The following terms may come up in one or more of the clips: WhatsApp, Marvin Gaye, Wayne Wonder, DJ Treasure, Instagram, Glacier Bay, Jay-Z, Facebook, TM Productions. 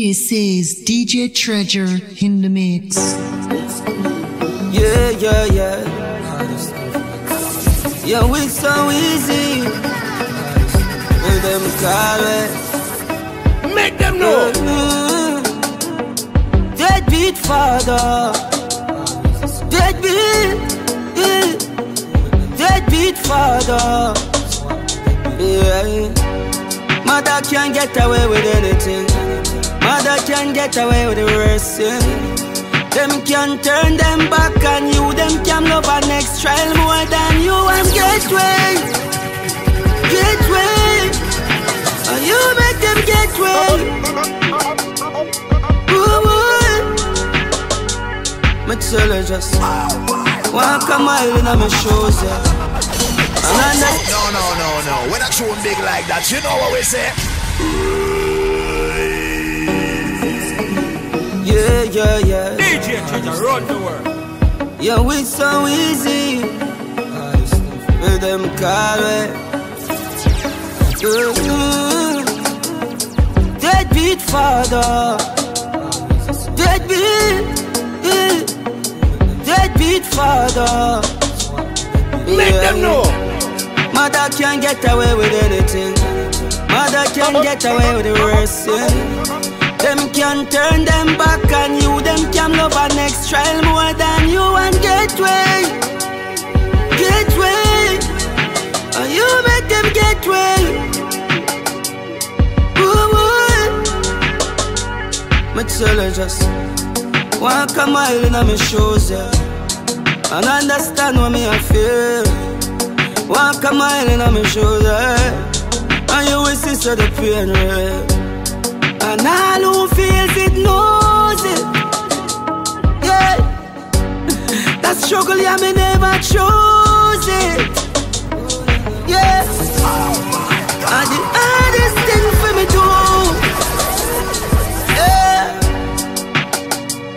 This is DJ Treasure in the mix. Yeah, yeah, yeah. Yeah, we so easy. Make them call it. Make them know. Dead beat, father. Dead beat. Dead beat, father. Yeah. Mother can't get away with anything. Mother can't get away with the worst thing. Them can turn them back on you. Them can love an next trial more than you. And get way, and you make them get way. Ooh, my children just walk a mile in my shoes, yeah. No. When I tune big like that, you know what we say? Yeah. DJ Treasure, run the world. Yeah, we so easy. With them call it. Deadbeat father. Deadbeat. Deadbeat father. Make them know. Mother can't get away with anything. Mother can't get away with the worst thing. Them can turn them back on you. Them can love our next trial more than you. And get way, and you make them get way. Ooh. My children just walk a mile in my shoes, yeah. And understand what me I feel. Walk a mile in on my shoulder, and you will see so the pain, yeah. And all who feels it knows it, yeah. That struggle, yeah, me never chose it, yeah. And the hardest thing for me to, yeah.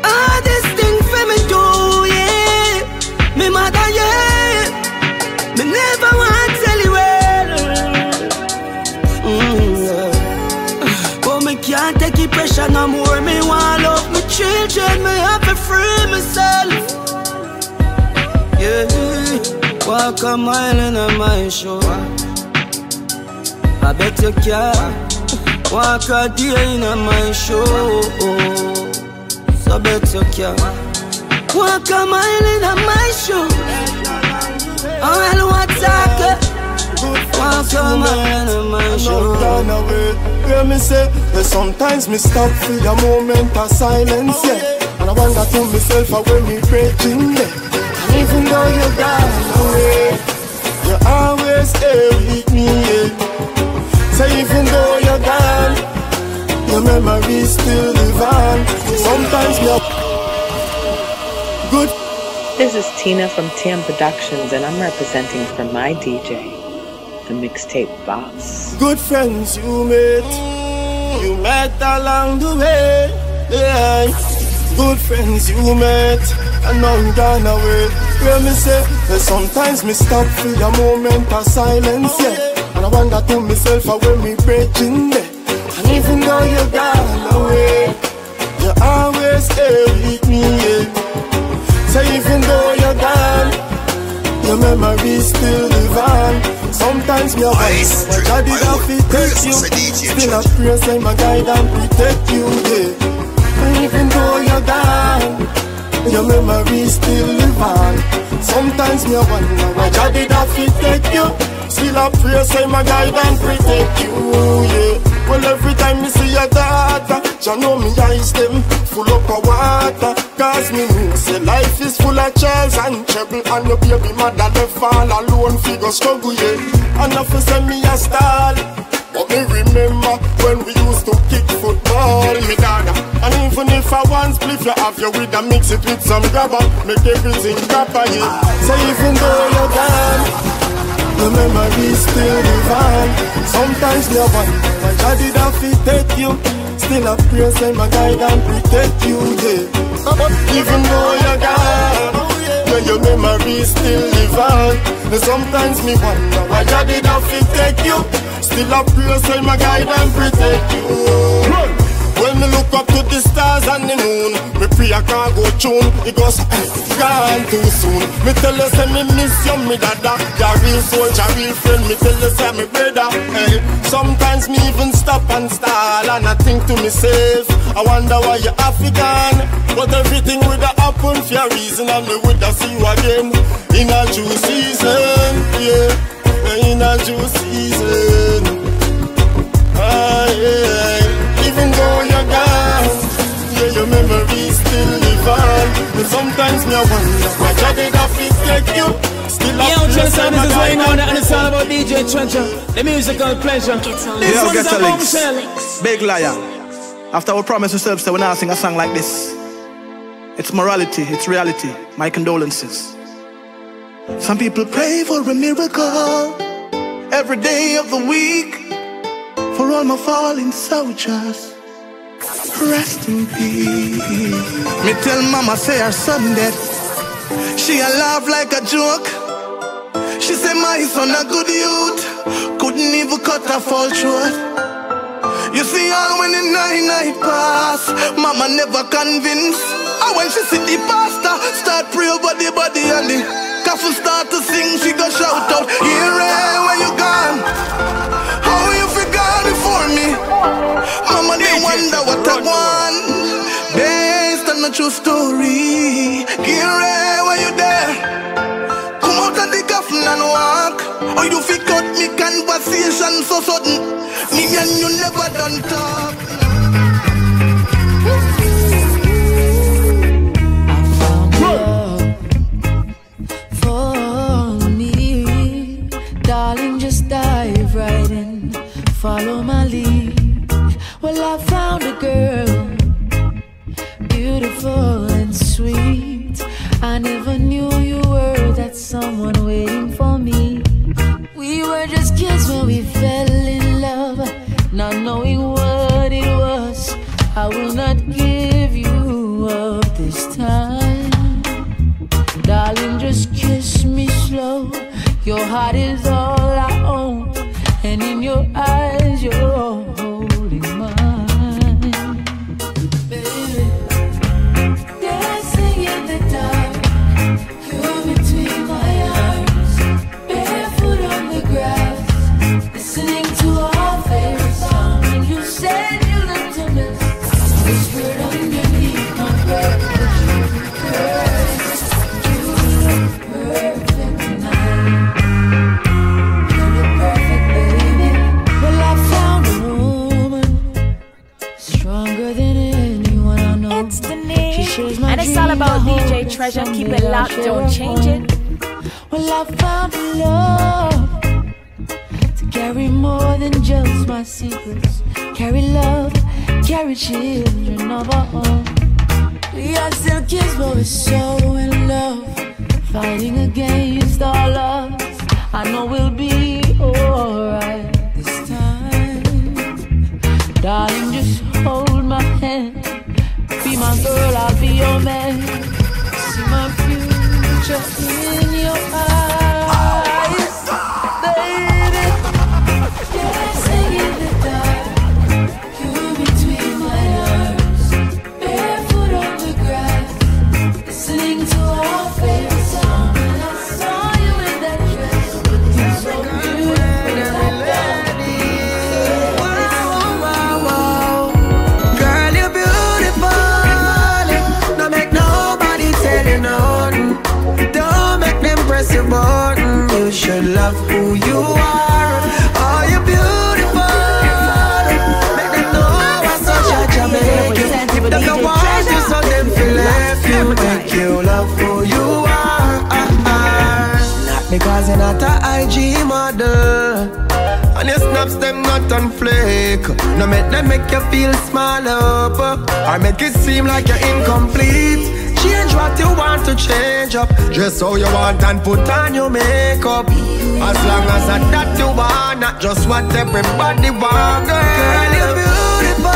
Hardest thing for me to, yeah. Me mother, yeah. I never want to tell you well. But me can't take the pressure no more. Me want love my children. Me have to free myself. Yeah, walk a mile in my show. I bet you can walk a day in my show. So bet you can walk a mile in my show. All what's up? What's up, man? Hear me say, sometimes me stop for a moment of silence, yeah. And I wonder to myself, I when me breaking, yeah. Even though you got away, you always stay with me, yeah. So even though you're gone, your memories still live on. Sometimes you're good. This is Tina from TM Productions, and I'm representing for my DJ, the Mixtape Boss. Good friends you met along the way, yeah. Good friends you met, and now you gone away. Where me say, sometimes me stop for a moment of silence, yeah. And I wonder to myself, when me breaking, yeah. And even though you gone away, you always stay with me, yeah. So even though you're gone, your memories still live on. Sometimes me a voice, but I did have to take you. Still a prayer, say my guide and protect you, yeah. And even though you're gone, your memories still live on. Sometimes me a wonder, but I did have to take you. Still a prayer, say my guide and protect you, yeah. Well, every time me see your daughter, you know me eyes them full up of water. Cause me know say life is full of trials and trouble. And your baby mother they fall alone, figure struggle, yeah. And nothing send me a stall. But me remember when we used to kick football, me dada. And even if I once split you have you with a mix it with some grabber, make everything proper, yeah. So even though you're gone, the memories still divine. Sometimes me wonder why I did have to take you. Still a prayer say my guide and protect you, yeah. Even though you're gone, yeah, your memories still divine. Sometimes me wonder why I did have to take you. Still a prayer say my guide and protect you. When me look up to the stars and the moon, me pray I can't go tune. It goes gone too soon. Me tell you say me miss you, me dada. Your real soldier, real friend. Me tell you say me brother. Hey. Sometimes me even stop and stall and I think to myself, I wonder why you're African. But everything would have happened for a reason, and me would have see you again in a due season. Yeah, in a due season. Ah, yeah. Even though you're gone, yeah, your memories still live on. But sometimes me I wonder why I did have to take you. Still yeah, I'm trying to sound this is Wayne Wonder, and it's all about DJ Treasure, the musical pleasure. This one's a bombshell. Big liar. After we promise ourselves that we're not sing a song like this. It's morality, it's reality. My condolences. Some people pray for a miracle every day of the week. For all my fallen soldiers, rest in peace. Me tell mama say her son dead. She a laugh like a joke. She say my son a good youth, couldn't even cut her fall short. You see all when the night pass, mama never convinced. And when she see the pastor, start pray over the body and the coffin start to sing, she go shout out, here where you gone? Mama, they wonder what I want. Based on the true story. Gire, where you there? Come out of the coffin and walk. Or you feel cut me conversation so sudden. Me and you never done talk. I found love for me. Darling, just dive right in. Follow my lead. Well, I found a girl, beautiful and sweet. I never knew you were that someone waiting for me. We were just kids when we fell in love, not knowing what it was. I will not give you up this time. Darling, just kiss me slow. Your heart is all I own, and in your eyes you're all. About DJ Treasure, keep it locked, don't change it. Well, I found love to carry more than just my secrets. Carry love, carry children of our own. We are still kids, but we're so in love, fighting against our loves. I know we'll be alright this time. Darling, just hold my hand. Be my girl, I'll be your man. See my future in your eyes, baby. Dancing in the dark, you between my arms, barefoot on the grass, listening to our favorite song. When I saw you in that dress, you so beautiful. Wow, wow, wow, girl, you're beautiful. You should love who you are. Oh, you're beautiful. Make them know I'm such a Jamaican. They can watch you so them feel left you. Make you love who you are. Not because you're not a IG model, and your snaps them not on flake. No make them make you feel small up, or make it seem like you're incomplete. Change what you want to change up, dress how you want and put on your makeup. As long as I that you want, not just what everybody want. Girl, you're beautiful.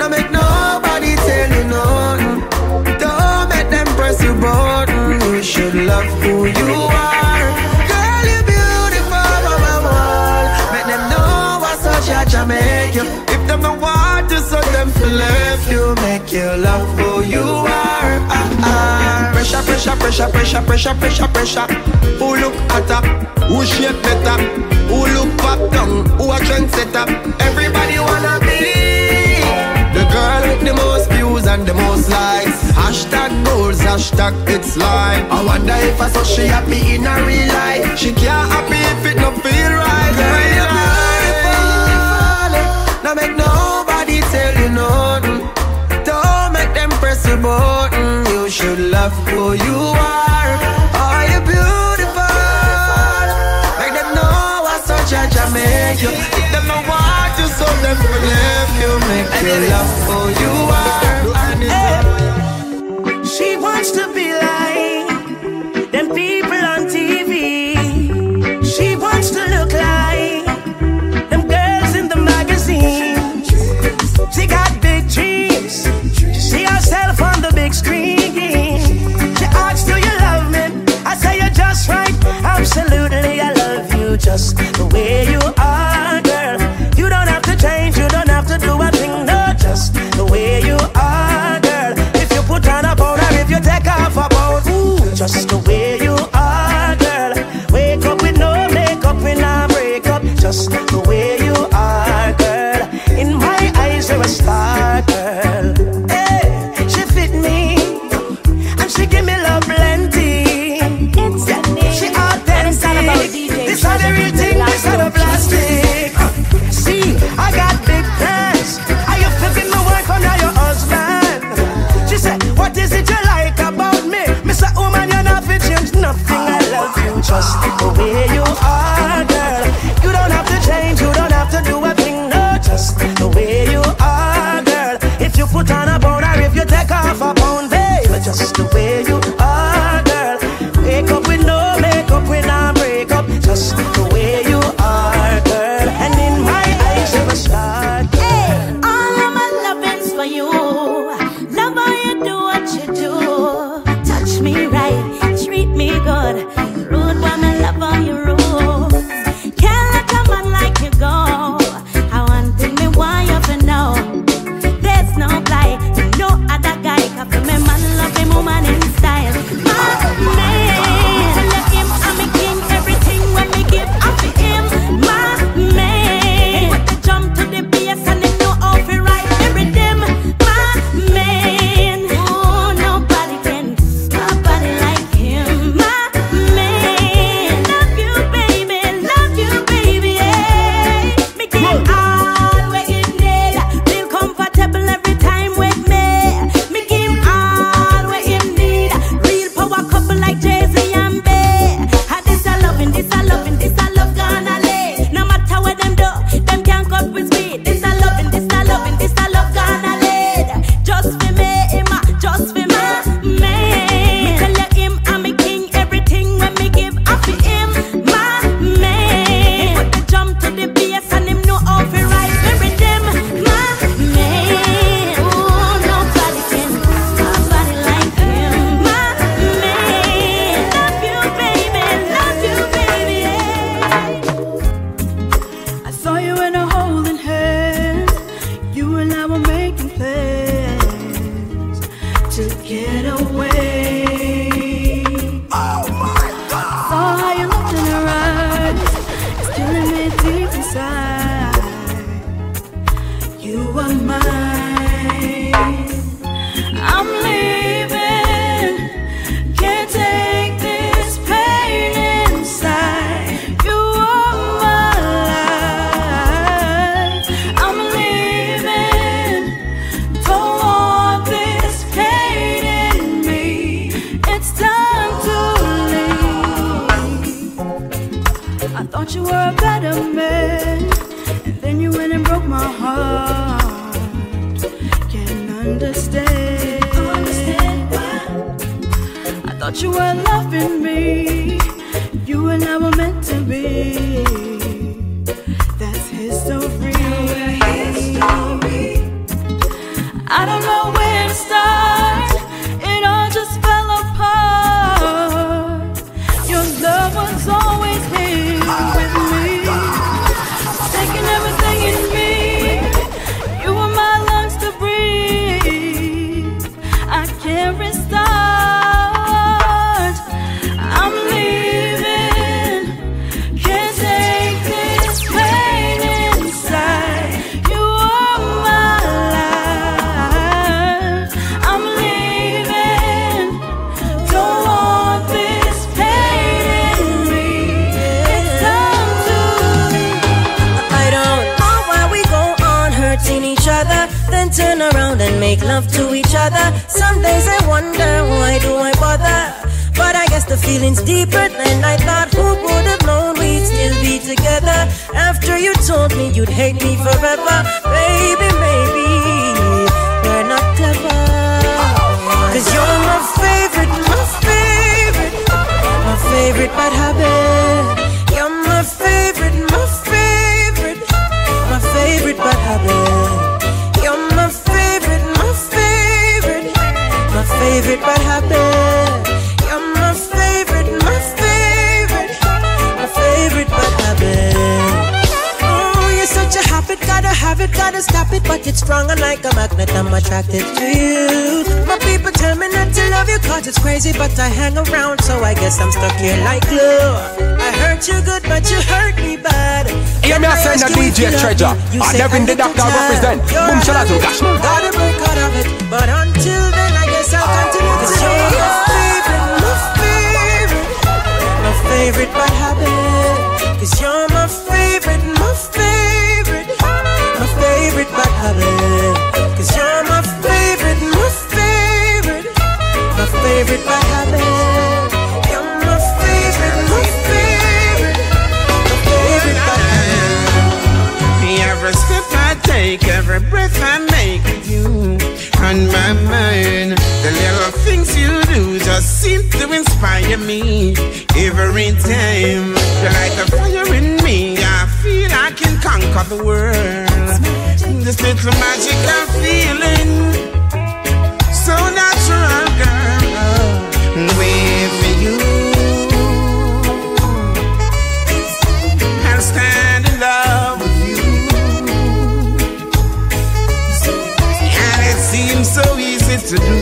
Don't make nobody tell you nothing. Don't make them press your button. You should love who you are. Girl, you're beautiful. Make them know I'm such a Jamaican. If them don't want you so killer who you are. Pressure, pressure, pressure, pressure, pressure, pressure, pressure. Who look hotter? Who shape better? Who look pop down? Who a trendsetter? Everybody wanna be the girl with the most views and the most likes. Hashtag goals, hashtag it's life. I wonder if I saw she happy in her real life. She can't happy if it don't feel right. Girl, you're beautiful. Now make nobody tell you nothing. Don't make them press the button. You should love who you are. Oh, you're beautiful. Make them know I saw Jaja make you. If them don't want you, so them will love you. Make you love who you are. She wants to be like them people on TV. She wants to look like them girls in the magazine. She got big dreams. She see herself on the big screen. She asks, do you love me? I say you're just right. Absolutely, I love you just the way you are, girl. You don't have to change, you don't have to do a thing, no, just the way you are, girl. If you put on a powder, if you take off a boat, ooh, just the way you are, girl. Wake up with no makeup when I break up, just the way you are, girl. In my eyes, you're a star, girl. Hey, she fit me, and she give me love plenty. It's the name. She authentic. This are the real thing, this are the plastic. See, I got big plans. Are you flipping my work under your husband? She said, what is it you like about me? Mr. Woman, you're not fit, change nothing. I love you just the way you are, girl. You don't have to change, you don't have to do a thing, no, just the way you are, girl. If you put on a powder, if you take off a pound, babe, just the way you are, girl. Wake up with no makeup when I break up, just the way you are, girl. And in my eyes, you're a star, girl. Hey, all of my loving's for you. Love how you do what you do. Touch me right, treat me good. Rude woman, love how you rule. Can't let a man like you go. I want to me why you for now. There's no guy, no other guy. Cause for me, man, love him, woman in style. My man, I love him, I'm a king. Everything when me give, I'm for him. My man, want to jump to the bass and it don't all feel right. Every dim, my man. Oh, nobody can nobody like him. My man, love you, baby, yeah. Me give all what you need. Feel comfortable every time with me. Me give all what you need. Real power couple like Jay-Z and Bey. Ah, this I love, and this I love, and this I love gonna lay. No matter what them do, them can't cut with me. This I love, and this I love, and this I love gonna lay. Just for me, him, ah, just for my man. Me tell you him, I'm a king. Everything when me give, I feel him, my man. He put the jump to the bass and him know how to rise. Every them, my man. Oh, nobody can nobody like him, my man. Love you, baby, yeah. I saw you in a holding hand. You and I were making plans to get away. Oh my God! Saw how you looked in her eyes. It's killing me deep inside. You are mine. I'm leaving. Can't take this pain inside. You are my life. I'm leaving. Don't want this pain in me. It's time to leave. I thought you were a better man, and then you went and broke my heart. Can't understand why. I thought you were loving me. You and I were meant to be. That's history. I don't know where to start. It all just fell apart. Your love was always here with me. Taking everything in me. You were my lungs to breathe. then turn around and make love to each other. Some days I wonder, why do I bother? But I guess the feeling's deeper than I thought. Who would have known we'd still be together? After you told me you'd hate me forever. Baby, maybe we're not clever. 'Cause you're my favorite bad habit. You're my favorite, bad habit. You're my favorite bad habit. Gotta have it, gotta stop it, but it's strong and like a magnet, I'm attracted to you. My people tell me not to love you 'cause it's crazy, but I hang around, so I guess I'm stuck here like glue. I hurt you good, but you hurt me bad. Hear me, I send a DJ Treasure. I never in the doctor represent. Boom, shall I do? Gotta break out of it, but until then, I guess I'll continue to say my favorite bad habit. 'Cause you're my favorite, bad habit. 'Cause you're my favorite, my favorite bad habit. You're my favorite, my favorite bad habit. Every step I take, every breath I make, you on my mind. The little things you do just seem to inspire me every time. You light a fire in me, I feel I can conquer the world. This little magical feeling, so natural, girl, wait for you. I'll stand in love with you. And it seems so easy to do.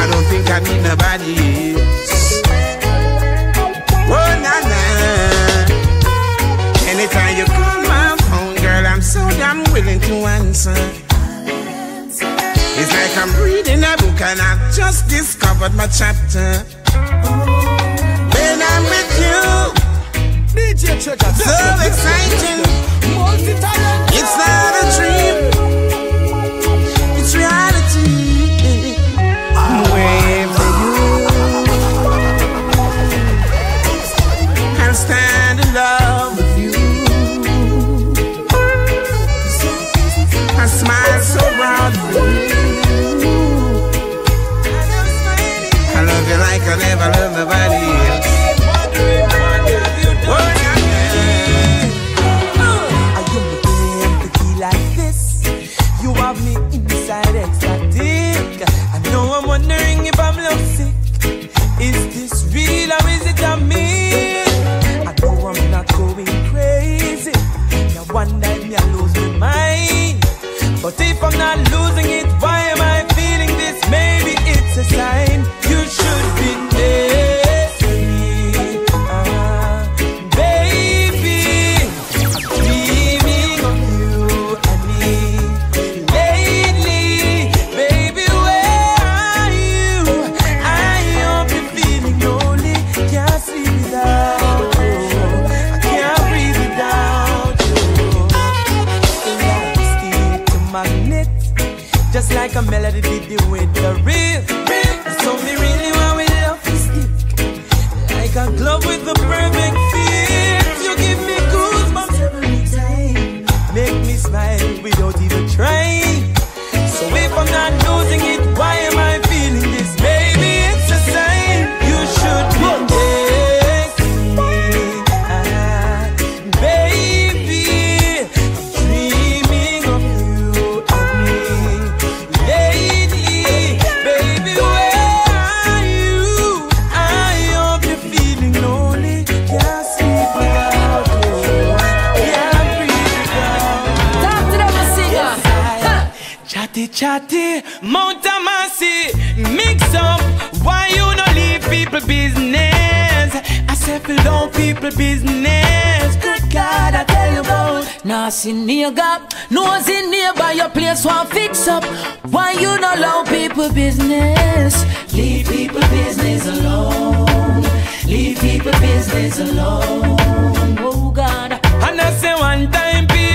I don't think I need nobody else. Oh, na-na. Anytime you call my phone, girl, I'm so damn willing to answer. It's like I'm reading a book and I've just discovered my chapter. When I'm with you, it's so exciting. It's not a dream, it's reality. I'm waiting for you. I'll stand in love with you. Smile so proud for you. I love you like I never love nobody else. I am looking at the key like this. You have me inside ecstatic. I know I'm wondering if I'm lovesick. Is this real or is it a myth? I know I'm not going crazy. Now one night me I lose my mind. But if I'm not losing it, why am I feeling this? Maybe it's a sign you should be next to me. Baby, I'm dreaming of you and me. Lately, baby, where are you? I hope you're feeling lonely. Can't sleep without you. I can't breathe without you. Magnet, just like a melody did with the rhythm. So me really want we love to stick, like a glove with the perfect fit. You give me goosebumps every time, make me smile without even trying. So if I'm not losing it, why am I feeling this? Baby, it's a sign you should be there. Chatty, Montamasi, mix up. Why you no leave people business? I said below people business. Good God, I tell you about. Nothing near gap, nothing nearby your place won't fix up. Why you no love people business? Leave people business alone. Leave people business alone. Oh God, and I say one time people.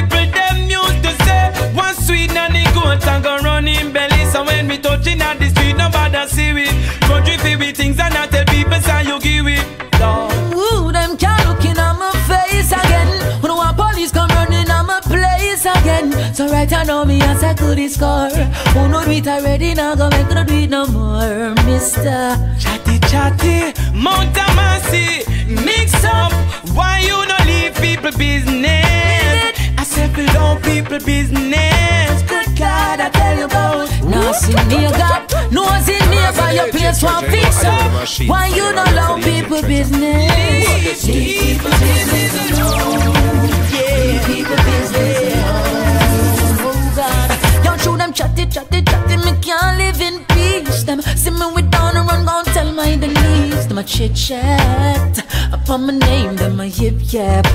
fi be things and I tell people so you give it down. Ooh, them can't look in on my face again. When I want police come running on my place again. So right I know me as I could score. Who no do it already now go make no do it no more. Mister Chatty Chatty, Mount Amasi, mix up. Why you no leave people business? I settle down people business. Good God, I tell you about. Now see me a God. No one's in nearby your place won't fix up. Why you no love people business? Leave people business alone. Yeah, people business alone. Oh God, don't show them chatty, chatty, chatty. Me can't live in peace. Them see me with down and run, gon' tell my enemies. Them a chit chat upon my name. Them a yip yap.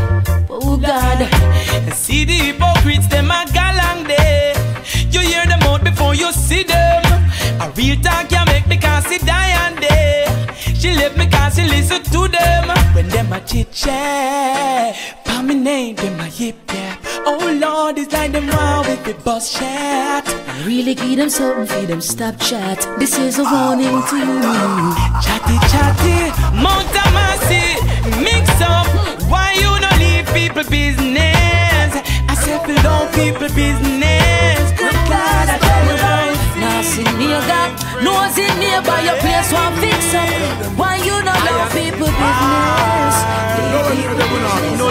Oh God, see the hypocrites. Them a galang day. You hear them out before you see them. A real talk can make me cause she die and day. She left me cause she listen to them. When them a chit chat, pa me name them a yip yap. Oh Lord, it's like them wild with the bus chat. I really give them something for them stop chat. This is a warning to you. Chatty chatty, Mount Amasi, mix up. Why you no leave people business? I said for long people business. Good God, I tell you why. Nothing near that, nothing near by your place one fix up. Why you not love people business? No no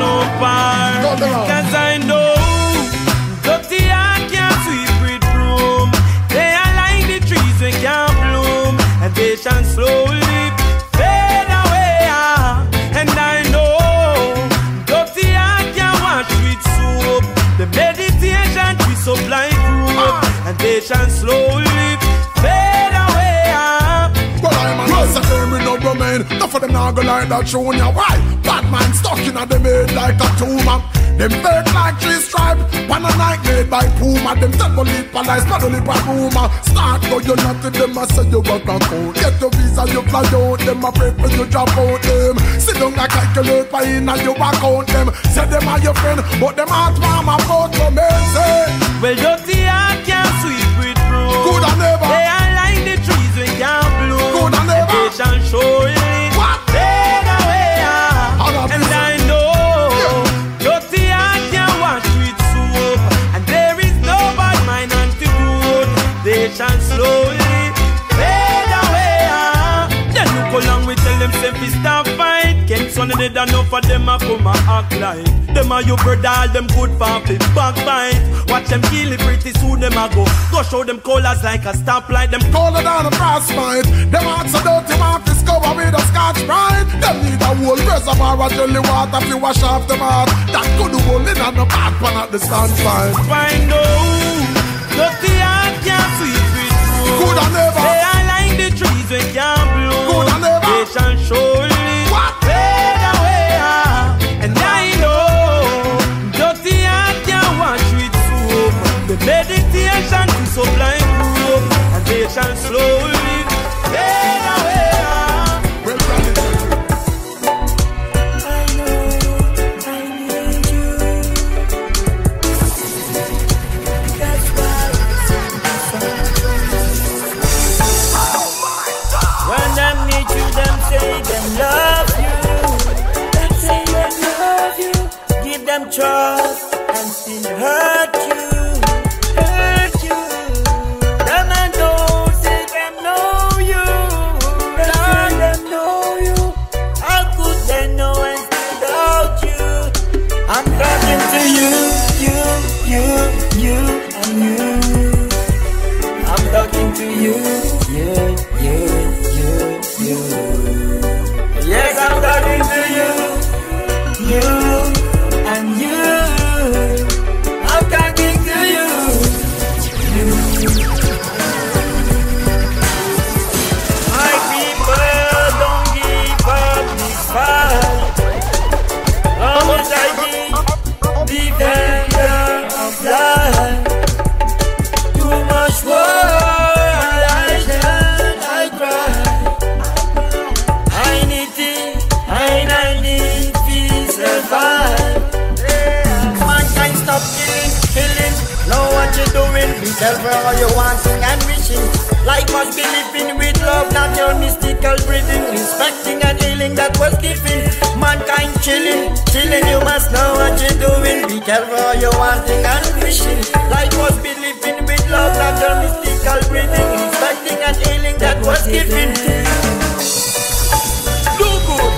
no bar, cause I know dirty I can't sweep with broom. They are like the trees that can't bloom, and they shall slowly fade away. And I know dirty I can't wash with soap. The meditation is so blind. And they shall slowly fade away. Well, I'm a nice criminal woman. Not for them now go like that junior. Why? Bad man stuck in a them head like a tumor. Them bird like tree stripe. One a night made by Puma. Them tell me leap and I smell leap a rumor. Start though you're not to them. I say you got a code. Get your visa, you fly out. Them a pray for you drop out them. Sit down like I calculate by in and you back out them. Say them are your friend, but them heart warm and proud to me. Well, don't the heart can't sweep with broom. Good and never. They are like the trees when can't bloom. Good and never. They shall surely fade away. And I know don't the heart can't wash with soap. And there is no bad mind unto good. They shall slowly fade away. Then look along we tell them selfies stop fight. Can't son of the dead enough for them a come and act like. Them are your brother, all them good for flip backbite. Watch them kill it pretty soon, them a go. Go show them colors like a stoplight. Them color down a frostbite. Them hearts are dirty, man, discover with a scotch bride. Them need a whole reservoir of jelly water to wash off them out. That could do all in on the back one at the standby. Find out, dirty heart can't sweep with food. Good and never. They are like the trees when can't bloom. Good and never. They shall surely fade away. And I know the meditation is so blind, and they shall slowly fade away. I need you. That's why. Oh my God! When I meet you, them say them love you. Them say they love you. Give them trust and still hurt you. Yeah. you doing? Tell her all your wants and wishes. Life must be living with love, not your mystical breathing. Respecting and healing that was given. Mankind chilling, chilling, you must know what you're doing. Be careful all your wanting and wishing. Life must be living with love, not your mystical breathing. Respecting and healing that was given. Do good.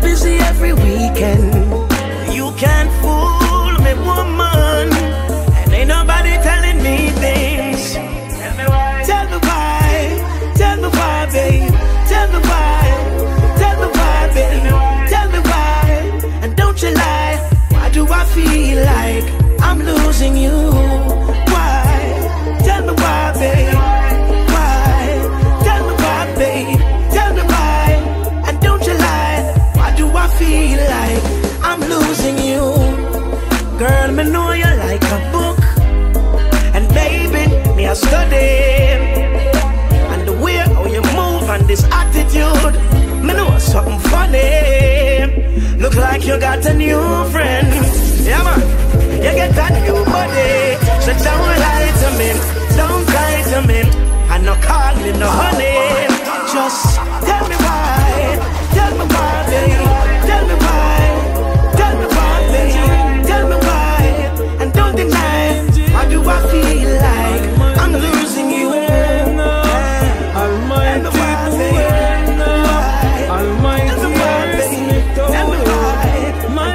Busy every weekend. You can't fool me, woman. know you like a book. And baby, me a study. And the way how you move and this attitude, me know something funny. Look like you got a new friend. Yeah man, you get that new body. So don't lie to me, don't lie to me. I'm not calling no honey. Just tell me why, tell me why, baby. Tell me why. I feel like I'm losing you. Almighty God, Almighty God, my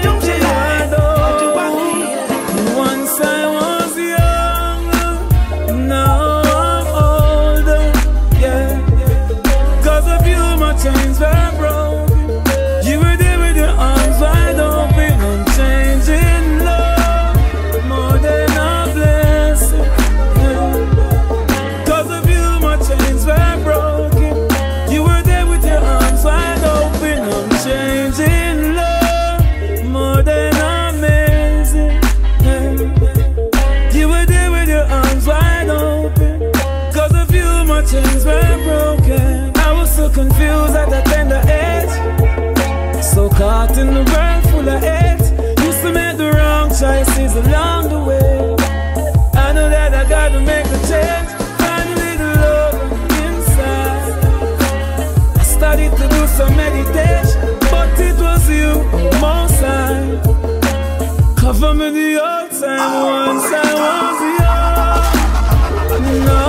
God. Once I was young, now I'm older. Yeah, 'cause of you, my chains were broken. You were there with your arms wide open, unchanging love more than. Confused at the tender age, so caught in the world full of hate. Used to make the wrong choices along the way. I know that I gotta make a change. Finally the love inside. I started to do some meditation, but it was you on my side. Cover me the old time. Once I was young, no.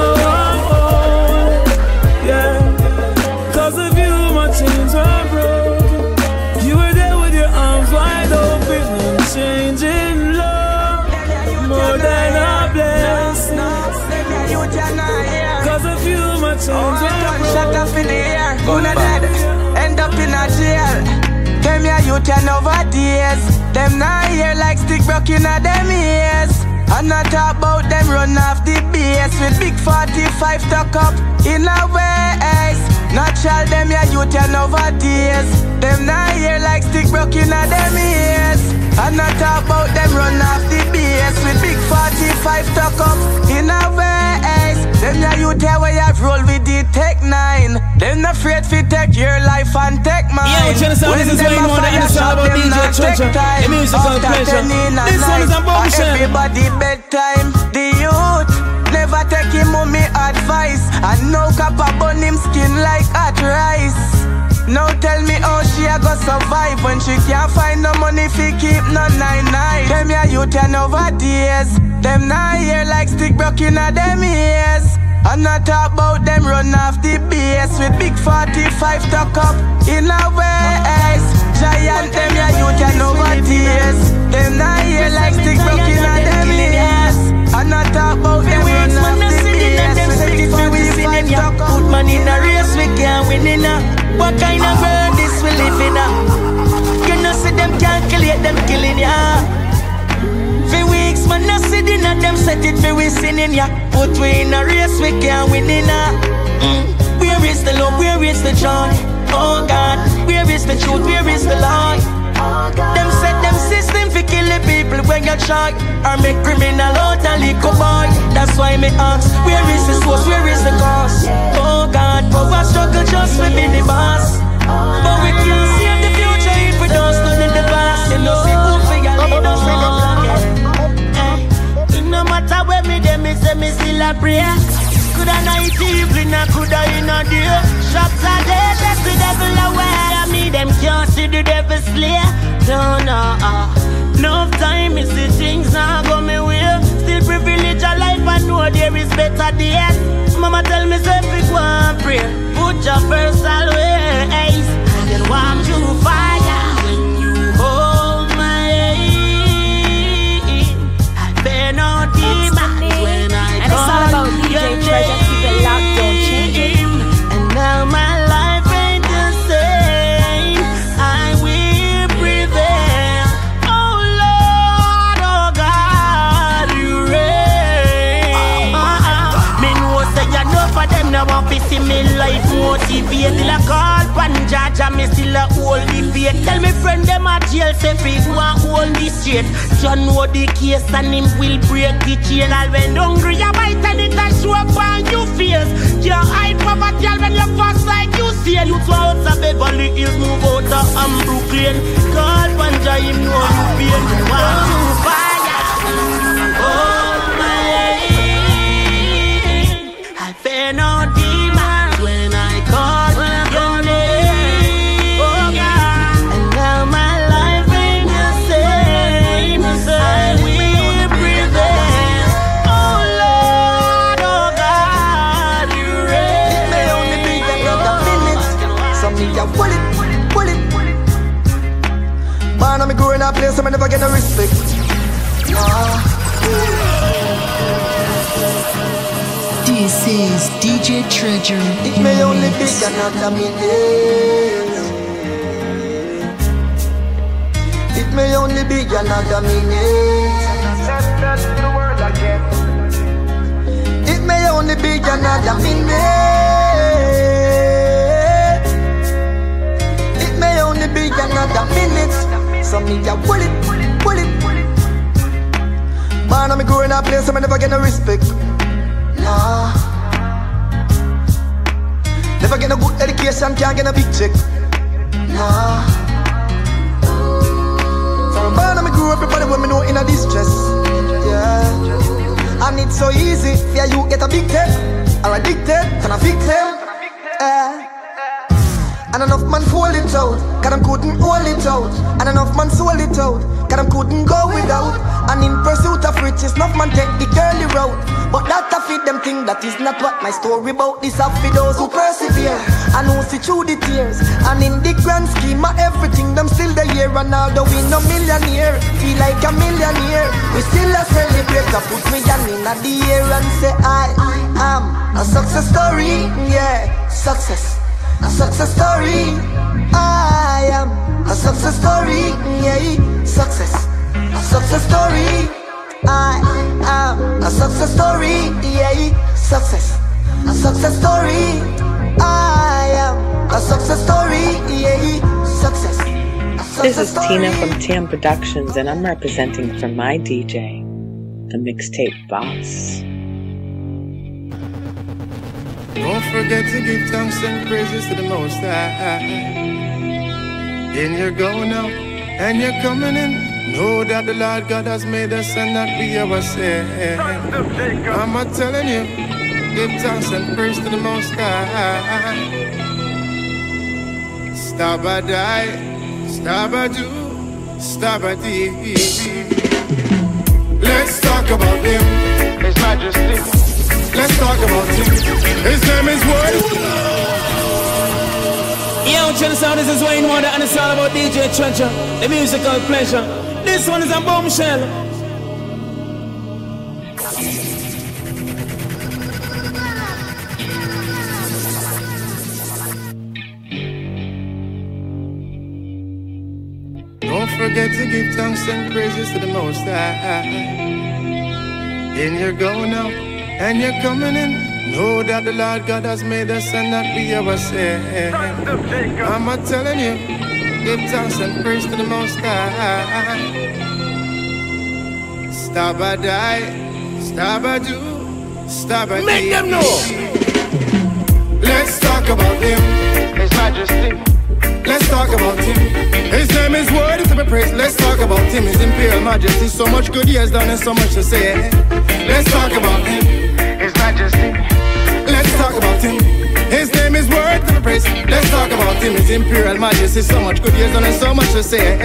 Oh, shut up in the air, gonna dead, end up in a jail. Them ya youth ya nowadays, them not here like stick broke in a them ears. I'm not talk about them run off the base with big 45 tuck up in a waist. Not shall them ya youth ya nowadays, them not here like stick broke in a them ears. I'm not talk about them run off the base with big 45 tuck up in a waist. Them ya youth ya where ya roll with the Tech 9. Them not afraid fi take your life and take mine. Yo, Genesis, this is Wayne Wonder and it's all about DJ Treasure. It means it's all pleasure. This one is a bullshit. Everybody bedtime. The youth never take him on me advice. And no cap upon him skin like hot rice. Now tell me how she a go survive when she can't find no money fi keep no 99. Them ya youth ya nowadays, them not here like stick broke in a them ears. I'm not talk about them run off the BS with big 45 tuck up in a waist. Giant them ya youth ya nowadays, them not here like stick broke in a them ears. I'm not talk about them run off the BS with big 45 tuck up. Put man in a race, we can't win in a. What kind of world this we live in? You know see them calculate them killing ya. For weeks man no see dinner, them set it for we sinning ya. Put we in a race we can't win in ya. Where is the love, where is the joy? Oh God, where is the truth, where is the lie? Them set them system for killing people when you try. Or make criminal out and lick a boy. That's why me ask, where is the source, where is the cause? Oh God, power struggle just for being the boss. But we can't see the future if we don't study the past. You know, see who figure lead us on. No matter where me dem, me say me still a prayer. Coulda night evening, I coulda in a day. Shots are dead, that's the devil aware of me. Them can't see the devil slayer. No, no, no time is the things now go me way. Still privilege a life I know there is better days. Mama tell me say pick one prayer, put your first always, and you'll walk through fire. When you hold my hand, I bear no demons when I and call. And it's all about DJ Treasure, keep it locked, don't change it. And now my life ain't the same, I will prevail. Oh Lord, oh God, you reign. Me know say you know for them now want to see me life motivate. Till I call Panjaja, me still a hold the faith. Tell me friend them a jail, say free who a hold the straight. John know the case and him will break the chain. All when hungry you bite and it a show up on your face. Can't hide poverty all when you fast like you see. You two out of Beverly Hills, move out of Brooklyn. Call Panjaja, him know you pain. Oh, fire, oh. Fear no demons when I call your name, oh God. And now my life ain't the same, I will prevail. Oh Lord, oh God, you reign. It may only be another minute, so me a bullet. Man, I'm growing up place, so I never get no respect. This is DJ Treasure. It may only be another minute. It may only be another minute. It may only be another minute. It may only be another minute. So me a bullet. Man, I'm growing up place, so I never get no respect. Nah. Never get a good education, can't get a big check. Nah. From a man I grew up, everybody when me know in a distress. Yeah. And it's so easy, yeah, you get a big tip, or addicted, can I fix them? And enough man fold it out, cause I couldn't hold it out. And enough man sold it out, cause I couldn't go without. And in pursuit of riches, enough man take the curly route. But that a fit them thing, that is not what my story about. This a fit those who persevere and who see through the tears. And in the grand scheme of everything, them still the year. And although we no millionaire, feel like a millionaire. We still a celebrator, put me in the air and say I am a success story. Yeah, success, a success story. I am a success story. Yeah, success, a success story. I am a success story. Yeah, success, a success story. I am a success story. Yeah, success, a success. This is story. Tina from TM Productions, and I'm representing for my DJ, the mixtape boss. Don't forget to give thanks and praises to the Most High. In your going out and you're coming in, know that the Lord God has made us and that we ourselves. I'm a telling you, give thanks and praise to the Most High. Stabadai, stabadu, stabadi. Let's talk about Him, His Majesty. Let's talk about Him. His name is Wayne. Yo, Trend Sound, this is Wayne Wonder, and it's all about DJ Treasure, the musical pleasure. This one is a bombshell. Don't forget to give thanks and praises to the Most High. In your going out and your coming in, know that the Lord God has made us and that we ourselves. I'm a telling you, give thanks and praise to the Most High. Stabadai, stabadu, stabadi. Make them know. Let's talk about Him, His Majesty. Let's talk about Him. His name is worthy to be praised. Let's talk about Him, His Imperial Majesty. So much good He has done and so much to say. Let's talk about Him, His Majesty. Let's talk about Him. His name is worth the praise. Let's talk about Him, His Imperial Majesty. So much good He has done and so much to say.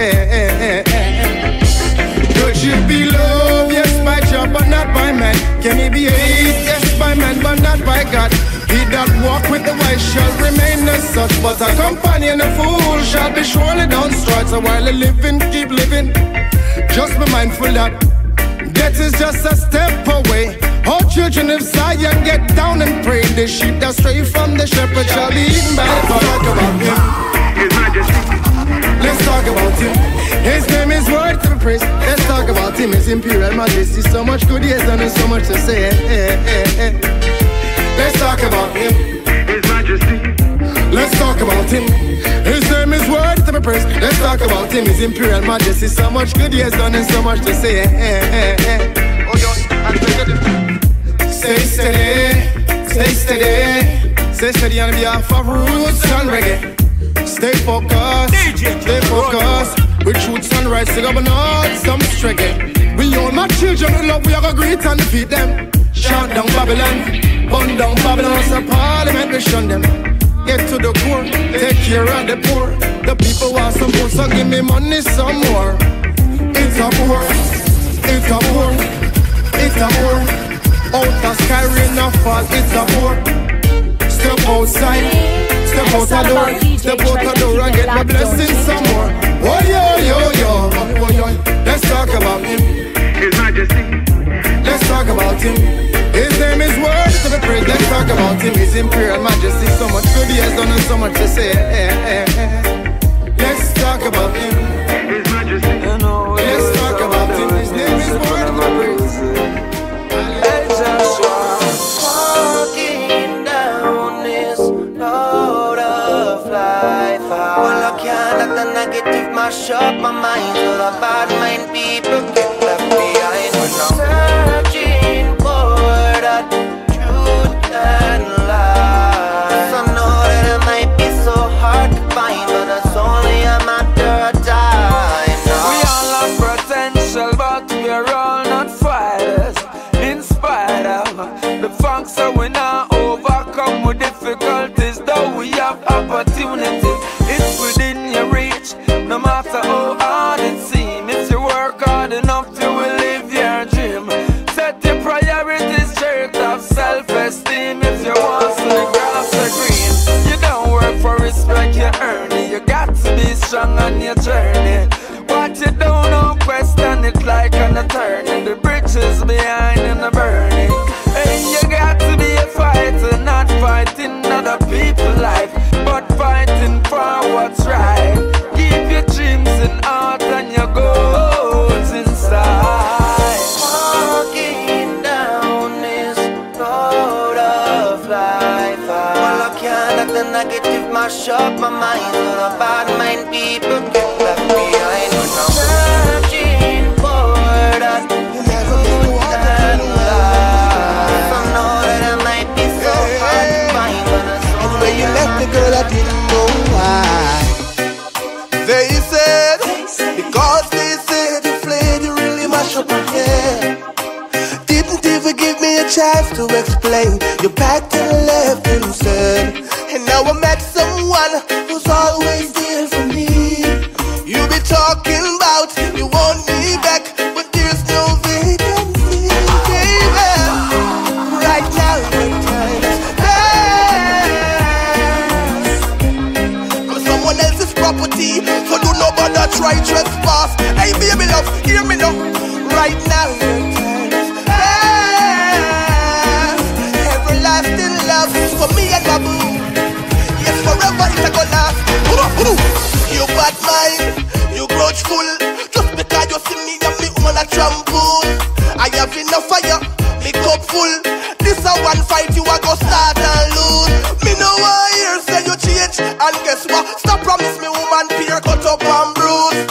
Good should be love, yes, by job, but not by man. Can He be hate, yes, by man, but not by God. He that walk with the wise shall remain as such, but a companion of fool shall be surely destroyed. So while you're living, keep living. Just be mindful that death is just a step away. All children of Zion, get down and pray. The sheep that stray from the shepherd shall be eaten by the flock. Let's talk about Him, His Majesty. Let's talk about Him. His name is worthy to be praised. Let's talk about Him, His Imperial Majesty. So much good He has done and so much to say. Let's talk about Him, His majesty. Let's talk about him. His name is worthy to be praised. Let's talk about him, his imperial majesty. So much good he has done and so much to say. Oh, yeah. Stay steady, stay steady. Stay steady on behalf of roots and reggae. Stay focused, stay focused. With truth, sunrise, sing up and all some reggae. We all my children in love, we are gonna greet and defeat them. Shut down Babylon, burn down Babylon, so parliament we shun them. Get to the core, take care of the poor. The people want some more, so give me money some more. It's a war, it's a war, it's a war. Out the sky rain a fall, it's a war. Step outside, step out the door, step out the door and get my blessings some more. Oh yo yo yo, oh yo. Let's talk about him, His Majesty. Let's talk about him. His name is worthy to be praised. Let's talk about him. His imperial majesty. So much good he has done and so much to say. Let's talk about him. His majesty. Let's talk about him. His name is worthy to be praised. I just walking down this road of life. Well, I can't let the negative mash up my mind. All the bad mind people get left behind. Searching for that truth and life. I know that it might be so hard to find, but it's only a matter of time. We all have potential, but we're all not fighters. In spite of the facts that we're not overcome with difficulties, though we have opportunities. It's within your reach, no matter how hard it seems. If you work hard enough, you will live your dream. Set your priorities straight, of self-esteem. If you want to grasp the green, you don't work for respect, you earn it. You got to be strong on your journey. What you don't know, question it like an attorney. The bridges behind and the burning. And you got to be a fighter, not fighting other people's life, but fighting for what's right. Keep your dreams in heart and your goals inside. Walking down this road of life. Well, I can't let the negative mash up my mind. All the bad mind people get left behind. Searching for that the girl I didn't know why. They said because they said you played, you really mash up my head. Didn't even give me a chance to explain. You backed and left instead. And now I met someone who's always there for me. You be talking about you want me back, but there's no vacancy, baby. Right now your time's property, so do no bother try trespass. Hey baby love, hear me now. Right now your time's past. Everlasting love for me and my boo. Yes, forever it's a gonna last. You bad mind, you grudgeful. Just because you see me and me wanna trample. I have enough fire, me cup full. This a one fight you a go start and lose. Me know I hear say you change, and guess what? Stop promise me woman peer cut up and bruise.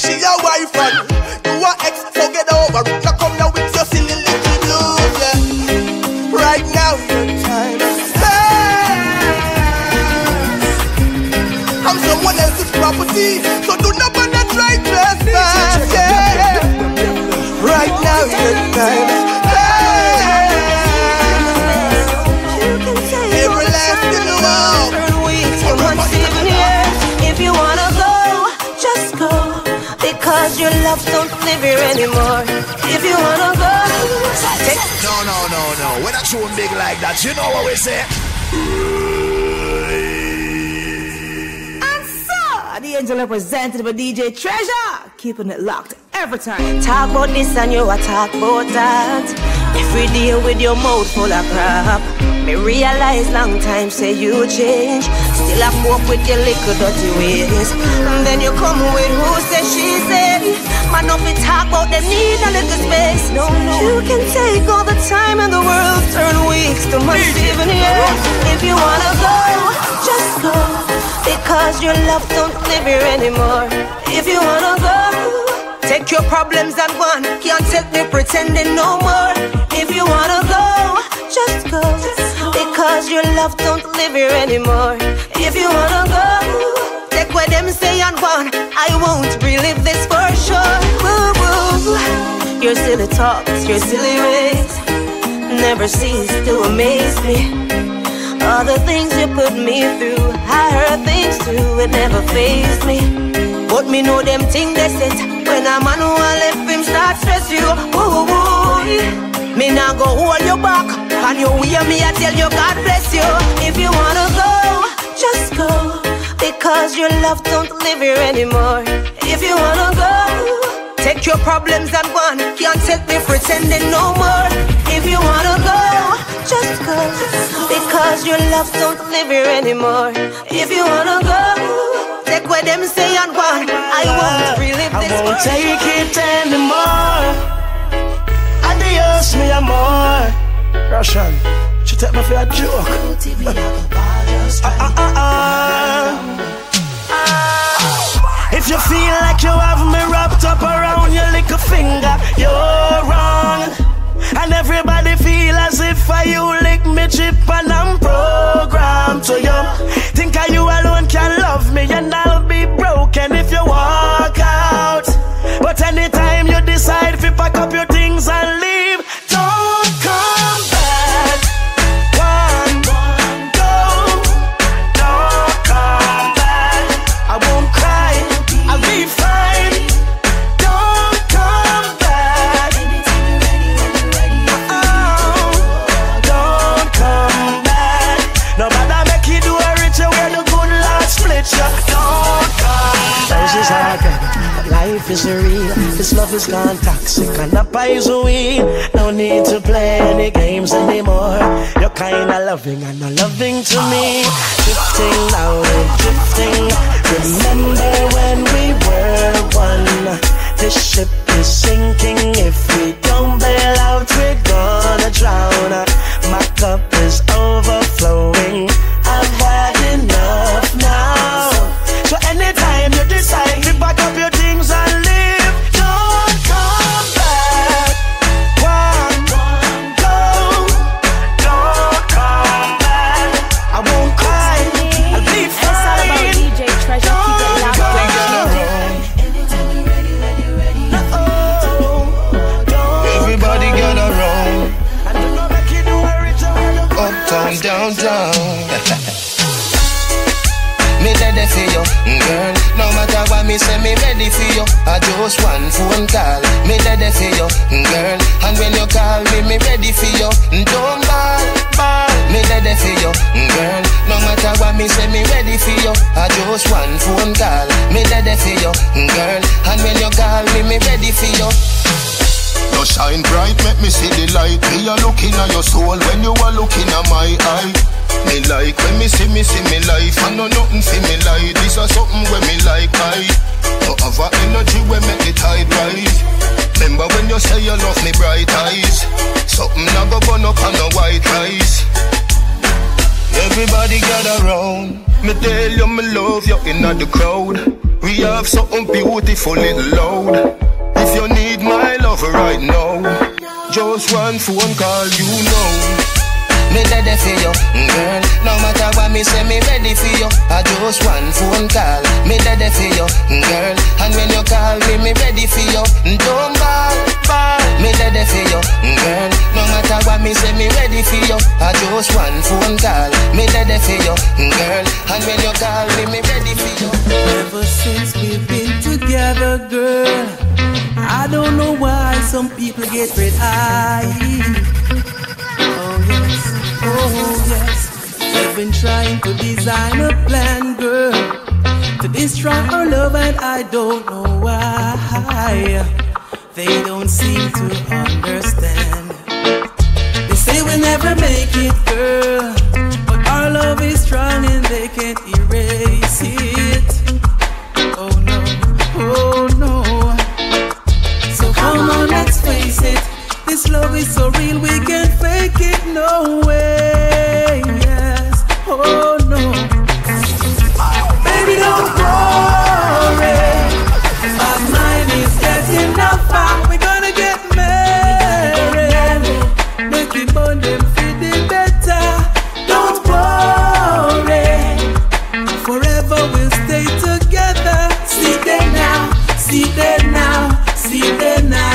She a wife and you a ex, so get over it. Now come now with your silly little blues, yeah. Right now your time I'm someone else's property, so do not bother try trespass, yeah. Right now your time. If you wanna go, just go. Because your love don't live here anymore. If you wanna go, No, when I chew big like that, you know what we say. And so, the angel represented by DJ Treasure, keeping it locked every time. Talk about this and you a talk about that. Every day with your mouth full of crap. Me realize long time say you change. Still I walk with your little dirty ways. And then you come with who say she said. Man up and talk about them need a little space. No, You can take all the time in the world, turn weeks to months, even years. If you wanna go, just go, because your love don't live here anymore. If you wanna go, take your problems and one, can't take the pretending no more. If you wanna go, just go, because your love don't live here anymore. If you wanna go, take what them say and want, I won't relive this for sure. Woo woo, your silly talks, your silly ways never cease to amaze me. All the things you put me through, I heard things too, it never fazed me. But me know them thing they said, when a man who I left him start stress you. Woo woo, me now go hold you back, and you hear me I tell you God bless you. If you wanna go, just go, because your love don't live here anymore. If you wanna go, take your problems and one, can't take me pretending no more. If you wanna go, just go, because your love don't live here anymore. If you wanna go, take what them say and one, I won't relive this. I won't take it anymore. Adios, mi amor. Russian, she take me for a joke. If you feel like you have me wrapped up around your little finger, you're wrong. And everybody feel as if I you lick me chip and I'm programmed to you. Think I you alone can love me and I'll be broken if you walk out. But anytime you decide to pack up your things and leave, don't come back. Is real. This love is gone toxic and a poison weed. No need to play any games anymore. You're kinda loving and not loving to me. Drifting now, we're drifting. Remember when we were one? This ship is sinking. If we don't bail out, we're gonna drown. My cup is overflowing. I've had enough now. So anytime you decide to pack up your things and leave, don't come back. One, don't come back. I won't cry, I'll be fine. DJ Treasure, keep it loud. Everybody get around. Uptown, downtown. Me ready for you, girl. No matter what me say, me ready for you. I just one phone call. Me ready for you, girl. And when you call me, me ready for you. Don't ball, ball. Me ready for you, girl. No matter what me say, me ready for you. I just one phone call. Me ready for you, girl. And when you call me, me ready for you. You shine bright, make me see the light. Me a looking at your soul when you are looking at my eye. Me like when me see me life. I know nothing see me like. This is something when me like I. But have a energy when make the tide rise. Remember when you say you love me bright eyes. Something I go burn up on the white rice. Everybody gather round. Me tell you me love you in the crowd. We have something beautiful little loud. If you need my love right now, just one phone call you know. Me ready for you, girl. No matter what me say, me ready for you. I just one phone call. Me ready for you, girl. And when you call me ready for you. Don't ball, ball. Me ready for you, girl. No matter what me say, me ready for you. I just one phone call. Me ready for you, girl. And when you call me ready for you. Ever since we've been together, girl, I don't know why some people get red eye. Oh yes, we've been trying to design a plan, girl, to destroy our love, and I don't know why they don't seem to understand. They say we'll never make it, girl, but our love is strong and they can't erase it. Oh no, oh no. So come on, let's face it. This This love is so real, we can't fake it, no way. Yes, oh no. Baby, don't worry, my mind is getting up far. We're gonna get married, make it on them feeling better. Don't worry, forever we'll stay together. See there now, see there now, see there now.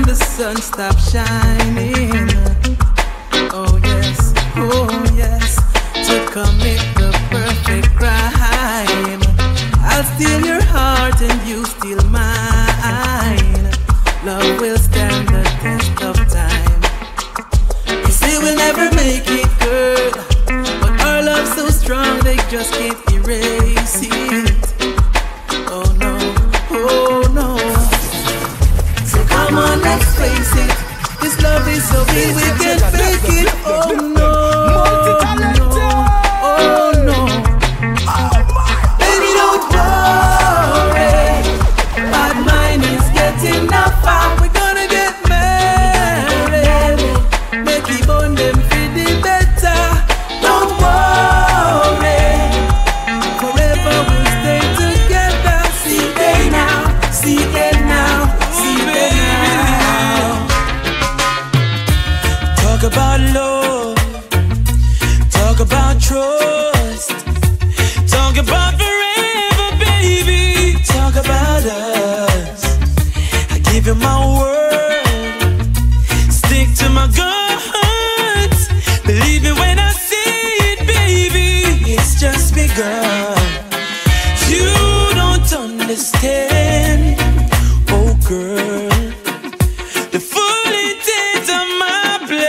And the sun stops shining. Oh yes, oh yes. To commit the perfect crime, I'll steal your heart and you steal mine. Love will stand the test of time. You say we'll never make it, girl, but our love's so strong they just can't erase it. Oh no, oh no. Come on, let's face it. This love is so real, we can't fake it. Oh no, oh no. Baby, don't worry, my mind is getting up far. We're gonna get married, make it on them feeling better. Don't worry, forever we'll stay together. See it now, see it now, see it now. Talk about love, talk about trust, talk about forever, baby. Talk about us. I give you my word, stick to my guns. Believe me when I see it, baby. It's just begun. You don't understand, oh girl. The full intent of my girl.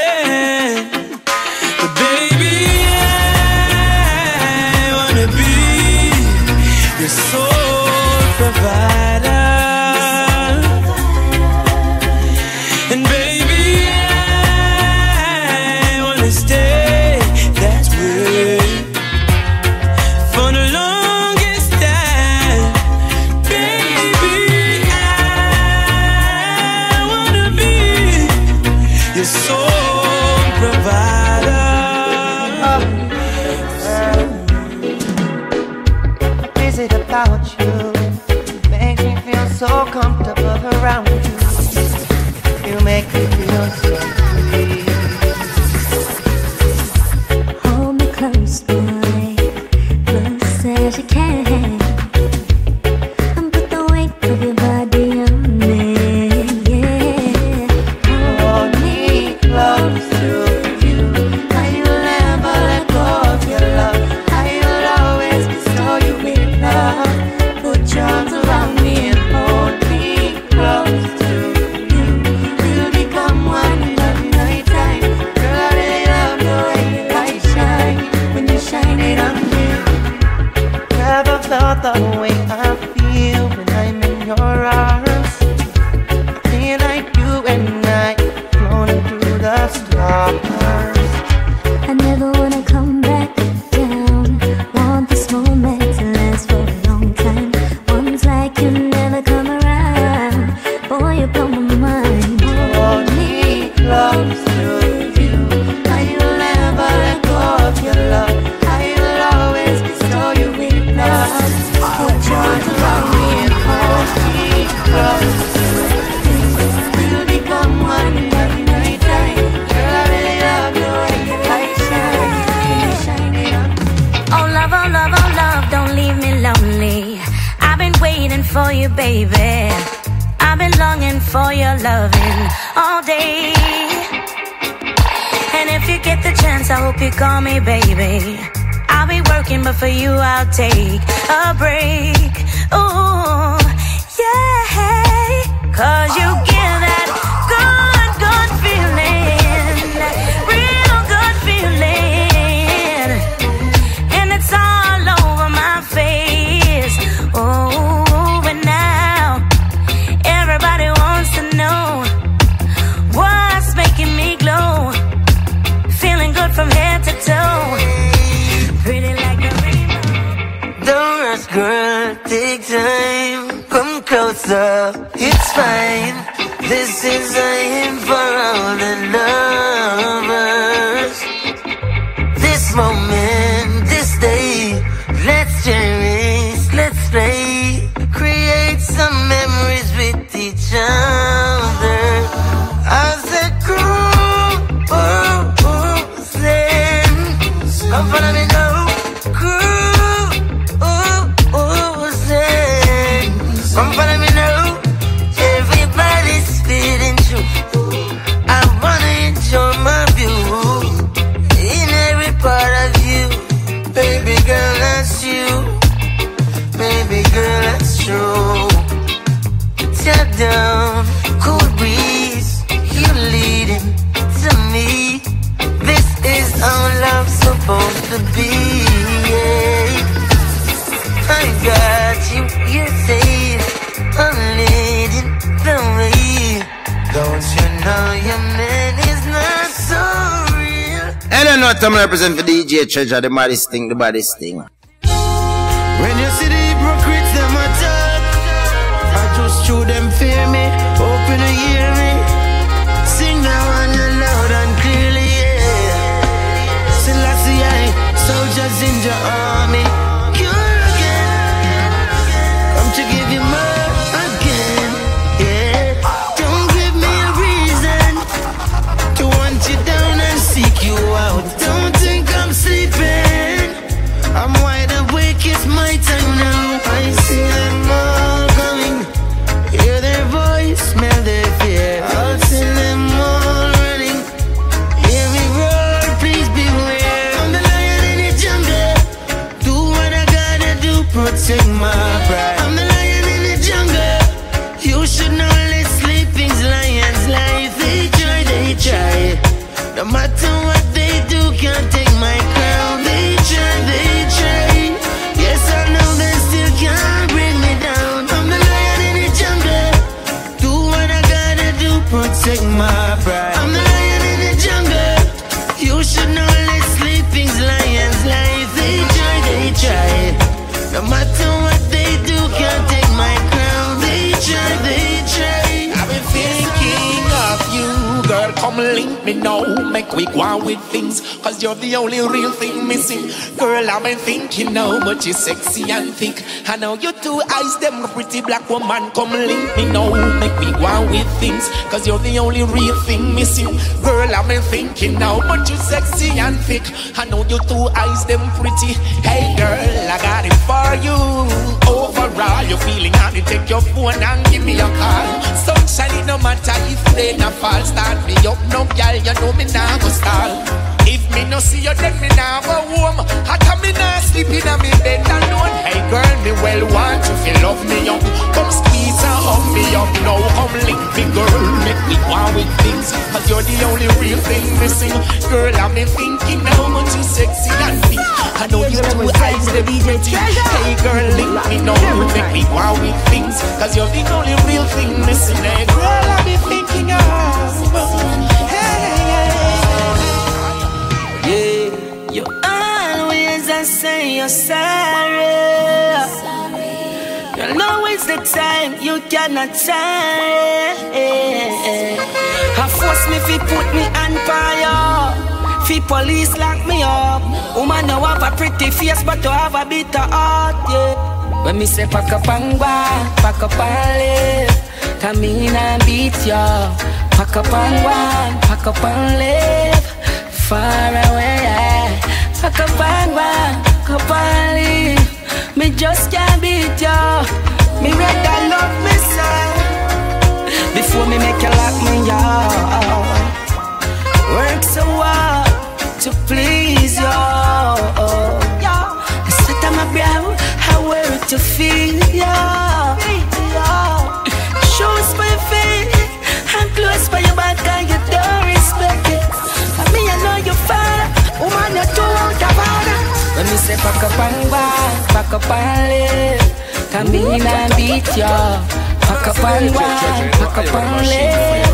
big time. Come closer, it's fine. This is a hymn for all the lovers. This moment, this day, let's cherish, let's play. Create some memories with each other. As a crew, I'm following no crew. Come follow me now, everybody's feeling true. I wanna enjoy my view, in every part of you. Baby girl, that's you. Baby girl, that's true. Tap down, cool breeze, you're leading to me. This is how love's supposed to be, yeah. I got you, you're safe. I'm leading the way. Don't you know your man is not so real? And I know what I'm representing for DJ Treasure, the baddest thing, the baddest thing. When you see the hypocrites, them attack, I just show them fear me, open to hear me. Sing now and loud and clearly, yeah. Selassie, I, soldiers in your army. Cure again, come to give you more. You out. Don't think I'm sleeping. I'm wide awake, it's my time now. I see them all coming. Hear their voice, smell their fear. I'll see them all running. Hear me roar, please beware. I'm the lion in the jungle. Do what I gotta do, protect my pride. I'm the lion in the jungle. You should not let sleeping's lion's life. They try, they try. No matter what they do, can't take my crown. They try, they try. Yes, I know they still can't bring me down. I'm the lion in the jungle. Do what I gotta do, protect my pride. I'm the lion in the jungle. You should not let sleeping's lion's life. They try, they try. No matter what they do, can't take my crown. They try, they try. I've been thinking of you. Girl, come link me now, make we go on with things. Cause you're the only real thing missing. Girl, I've been thinking now, but you're sexy and thick. I know your two eyes, them pretty black woman. Come link me now, make we go on with things. Cause you're the only real thing missing. Girl, I've been thinking now, but you're sexy and thick. I know your two eyes, them pretty. Hey girl, I got it for you. Overall, you're feeling happy, take your phone and give me a call. Sunshine, it no matter if rain or fall. Start me up no girl, you know me nah go stall. If me no see you, then me nah go home. How come me nah sleep in me bed alone? Hey girl, me well want you feel love me up. Come squeeze and hug me up now. Come link me girl, make me want with things. Cause you're the only real thing missing. Girl, I've been thinking how much you sexy and me. I know you two eyes, the beauty. Hey girl, link me now, make me want with things. Cause you're the only real thing missing. Hey girl, I've been thinking of. Hey, yeah, you always I say you're sorry. You know it's the time you cannot try. I force me fi put me on fire. Fi police lock me up. Woman no have a pretty face but to have a bitter heart. Yeah. When me say pack up and walk, pack up and live. Come in and beat you. Pack up and one, pack up and live far away. Yeah. Pack up and one, pack up and live. Me just can't beat you. Me rather love myself before me make you lock me out. Work so hard to please you. I sweat on my brow, I wear it to feel you. Shoes my feet. I'm close by your back and you don't respect it. I mean, I know your father, woman, you're too out of order. When me say pack up and walk, pack up and live. Come in and beat you. Pack up and walk, pack up and live.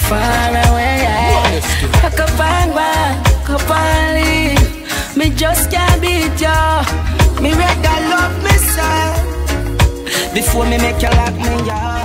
Far away, yeah. Pack up and walk, pack up and live. Me just can't beat you. Me rather love myself before me make you like me, yeah.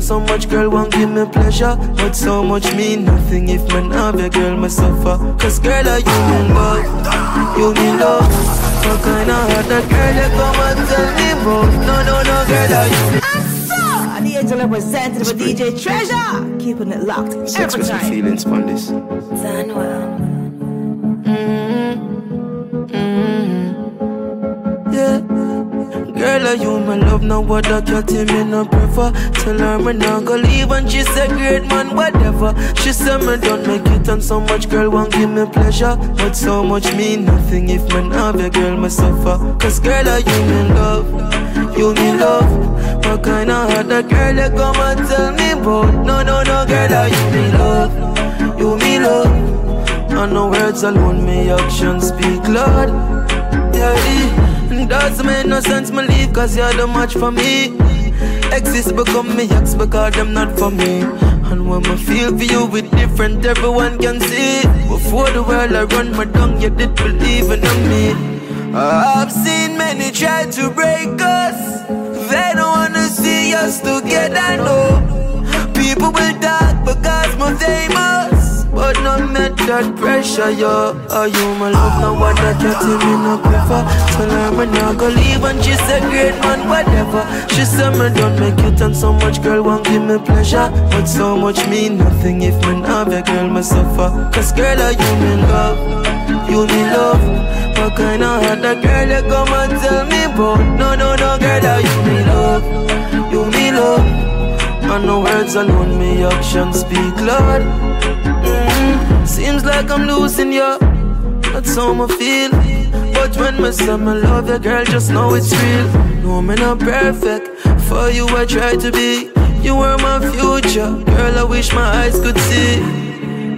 So much girl won't give me pleasure, but so much mean nothing if man have a girl me suffer. Cause girl are you in love, you me love. So kinda hard that girl you come and tell me more. No girl are you. And so, the angel represented with DJ Treasure, keeping it locked every time. Sex with feelings on this. San Juan. Yeah. Girl, are you my love? Now what that you tell me no prefer. Tell her me not go leave and she said great man, whatever. She said me don't make it and so much girl won't give me pleasure, but so much mean nothing if man have a girl me suffer. Cause girl, are you me love? You me love. What kind of hard that girl you come and tell me about? No girl, are you me love? You me love. And no words alone, me actions speak loud. Yeah. Doesn't make no sense, me leave, cause you're the match for me. Exes become me ex because them not for me. And when I feel for you, it's different, everyone can see. Before the world I run my tongue, you did believe in me. I've seen many try to break us. They don't wanna see us together, no. People will talk because I'm famous, but not met that pressure, yo. Are you my love? Now what that you tell me no prefer. Tell her me not go leave and she's a great man, whatever. She said me don't make it and so much girl won't give me pleasure, but so much mean nothing if man have a girl me suffer. Cause girl, are you me love? You me love. What kind of hard that girl you come and tell me about? No girl, are you me love? You me love. And no words alone, me actions speak loud. Seems like I'm losing you, that's how I feel. But when I say I love you, girl, just know it's real. No, I'm not perfect, for you I try to be. You were my future, girl, I wish my eyes could see.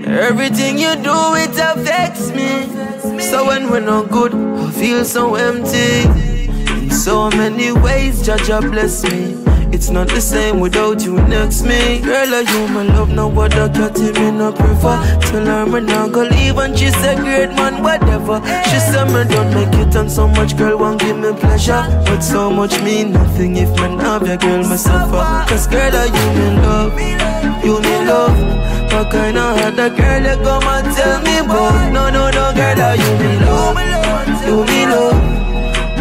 Everything you do, it affects me. So when we're not good, I feel so empty. In so many ways, Jah bless me. It's not the same without you next me. Girl, are you my love? Now what that you tell me no prefer. Tell her me not go leave and she said great man, whatever. She said me don't make it and so much girl won't give me pleasure, but so much mean nothing if man have your girl me suffer. Cause girl, are you me love? You me love. What kind of hard that girl you come and tell me about? No girl, are you me love? You me love.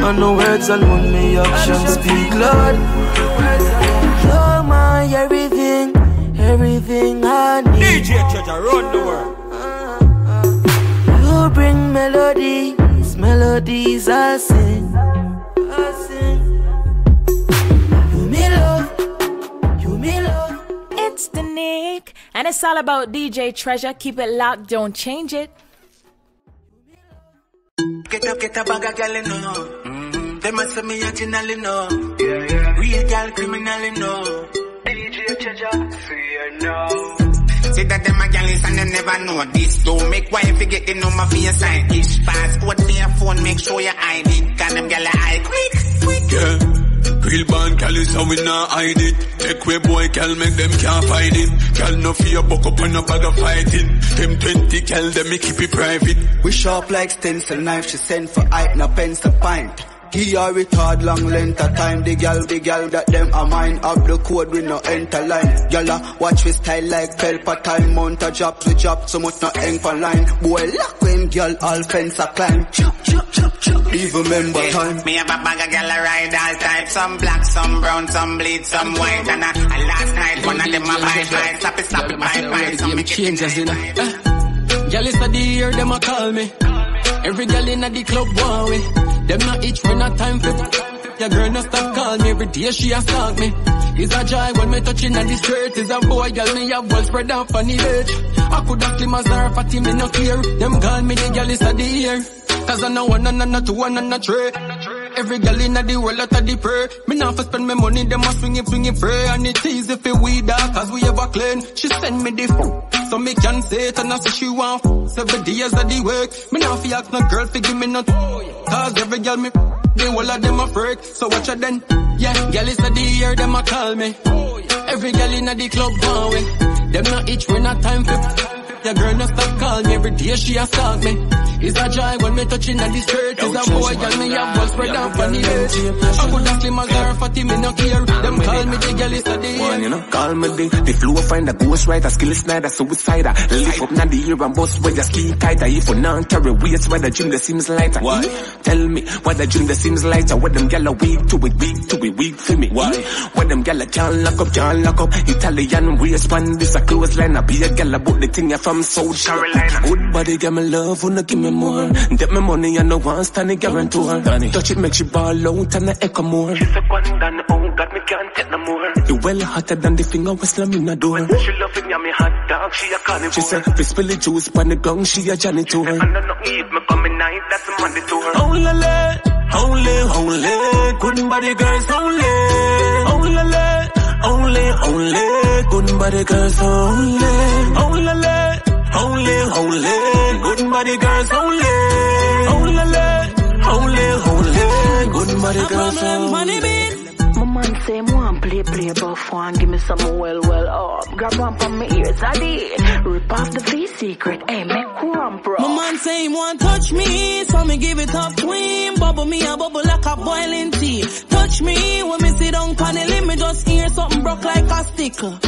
And no words alone, me actions speak loud. You're my everything, everything I need. DJ Treasure run the world. You bring melodies I sing. You me love, you me love. It's the Nick, and it's all about DJ Treasure. Keep it locked, don't change it. Get up, get a bag of gallon, no. They must have me a gin, no. Yeah, yeah. real girl, criminal, you know. DJ Treasure, fear no. Say that them a gallus and them never know this though. Make wife forget the number for your side dish. Passport for your phone, make sure you hide it. Can them gallus hide quick, quick. Yeah. Real band callous and we not hide it. Take way boy, girl, make them can't find it. Girl, no fear, buck up on a bag of fighting. Them 20, girl, them me keep it private. We sharp like stencil knife, she sent for height, no pence a pint. He are retard long length of time. The gal that them are mine. Up the code, we no enter line. Yalla, watch we style like Pelpa time. Mount a drops, we drop so much no hang for line. Boy, lock when girl, all fence a climb. Chop, chop, chop, chop. Even remember time. Me have a bag of gal a ride all type. Some black, some brown, some bleed, some white. And I last night, one of them a bite. Stop it, bite. Some me changes, you know. Gal is the year, them a call me. Every gal in the club, one way. Them not itch when not time for. Your girl no stop call me every day she a stalk me. It's a joy when me touching on the skirt. It's a boy girl me a ball spread out on the edge. I could have climb as her fatty me no care. Them call me the girl is a the year. Cause I know one and a two and a three. Every girl in the world out of the prayer. Me not for spend my money them a swinging free. And it's easy for we dark cause we ever clean. She send me the food. So me can say it and I say she want 7 days of the work. Me now fi ask no girl fi give me no cause every girl me they all of them a freak. So watch her then. Yeah, girl is a the year them a call me. Every girl in the club one way. Them not itch when not time for. Your girl no stop call me every day she assault me. It's a joy when me touching on the skirt. It's a boy girl me a ball spread out on the earth. I could ask him a girl for me no care. Them call me the girl is a day one, you know. Call me the flow find a ghostwriter. Skill sniper suicider. Lift up na the ear and bust where your skin tighter. If you non carry weights where the gym the seems lighter. Why? Tell me why the gym the seems lighter. Where them gyal a weak for me. Why? Where them gyal a can't lock up. Italian waistband this a clothesline. I be a gyal about the thing you from South Carolina. Good body get me love when you give me more. Get me money and no one standing guarantor. Touch it make she ball out and I echo more. She's a one and oh God me can't take no more. You well hotter than the finger was slamming a door. She loving ya me hot dog she a carnivore. She said we spill the juice pan the gong she a janitor. I don't know if me coming night that's a mandatory. Only good body girls only good body girls only good body girls only good body girls only. My man say mo and play buff one, give me some well up. Grab one from my ears, I did. Rip off the V secret, hey make one bro. My man say he won't touch me, so me give it up to him. Bubble me a bubble like a boiling tea. Touch me when me sit down panel, me just hear something broke like a sticker.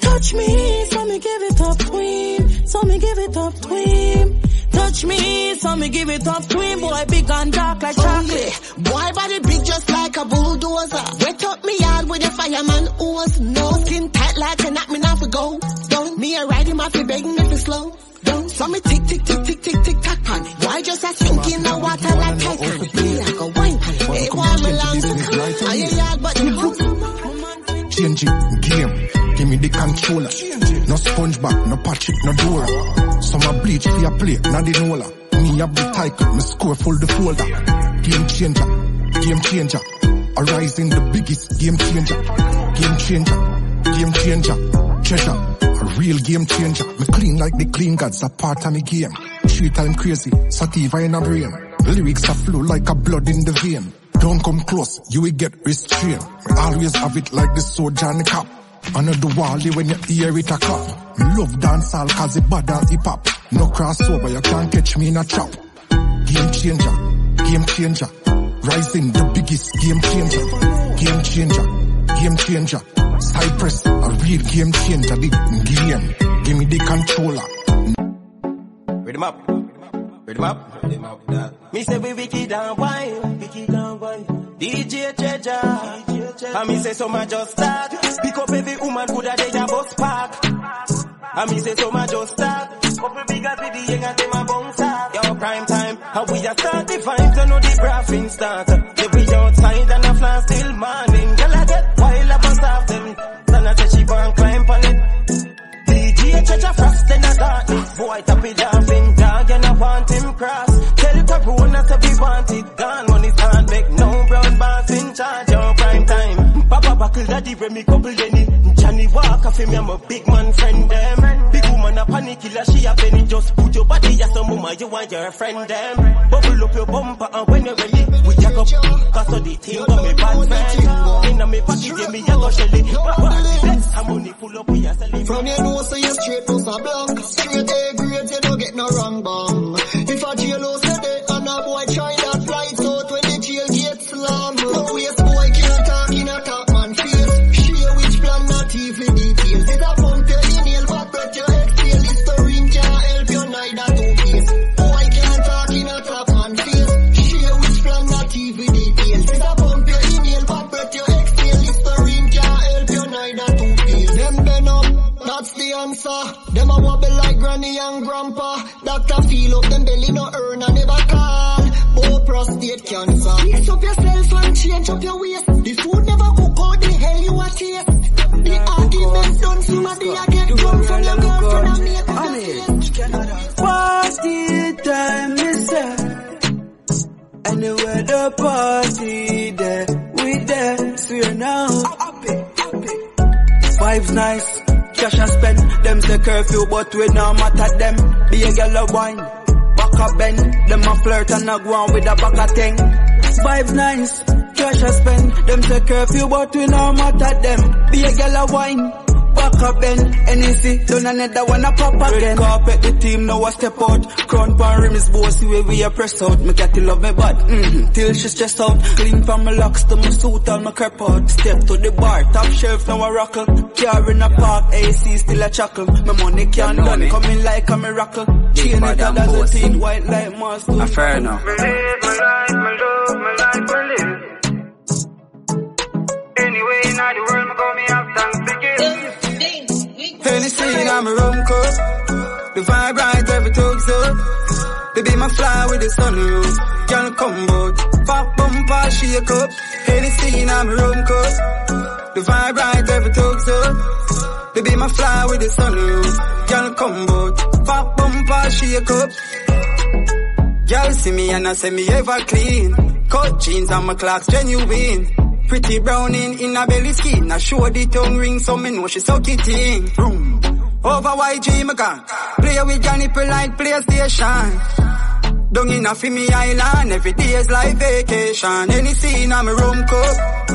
Touch me, so me give it up to him. So me give it up to him. Touch me, so me give it up to him. Boy, big and dark like chocolate. Boy, body big just like a bulldozer. Wet up me yard with a fireman hose. No skin tight like a knot, me not for go. Don't me a riding my feet begging if it's slow. Don't so me tick tick tick tick tick tick tack pan. Why just a sink in the water like Titan? Be like a wine pan. Hey, why me long to come? Are you yard but you house? Change it, game. Give me the controller. No SpongeBob, no Patrick, no Dora. Some a bleach for your plate, not the Nola. Me a big tiger, me score full the folder. Game changer. Arising the biggest game changer. Treasure, a real game changer. Me clean like the clean gods, a part of me game. 3 times crazy, sativa in a brain. Lyrics a flow like a blood in the vein. Don't come close, you will get restrained. Always have it like the soldier and the cop. Under the wall when you hear it a clap. Me love dancehall cause it bad and hip hop. No crossover you can't catch me in a trap. Game changer. Rising the biggest game changer. Cypress a real game changer. The game. Give me the controller. Read them up. Me say we wicked and wild. DJ Treasure. And me say so much just start. Pick up every woman could a day a bus park. And me say so much just start. Couple bigger with the young and them a bounce up. Yo prime time. And we a start the vibes. You know the graphing start. They we outside and a flash till morning. Girl I get wild up on staff them. And I say she won't climb on it. DJ Treasure frost in a darkness. Boy tap it off him dog and I want him cross. Tell Corona to be wanted gone. Money can't make no brown bars in charge. Yo prime time. Papa buckle daddy when me couple Denny. Johnny Walker for me, I'm a big man friend them. Big woman a panic killer, she a penny. Just put your body as a woman, you want your friend them. Bubble up your bumper and when you're ready, we jack up. Cause of the thing got me bad man. Inna me pocket, give me a go shelly. I'm only pull up with your sally. From your nose to your straight nose a block. Straight A grade, you don't get no wrong bomb. If a jail said it and a boy try that flight out when the jail gets slam. No waste boy can't talk in a top man face. Share which plan not even details. It's a pump your inhale, but breath your exhale. It's the ring can't help you neither two case. Boy can't talk in a top man face. Share which plan not even details. It's a pump your inhale, but breath your exhale. It's the ring can't help you neither two case. Them bend up, that's the answer. Them a wobble like granny and grandpa. Doctor feel up them belly no earn and never call. Oh, prostate cancer. Fix up yourself and change up your waist. The food never cook out, the hell you a taste. The argument done somebody a get drunk from your girlfriend and make it. Pass the time, listen. Anywhere the party there, we there, swear now. Vibes nice, cash I spend. Them say curfew, but we no matter them. Be a girl of wine, back a bend. Them a flirt and a go on with a back a thing. Vibes nice, cash I spend. Them say curfew, but we no matter them. Be a girl of wine, back a bend. NEC, don't another one a pop again. Red carpet, the team now a step out. Crown pan rim is bossy, way we a press out. Me catty love me bad, till she stress out. Clean from my locks to my suit and my crep out. Step to the bar, top shelf now a rockle. Car in a park, AC still a chuckle. My money can't done, coming like a miracle. Chain it up as a teen, white like moss. I'm fair now. Me live my life, my love, my life, my live. Anyway, in the world, me call me up, thanks again. Hennessy on my rum cup. The vibe right, every talks up. Baby, my fly with the sunroof. Girl, come out. Pop bumper, shake up. Hennessy on my rum cup. The vibe right, every talks up. Baby, my fly with the sunroof. Girl, come out. Pop bumper, shake up. Girl, see me and I say me ever clean. Cut jeans and my clocks genuine. Pretty browning in a belly skin. I show the tongue ring, so me know she suck it in. Vroom. Over YG, me can play with your nipple like PlayStation. Down in a Fimi Island, every day is like vacation. Any scene on my room cup,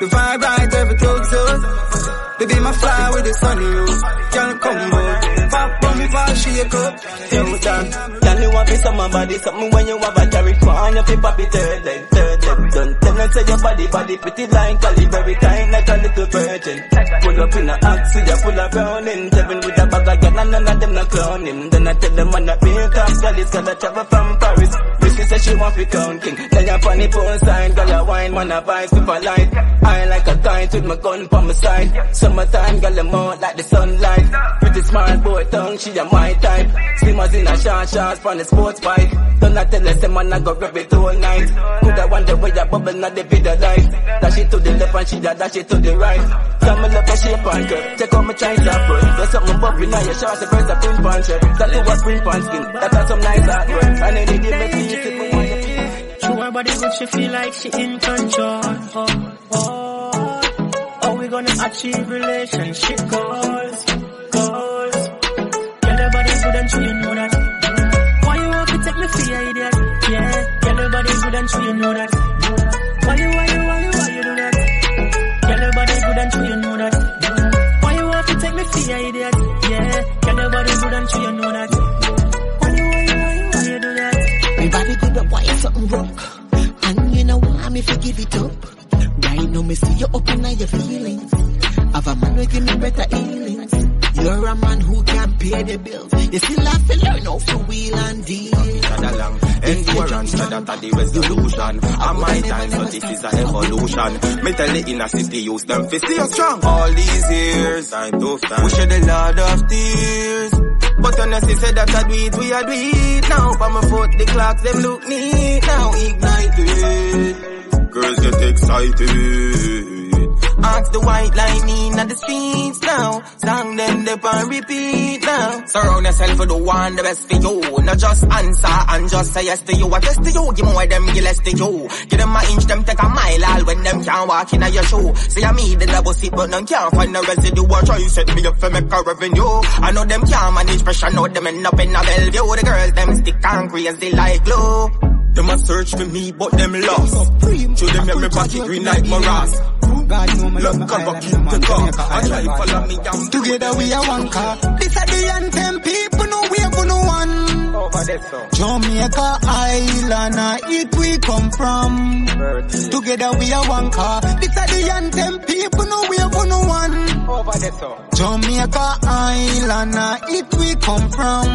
the vibe right, every talks up. Baby, my fly with the sunroof, can't come out. Pop bumper, shake up. Hey, stand. Tell me what piece of my body, something when you have a carry. On your paper, be third leg, third leg. Don't tell me say your body pretty like Cali, very tight like a little virgin. Pull up in a axe, so you full of browning. Seven with a bag again and none of them not clowning. Then I tell them I'm not real cause Cali's gonna travel from Paris. She said she want to count king. Then your funny phone sign, girl a wine, man a vibe, super light. I like a kite with my gun from my side. Summertime, girl a mouth like the sunlight. Pretty smart boy tongue, she a my type. Slimmers in a shorts from the sports bike. Don't I tell her say man I go grab it all night. Coulda wonder where your bubble not the video light. Dash it to the left and she da dash it to the right. Tell me love her shape and curve. Check out my Chinese apple. There's something bubbling on your shorts, the first a print pan shirt. That do a print pan skin. That has some nice artwork. And then they make me. Show her body good, she feel like she in control. Oh, oh, oh, we gonna achieve relationship goals, goals. Get her body good and you know that. Why you have to take me for your idiot? Yeah, get her body good and you know that. Why you do that? Get her body good and you know that. Why you have to take me for your idiot? Yeah, get her body good and you know that. Something rock, and you know why me fi give it up. Right now me see you open up your feelings. Have a man who give me better healings. You're a man who can pay the bills. You still have to learn how to wheel and deal. Endurance, that the resolution. And my time, so this is an evolution. Mentally in a city, use them fi stay strong. All these years, we shed a lot of tears. But honestly said that I do it, we are do it now. By my foot, the clocks, them look neat now. Ignite it, girls get excited. Ask the white lightning on the streets now. Song them they on repeat now. Surround yourself with the one the best for you. Not just answer and just say yes to you. I guess to you, give more them, give less to you. Give them an inch, them take a mile all when them can't walk in your show. See I mean the double seat but none can't find the residue. I try you set me up for make a revenue. I know them can't manage pressure, know them end up in a Bellevue. The girls them stick and crazy like glue. Them a search for me, but them lost. Show them everybody green like morass. Love cover, keep the car. I try follow me down. Together we are one car. This are the anthem, people know we are gonna one. Jamaica Island, it we come from. Together we are one car. This are the anthem, people know we are gonna one. Jamaica Island, it we come from.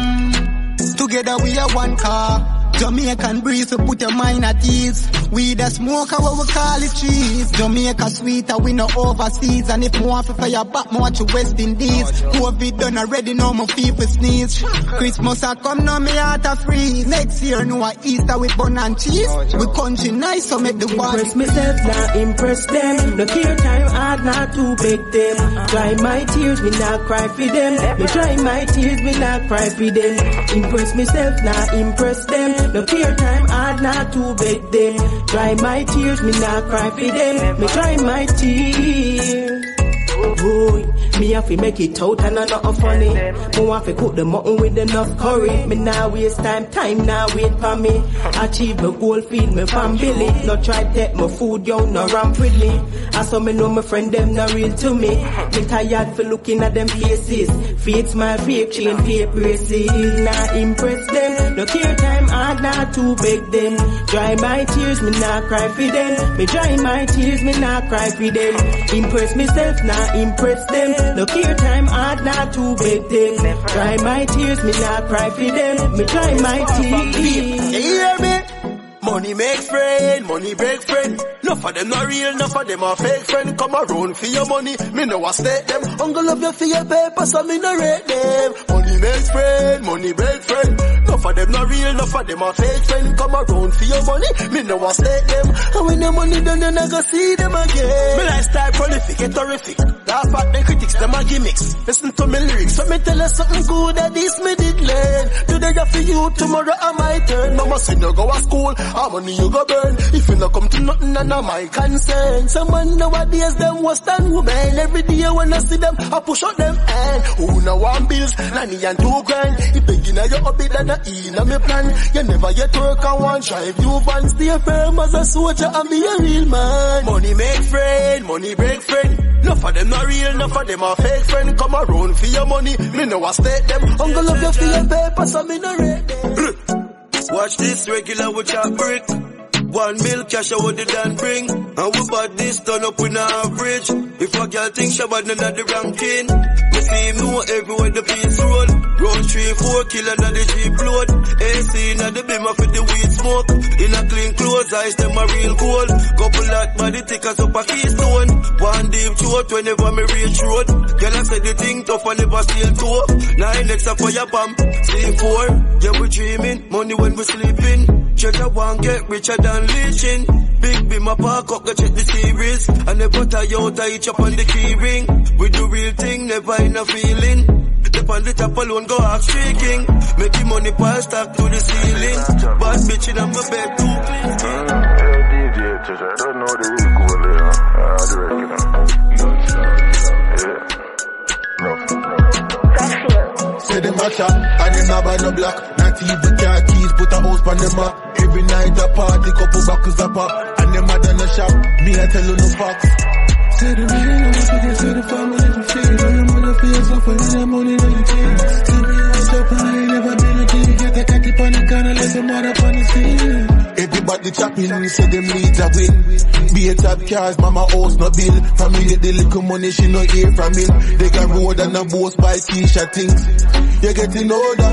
Together we are one car. Jamaican breeze, we put your mind at ease. We the smoker, what we call it cheese. Jamaica sweeter, we no overseas. And if more for your back, more to West Indies. COVID done already, no more fever sneeze. Christmas I come, now me heart a freeze. Next year, no a Easter with bun and cheese. We country nice, so make the world. Impress myself, now impress them. No care time hard, not to beg them. Dry my tears, me not cry for them. Me dry my tears, me not cry for them. Impress myself, now impress them. No fear time, hard not to beg them. Dry my tears, me not cry for them. Me dry my tears. Boy, me have to make it out and I'm not funny. Me want to cook the mutton with enough curry. Me now waste time now wait for me. Achieve my goal, feed my family. No try take my food, yo, no ramp with me. I saw me know my friend, them not real to me. Me tired for looking at them faces. Fake smile, fake chain, fake braces. Now impress them, no care time hard not to beg them. Dry my tears, me not cry for them. Me dry my tears, me not cry for them. Impress myself now. Impress them, no care time hard not to beg them. Dry my tears, me not cry for them. Me dry my tears. You hear me? Money makes friend, money break friend. Nuff of them not real, nuff of them are fake friend. Come around for your money, me no a state them. I'm gonna love you for your paper, so me no rate them. Money makes friend, money break friend. Nuff of them not real, nuff of them are fake friend. Come around for your money, me no a state them. And when the money done, then I go see them again. Me lifestyle prolific and terrific. Laugh at the critics, them are gimmicks. Listen to me lyrics, so me tell you something good that this me did learn. Today I for you, tomorrow I might turn. Mama said no go to school, how money you go burn. If you no come to nothing, none of my concern. Some man nowadays, them was stand women. Every day when I see them, I push out them hand. Who no want bills, nanny and 2 grand. If begging at your hobby, then I eat on my plan. You never get work, I want drive you van. Stay firm as a soldier and be a real man. Money make friend, money break friend. Nuff of them not real, nuff of them are fake friend. Come around for your money, me no a state them. I'm gonna love you for your paper, so me no rate them. Watch this regular with your brick. 1 mil cash I would then bring. And we bought this turn up with average. If a girl thinks she bad, none of the ranking. Me see him know everywhere the peace roll. Round 3-4 kill under the cheap load. AC now the bimmer for the weed smoke. In a clean clothes, eyes them a real cold. Couple lot body thick as up a keystone. One deep throat whenever me reach road. Girl I said the thing tough and never steal toe. 9X a fire bomb, C4. Yeah we dreaming, money when we sleeping. Treasure won't get richer than leeching. Big be my park up, go check the series. I never tie out, I each up on the key ring. We do real thing, never in a feeling. Dip on the top alone, go half streaking. Make the money pass stack to the ceiling. Bad bitch in my bed too clean. DJ Treasure, I don't know the real goal there. I do reckon. Yeah. No. Say them a shop, and them a buy no block. Not even car keys, put a house on the map. Every night a party, couple buckles a pop. And them a done a shop, me a tell you no facts. Say them really know what they say, the family doesn't feel. All them wanna feel so for all that money that you take. See me on top and I ain't never been a king. Get the cocky pan and kinda let them out up on the scene. Everybody chopping, say them leads a win. Be a top cars, mama house no bill. Family get the little money, she no hear from me. They got road and a boss by Keisha things. You're getting older.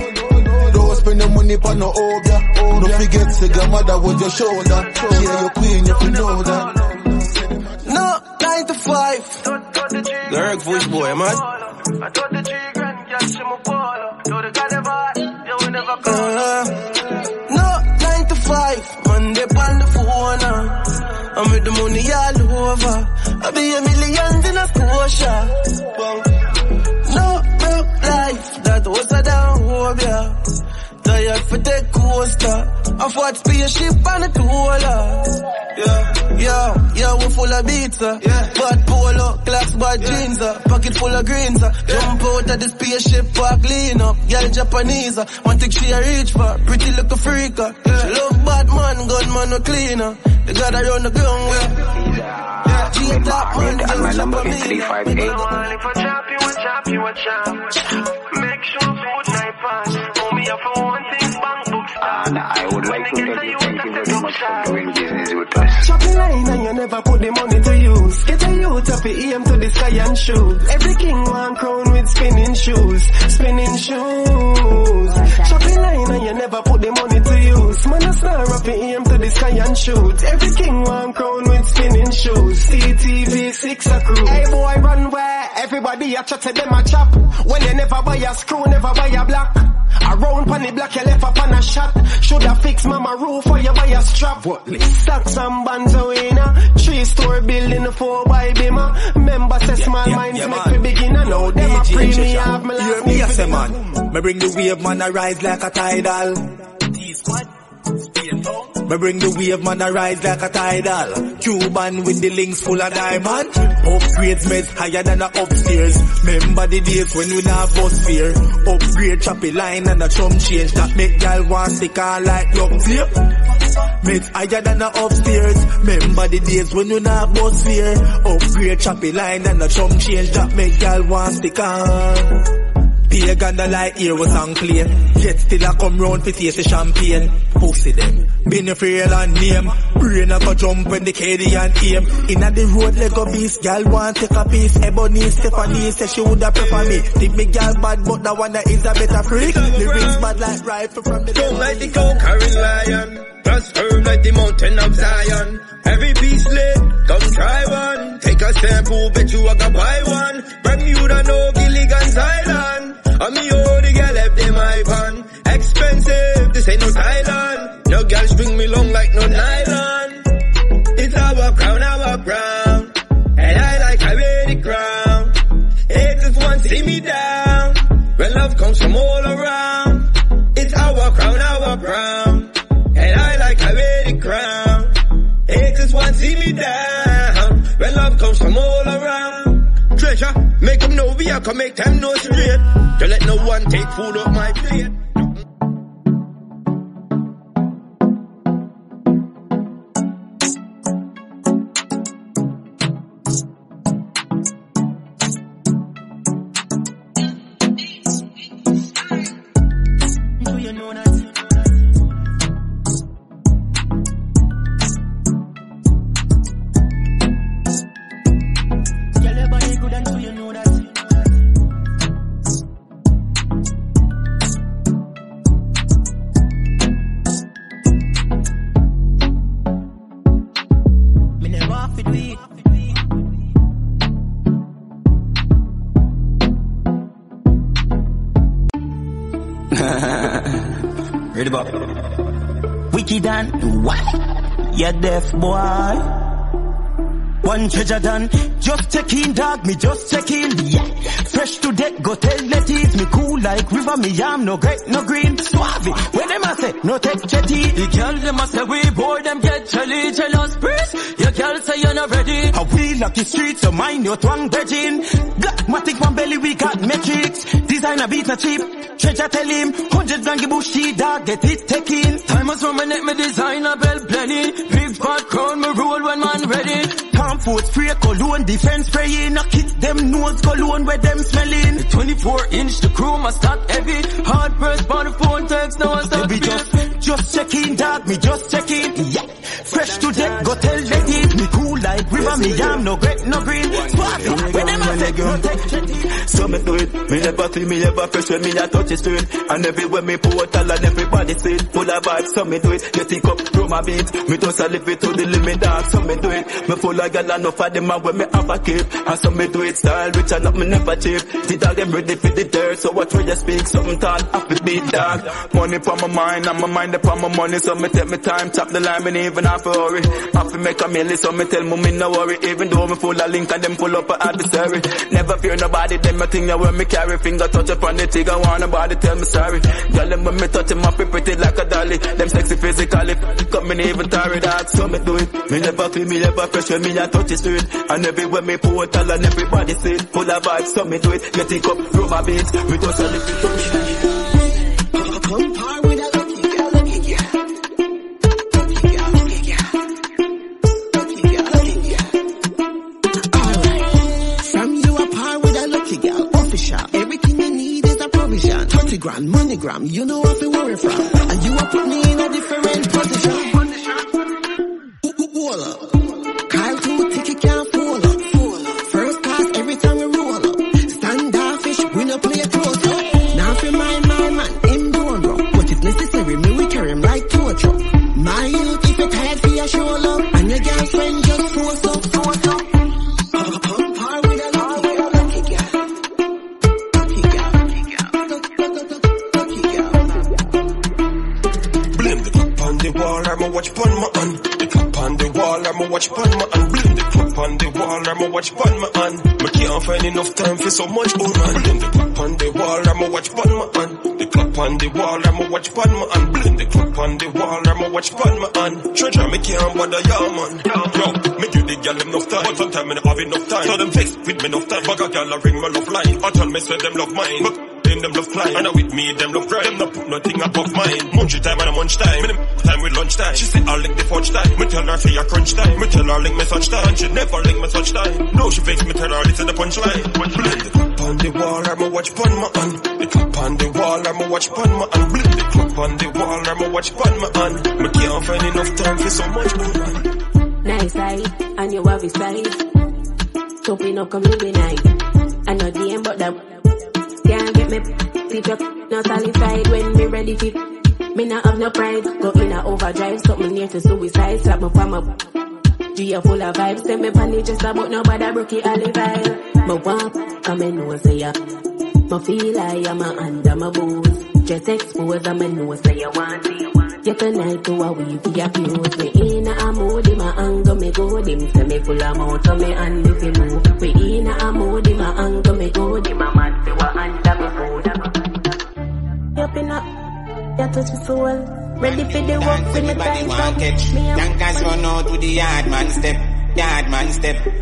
Don't spend the money for no older. Don't forget to your mother with your shoulder. Yeah, your queen, you can know that. No, 9 to 5. The Reg voice boy, man. I told the 3 grand, yes, I'm a baller. Though they got the bar, yeah, we never call. No. 9 to 5, Monday on the phone. I'm with the money all over. I be a million in a pressure. Wow. No, no life, that was a down home, yeah. Tired for the coaster, of what spaceship on the toilet. Yeah, we're full of beats, yeah. Bad polo, class, bad jeans, pocket full of greens, jump out of the spaceship, park lean up, girl Japanese, one thing she a reach for, pretty little freak, she love bad man, gun man no cleaner, they got her on the ground, G-top man, just my number is 358. If I chop you, I chop you, I chop. Make sure food night pass, only up for one thing, bank books. And I would like to tell you thank you very much for doing business with us. Shopping line and you never put the money to use. Get a youth up EM to the sky and shoot. Every king one crown with spinning shoes. Spinning shoes. Shopping line and you never put the money to use. Man a star up EM to the sky and shoot. Every king one crown with spinning shoes. CTV 6 a crew. Hey boy run where everybody a chat to them a chap. When you never buy a screw, never buy a black. Around panny black you left up on a shot. Shoulda fix mama roof for you buy a strap. Stacks and bands away now. 3-story building 4-by bima. Member says my mind's make me beginner. Now them a pre me have me last me for man. Me bring the wave man a rise like a tidal. Me bring the wave man a rise like a tidal. Cuban with the links full of diamond. Upgrade meds higher than a upstairs. Remember the days when we not bus fear. Upgrade choppy line and a chum change. That make y'all want stick on like up here. Meds higher than the upstairs. Remember the days when you not bus fear. Upgrade choppy line and a chum change. That make y'all want stick on. Pagan the light here was unclean. Yet still I come round for taste the champagne. Pussy them, been a fail and name. Brain a go jump when the KD and aim. Inna the road Lego beast, gal want take a piece. Ebony Stephanie said she woulda prefer me. Think me gal bad but that one that is a better freak. Lyrics bad like rifle from the come like the conquering lion. Prosper like the mountain of Zion. Every piece lit, come try one. Take a sample, bet you I can buy one. Bring you to no Gilligan's Island. I'm the only girl left them my pan. Expensive, this ain't no Thailand. No girl string me long like no nylon. It's our crown, and I like I wear the crown. Haters want to see me down, when love comes from all around. It's our crown, and I like I wear the crown. Haters want to see me down, when love comes from all around. Treasure, make them know we are can make them know straight. Don't let no one take food off my plate. Deaf boy, one treasure done. Just checking, dog. Me just checking. Yeah, fresh to death. Go tell letties. Me cool like river. Me yam no great, no green. Suave. When them a say no take jetty. The girl them a say we boy them get jelly, jealous priest. Your girl say you're not ready. How we lucky streets, so mind your twang begging. Matic one belly we got metrics. Designer beat not cheap. Treasure tell him 100 grand give bushy dog. Get it taken. Time has run my neck. Me designer bell blending. Crown, me roll when man ready. Tom food spray, cologne, defense spraying. I kick them nose, cologne where them smelling. The 24-inch, the crew must start heavy. Hard press, by the phone text, now I start be just checking, dog, me just checking. Yeah. Fresh to death, go tell ladies. Me cool like river, me yam, no great, no green. Swap, when them I take, no take. So me do it, me never feel, me never fresh when me not touch the street. And everywhere me portal and everybody see it. Full of vibes, so me do it, get it up, throw my beat. Me just a live it to the limit, dog, so me do it. Me full of gal enough of them and when me have a cape. And so me do it, style rich and up, me never cheap. The dog them ready for the dirt, so watch when you speak. Something tall, have to beat, dog. Money for my mind, and my mind upon my money. So me take my time, chop the line, me even have to hurry. Have to make a meal, so me tell me no worry. Even though me full of link and them full up an adversary. sorry. Never fear nobody, them a thing that when me carry. Finger touch upon the tig, I want nobody tell me sorry. Girl, them when me touch them up, be pretty like a dolly. Them sexy physically, cut me even tired, that's so me do it. Me never feel, me never fresh when me a touch the street. And everywhere me portal and everybody see it. Full of vibes, so me do it. Get it up, through my beats, we don't sell it. Grand, money gram, you know what you worry from. And you are put me in a different position. Wall up. Kyle too thick, you can't fall up. First class every time we roll up. Stand up fish, we no play it close up. Now for my man, him don't rock. But if necessary, me we carry him like tow truck. My youth, if you tired, for your show love. And your girlfriend just force up. Watch pon my hand, the clock on the wall. I'ma watch pon my hand, blame the clock on the wall. I'ma watch pon my hand, me can't find enough time for so much old man. Blame the clock on the wall. I'ma watch pon my hand, the clock on the wall. I'ma watch pon my hand, blame the clock on the wall. I'ma watch pon my hand. Treasure me can't bother ya man. Yo, make you the girl enough time, but sometimes me not have enough time. So them text with me enough time, but a girl I ring my love line. I tell me say them love mine, but them love climb. And with me, them love grind. Them not put nothing above mine. Munchy time and a munch time. Minimum time with lunch time. She say I'll link the fudge time. Me tell her say a crunch time. Me tell her link me such time. And she never link me such time. No, she fakes me tell her this in the punchline. Blame the clock on the wall. I'ma watch pon my hand. The clock on the wall. I'ma watch pon my hand. Blame the clock on the wall. I'ma watch pon my hand. Me can't find enough time for so much woman. Nice eye and your wife is size. Topping up come living night. I know the end but that. Can't get me tip up, not satisfied when me ready tip. Me not have no pride, go in a overdrive, something near to suicide, slap me from up. G a full of vibes, send me panic just about nobody broke it all vibe. My wap, come and no say ya. My feel I am a under my booze. Just expose a man no say ya want it. Yet tonight to a weepy abuse. Me in a mood, in my anger me go, them say me full of mouth, so me and me fi move. Me in a mood, in my anger me go, them a mad fi wa under me food. Yup in a, ya touch me soul. Ready for the work when the time's up. Tankers run out to the yard man step, yard man step.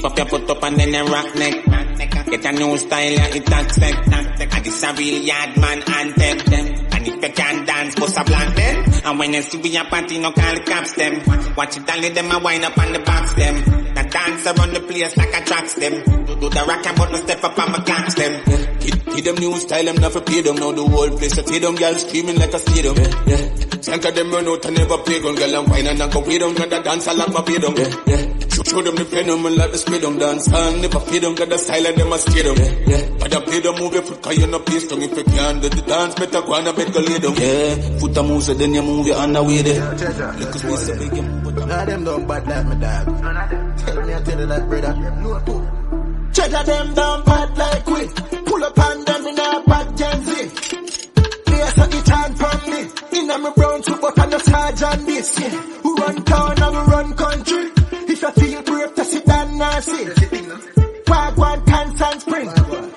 Pop your foot up and then a rock neck. Get a new style and it's accept. And it's a real yard man and them. And if you can't dance, bust a block them. And when you see we a party, no call the cops them. Watch it and let them a wind up on the box them. The dance around the place like a tracks them. Do the rock and but no step up and my catch them. Hit them new style, them not for pay them. Now the whole place I hit them, y'all screaming like a stadium. Sanka them run out and never play gun. Girl, I'm wine and I go with them. Got the dance along for pay them. Show them the phenomenon like the speed them dance. And never pay them, got the style and them a skate them. But I pay them move your foot, cause you no place down. If you can't do the dance, better go and I bet go lay down. Foot a move, so then you move your hand away there. Look at me, so big and put them. None of them don't bad like me dog. None of them. When you tell you that brother, no two. Cheddar them down bad like we. Pull up on them in a bad Gen Z. They are such a chant from me. In a me brown suit but I'm a sergeant this. Who run town and we run country. If you feel brave to sit down and see. Wagwan constant spring.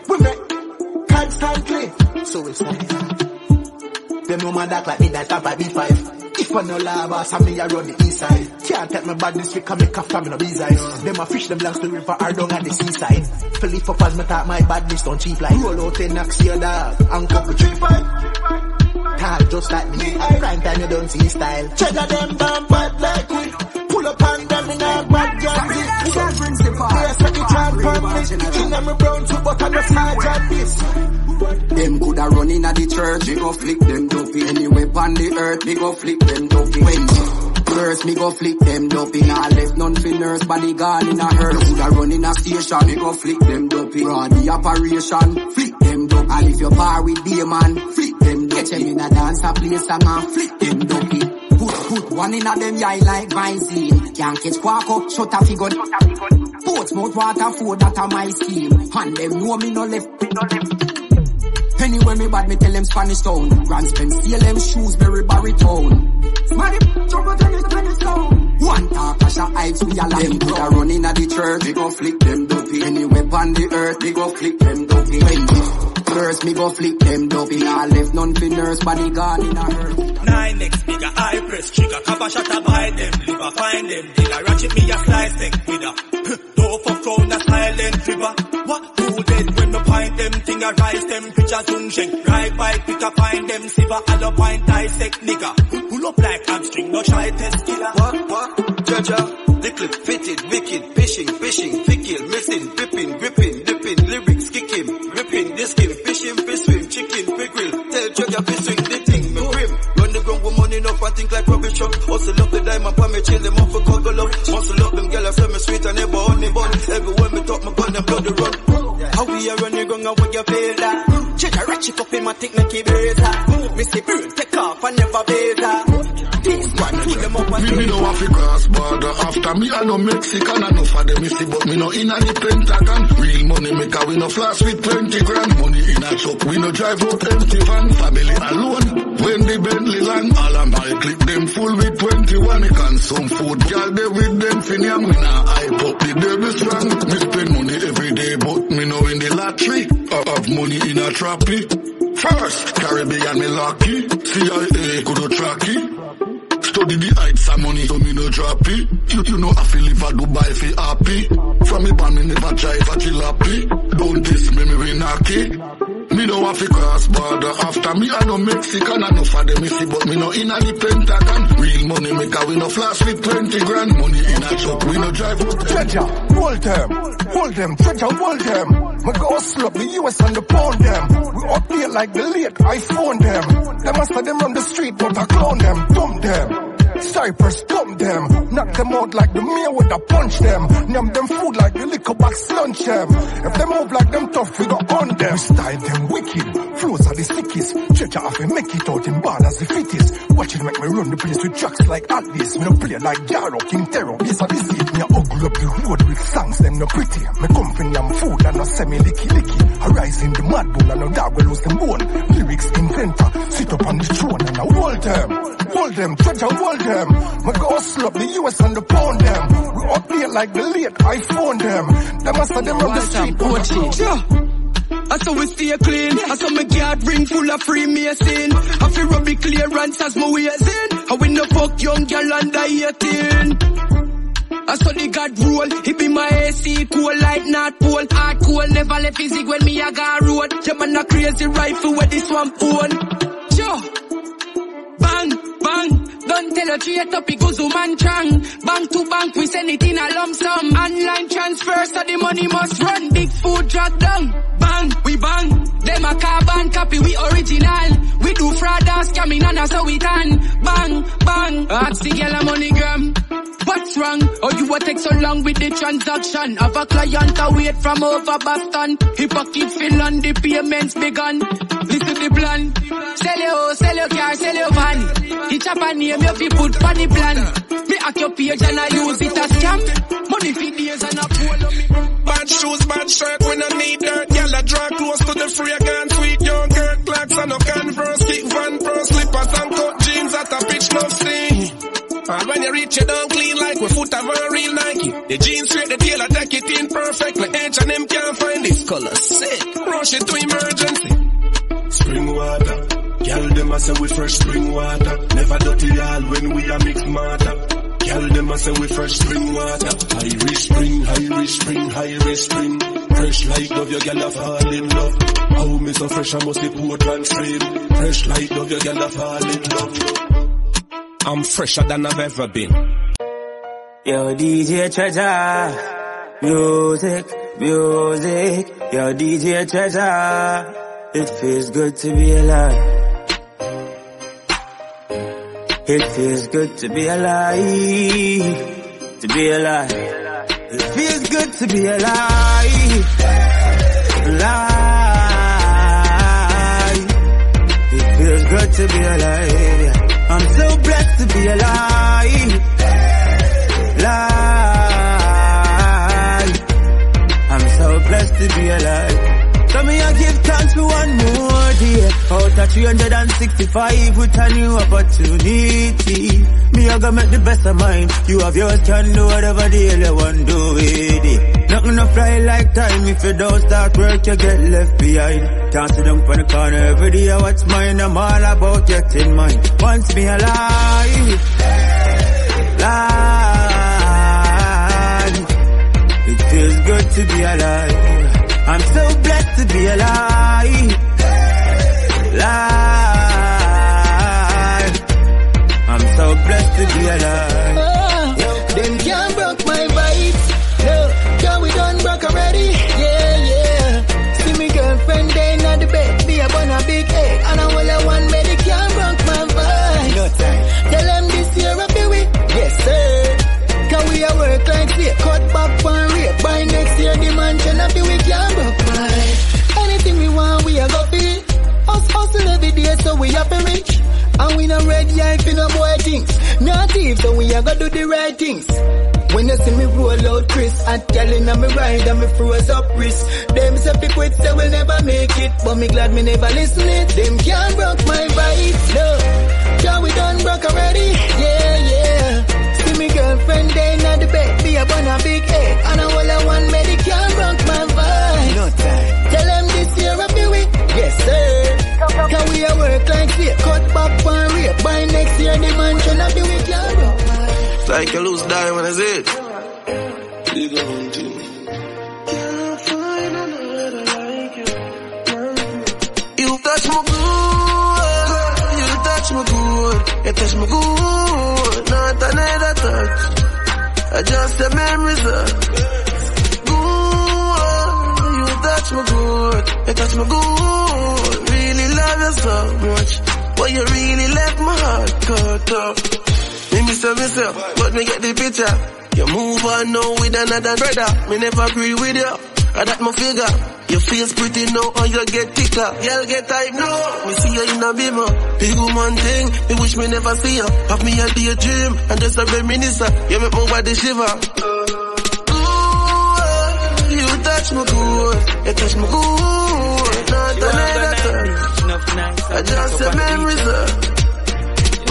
We make constantly. So it's nice. Them woman act like me that have a B5. If I no lava, some me around the east side. Can't take my bad this week, I make a family no B-side. Them a fish, them belongs to the river, are down at the seaside. Philip up as me talk, my bad list on cheap like. Roll out in next year, dog, and couple 3-5. Talk just like me, prime time you don't see style. Cheddar them down bad like we. Pull up on them in a bad gang. So friends, they are such a child from me. In a me brown suit, but I'm a sergeant this. Them coulda run in at the church, we go flick them dopey. Anyway, on the earth, we go flick them dopey. When first, me go flick them dopey. Nah left none for nurse, body gone in a hurt. Coulda run in a station, we go flick them dopey. Run the operation, flick them dopey. And if you par with the man, flick them dopey. Catch them in a dance, a play song and flick them dopey. Put one in a them yai like Visine. Can't catch quacko, shut a figure. Portsmouth water food, that a my scheme. And them know me no left, me no left. Anywhere me bad, me tell them Spanish town. Grand spend, steal them shoes, very baritone. Smarty, jump on Spanish town. One talk, Asha, I feel like them. Coulda run in at the church, they go flick them dopey. Any weapon the earth, they go flick them dopey. First, me go flick them dopey. I left none for nurse, bodyguard in a hurt. 9x bigger, I press trigger. Kappa shot a buy them, liver find them. Digga ratchet me a slice, neck bidder. Dope for crown, a silent fever. What do dead when me find them? Thing I rise them, pictures zoom shake. Right by, pick a find them, silver, other point, dissect, nigga. Pull up like hamstring, no try test killer. What, Jaja? The clip fitted, wicked, fishing, fickle, missing, pipping, gripping, dipping, lyrics, kicking, ripping, disking, fishing, fish swim, chicken, pick grill. Tell Jaja, fish swing, the thing, me grim. Run the ground with money enough and think like rubbish up. Hustle up the diamond, pa me chill them off for cover up. Muscle up them girl, I say me sweet and never honey bun. Everywhere me talk, my gun and blood the run. How we are running ground and what you feel that? Jaja, ratchet up in my thick, make it better. Missy bird, take off and never better. Me no have to cross border. After me I no Mexican. I no for them missy, but me no inna the Pentagon. Real money maker, we no flash with 20 grand. Money in a truck, we no drive out empty van. Family alone, when the Bentley land. All of my clip them full with 21. Me consume food, girl they with them finiam. Me na hype up the baby strong. Me spend money every day, but me no in the lottery. I have money in a trappy. First Caribbean me lucky. CIA coulda tracky. Study the heights of money, so me no droppy. You know I feel if I Dubai fi happy. From me band me never drive a chillapi. Don't diss me, me we knocky. Me no have to cross border. After me I no Mexican. I no for them missy, but me no inna the Pentagon. Real money maker, we no flash with 20 grand. Money in a truck, we no drive out. Treasure, hold them, treasure, hold them. Me go hustle up the US and the pound them. We up here like the late iPhone them. Them master them on the street, but I clown them, dumb them. Cypress, dump them. Knock them out like the mayor with a punch them. Numb them food like the liquor box lunch them. If they move like them tough, we go on them. We style them wicked. Flows are the sickest. Treasure off and make it out in bad as the fittest. Watch it make me run the place with tracks like Atlas. Me no play like Yarrow, King Terror. This are the seat. Me a ogle up the road with songs, them no pretty. Me come from them food and no semi-licky. I rise in the mad bull and no dog will lose them bone. Lyrics inventor, sit up on the throne and I hold them, treasure hold them. Me go hustle up the US and the pound them. We up here like the late iPhone them. Them master them on the street. I saw we stay clean. I saw my guard ring full of Freemason. I feel rubby clearance as my ways in. I win the fuck young girl under 18. I saw the God rule, he be my AC, cool like North Pole. Hard cool, never left physique when me a got road. Jam on a crazy rifle where the swamp own. Bang. Don't tell a traitor because you man trang. Bank to bank, we send it in a lump sum. Online transfer, so the money must run. Big food drop down. Bang, we bang. Them a carbon copy, we original. We do fraud and scamming and so we tan. Bang, bang. Ask the girl a MoneyGram. What's wrong? Oh, you a take so long with the transaction. Have a client away from over Boston. He pocket fill on the payments begun. Listen the plan. Sell your car, sell your van. He chop a name. If you put funny plan, me hack your page and I use it as scam. Money for days and a pool on me. Bad shoes, bad shirt, we no need dirt. Y'all a draw close to the fragrant. Sweet young girl, clocks and no Converse. Kick Van Pro, slippers and cut jeans at a pitch, no sting. And when you reach, you don't clean like we foot of a real Nike. The jeans straight, the tailor take it in perfectly. H&M can't find this color, sick. Rush it to emergency. Spring water. Girl, them a say we fresh spring water. Never dirty all when we a mix matter. Girl, them a say we fresh spring water. Irish spring. Fresh like love, your girl a fall in love. How me so fresh, I must be Portland stream. Fresh like love, your girl a fall in love. I'm fresher than I've ever been. Yo, DJ Treasure. Music. Yo, DJ Treasure. It feels good to be alive. It feels good to be alive, to be alive. It feels good to be alive, alive. It feels good to be alive. I'm so blessed to be alive, alive. I'm so blessed to be alive. So me I give thanks for one more day. Out of 365 with a new opportunity. Me I gonna make the best of mine. You have yours, can do whatever the hell you want to do with it. Nothing to fly like time. If you don't start work, you get left behind. Can't sit down for the corner every day. I watch mine, I'm all about getting mine. Once me alive, alive. It feels good to be alive. I'm so blessed to be alive, alive. I'm so blessed to be alive. Oh, them can't break my vibes. No, can we done broke already? Yeah, yeah. See me girlfriend there in the bed, be up on a big head, and I will have one baby can't break my vibes. No time. Tell them this year I'll be with. Yes, sir. Can we a work like slave? Cut back one rate by next year, the man cannot be with. So we up and rich, and we not ready if you no boy things. Not thief, so we are gonna do the right things. When you see me roll out Chris, I'm telling them me ride and me froze up wrist. Them say pick quit, say we'll never make it, but me glad me never listen it. Them can't broke my vibes, no. Can we done broke already? Yeah, yeah. See me girlfriend there in the bed, be up on a big head, and I all I want me the can't broke my vibes. No time. Tell them this year I'll be with. Yes, sir. Can we a work like slave? Cut back and rape. By next year the man cannot be with your bro. It's like a loose diamond, is it? You go home to me. Can't find another like you. You touch me good. You touch me good. You touch me good. Not another touch. I just a memories of. You touch me good, you touch me good. Really love you so much, but you really left my heart cut up. Me miss myself, but me get the picture. You move on now with another brother. Me never agree with you, I that my figure. Your face pretty now and you get thicker. Y'all get tight now. Me see you in a beamer. Big woman thing, me wish me never see you. Have me a daydream and just a reminiscer. You make my body shiver. You touch me good, you touch me good. Not another touch, I just a memory, sir.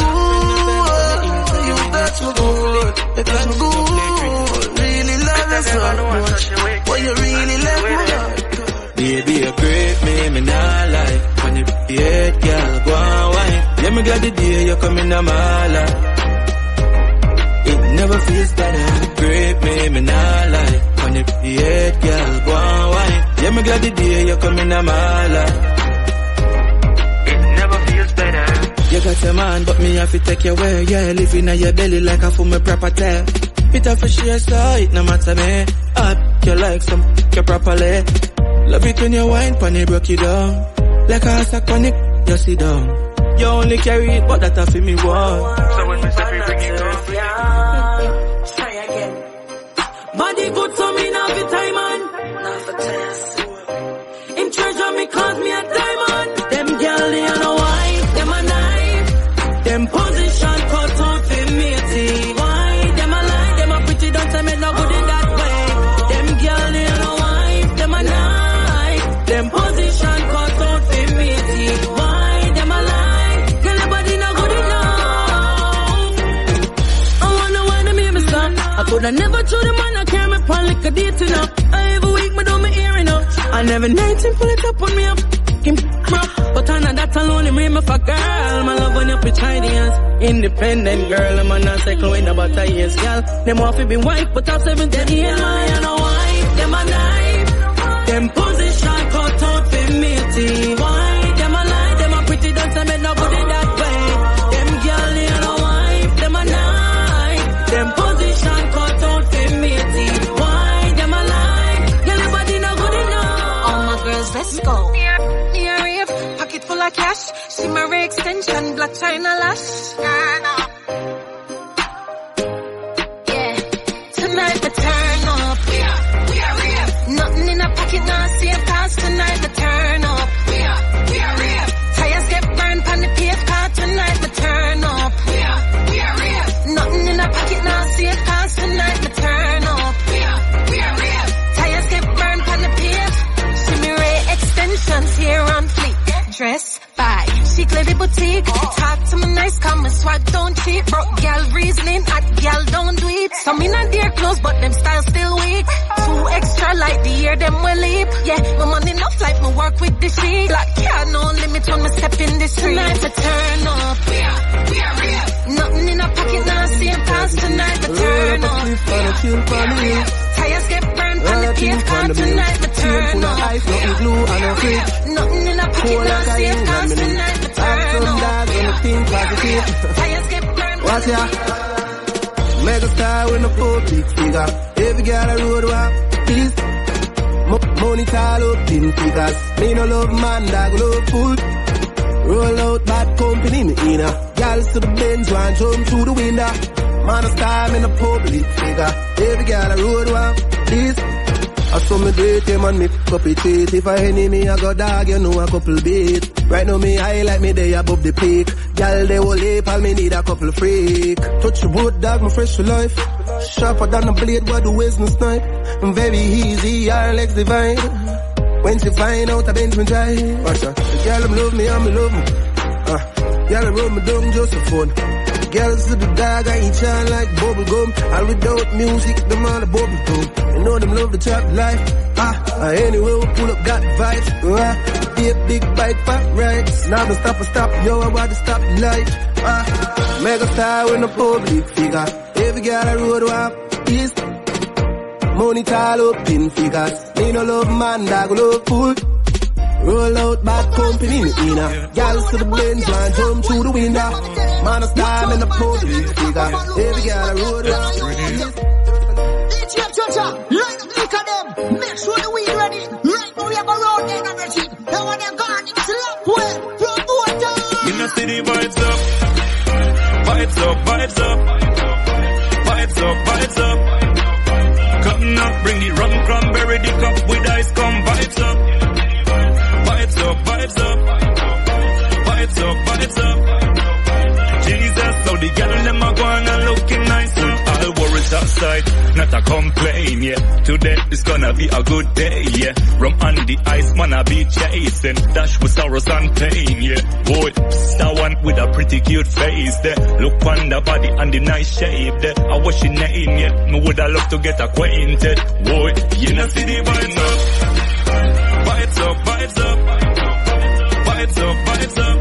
Ooh, you touch me good, you touch me good. Really love you so much, but you really left my heart. Baby, you creep me, me not like. When you hate, girl, go and wife. Let me get the day you come in my life. It never feels better. Creep me, me not like. When you hate, girl, go and whine. Yeah, me glad the day you come in my life. It never feels better. You got a man, but me have to take you away. Yeah, live in your belly like a full me property. It a for sure, so it no matter me. Hot, you like some, you properly. Love it when you whine, pan you broke it down. Like a sack on it, you sit down. You only carry it, but that a for me one. So when me step in, bring it down. Body good, so me now be time on. Now for test. Him treasure me, cause me a diamond. Them girl, they on a wife, them a knife. Them position cut off in me, see. Why? Them a lie, them a pretty, don't tell me no good in that way. Them girl, they on a wife, them a knife. Them position cut off in me, see. Why? Them a lie, girl, your body no good enough. I wanna why they make me stop. I coulda never told them man. Like a dating up, every week me do me hearing up. And every night him pull it up on me up, him crap. But I know that alone him made me for girl. My love when you pitch ideas, independent girl. I'm not second in about a years, girl. Them off it be white, but I'm 7 years. I ain't a wife, them a knife, them position cut out for me. Why them a lie, them a pretty, don't tell me nobody that way. Them girl they ain't a wife, them a knife, them position cut out for me. Let's go. Near rave, pocket full of cash. Shimmer extension, black China lash. Yeah, tonight we turn up. We are rave. Nothing in a pocket, not safe cause tonight we turn up. We are rave. Tires get burned on the paper, tonight we turn up. We are rave. Nothing in a pocket, not safe cause tonight we turn up. We are rave. Tires get burned on the paper. Extra Some in a dear clothes, but them style still weak. Too extra like the year them will leap. Yeah, my money enough like my work with the sheet. Like, yeah, no limit when me step in the street. Tonight I turn up. We are real. Nothing in a pocket, now same pants. Tonight I turn up. Tires get burned on the page card. Tonight I turn up. Nothing in a pocket, now same pants. Tonight I turn up. Tires get burned on the page. Mega star with no four big figure. Every girl I road walk, please. Money tall up in figures. Me no love man, dog love food. Roll out bad company, me inner. Girls to the Benz, one jump through the window. Man a star, me no public figure. Every girl I road walk, please. I saw me dirty man, me copy teeth. If I enemy, I got dog, you know a couple beat. Right now me high like me day above the peak. Girl, they will leap, all me need a couple freak. Touch wood, dog, me fresh to life. Sharper than a blade, but the waist no snipe. I'm very easy, our legs divine. When she find out, I bend me dry. Watch out, the girl, them love me, and me love me. Girl, I roll me down just for fun. Girls to the dog, I eat shine like bubblegum. And without music, them all a bubble gum. You know them love the trap life. Anyway, we pull up, got vibes. Be a big bike, back rides. Now the stop, yo, I want to stop light. Mega star with no public figure. Every girl I road walk, is money tall up in figures. Me no love man, dog love fool. Roll out bad company, in the inner. Girls to the Benz, man, jump through the window. Man a star in the public figure. Every girl I road walk, is make sure that we ready. Right now we have a road in our team. Now when they're gone, it's locked well from the water. In the city, vibes up. Vibes up, vibes up. Vibes up, vibes up. Come now, bring the rum, cranberry, the cup with ice, come vibes up. Vibes up, vibes up. Vibes up, vibes up. Jesus, so the girl in them are going and looking nice. All worries outside, not a complaint, yeah. Today is gonna be a good day, yeah. Rum on the ice, man, I be chasing. Dash with sorrows and pain, yeah. Boy, star one with a pretty cute face there. Look on the body and the nice shape there. I wish she name, yeah. Me woulda love to get acquainted. Boy, you know see the vibes up. Vibes up, vibes up. Vibes up, vibes up.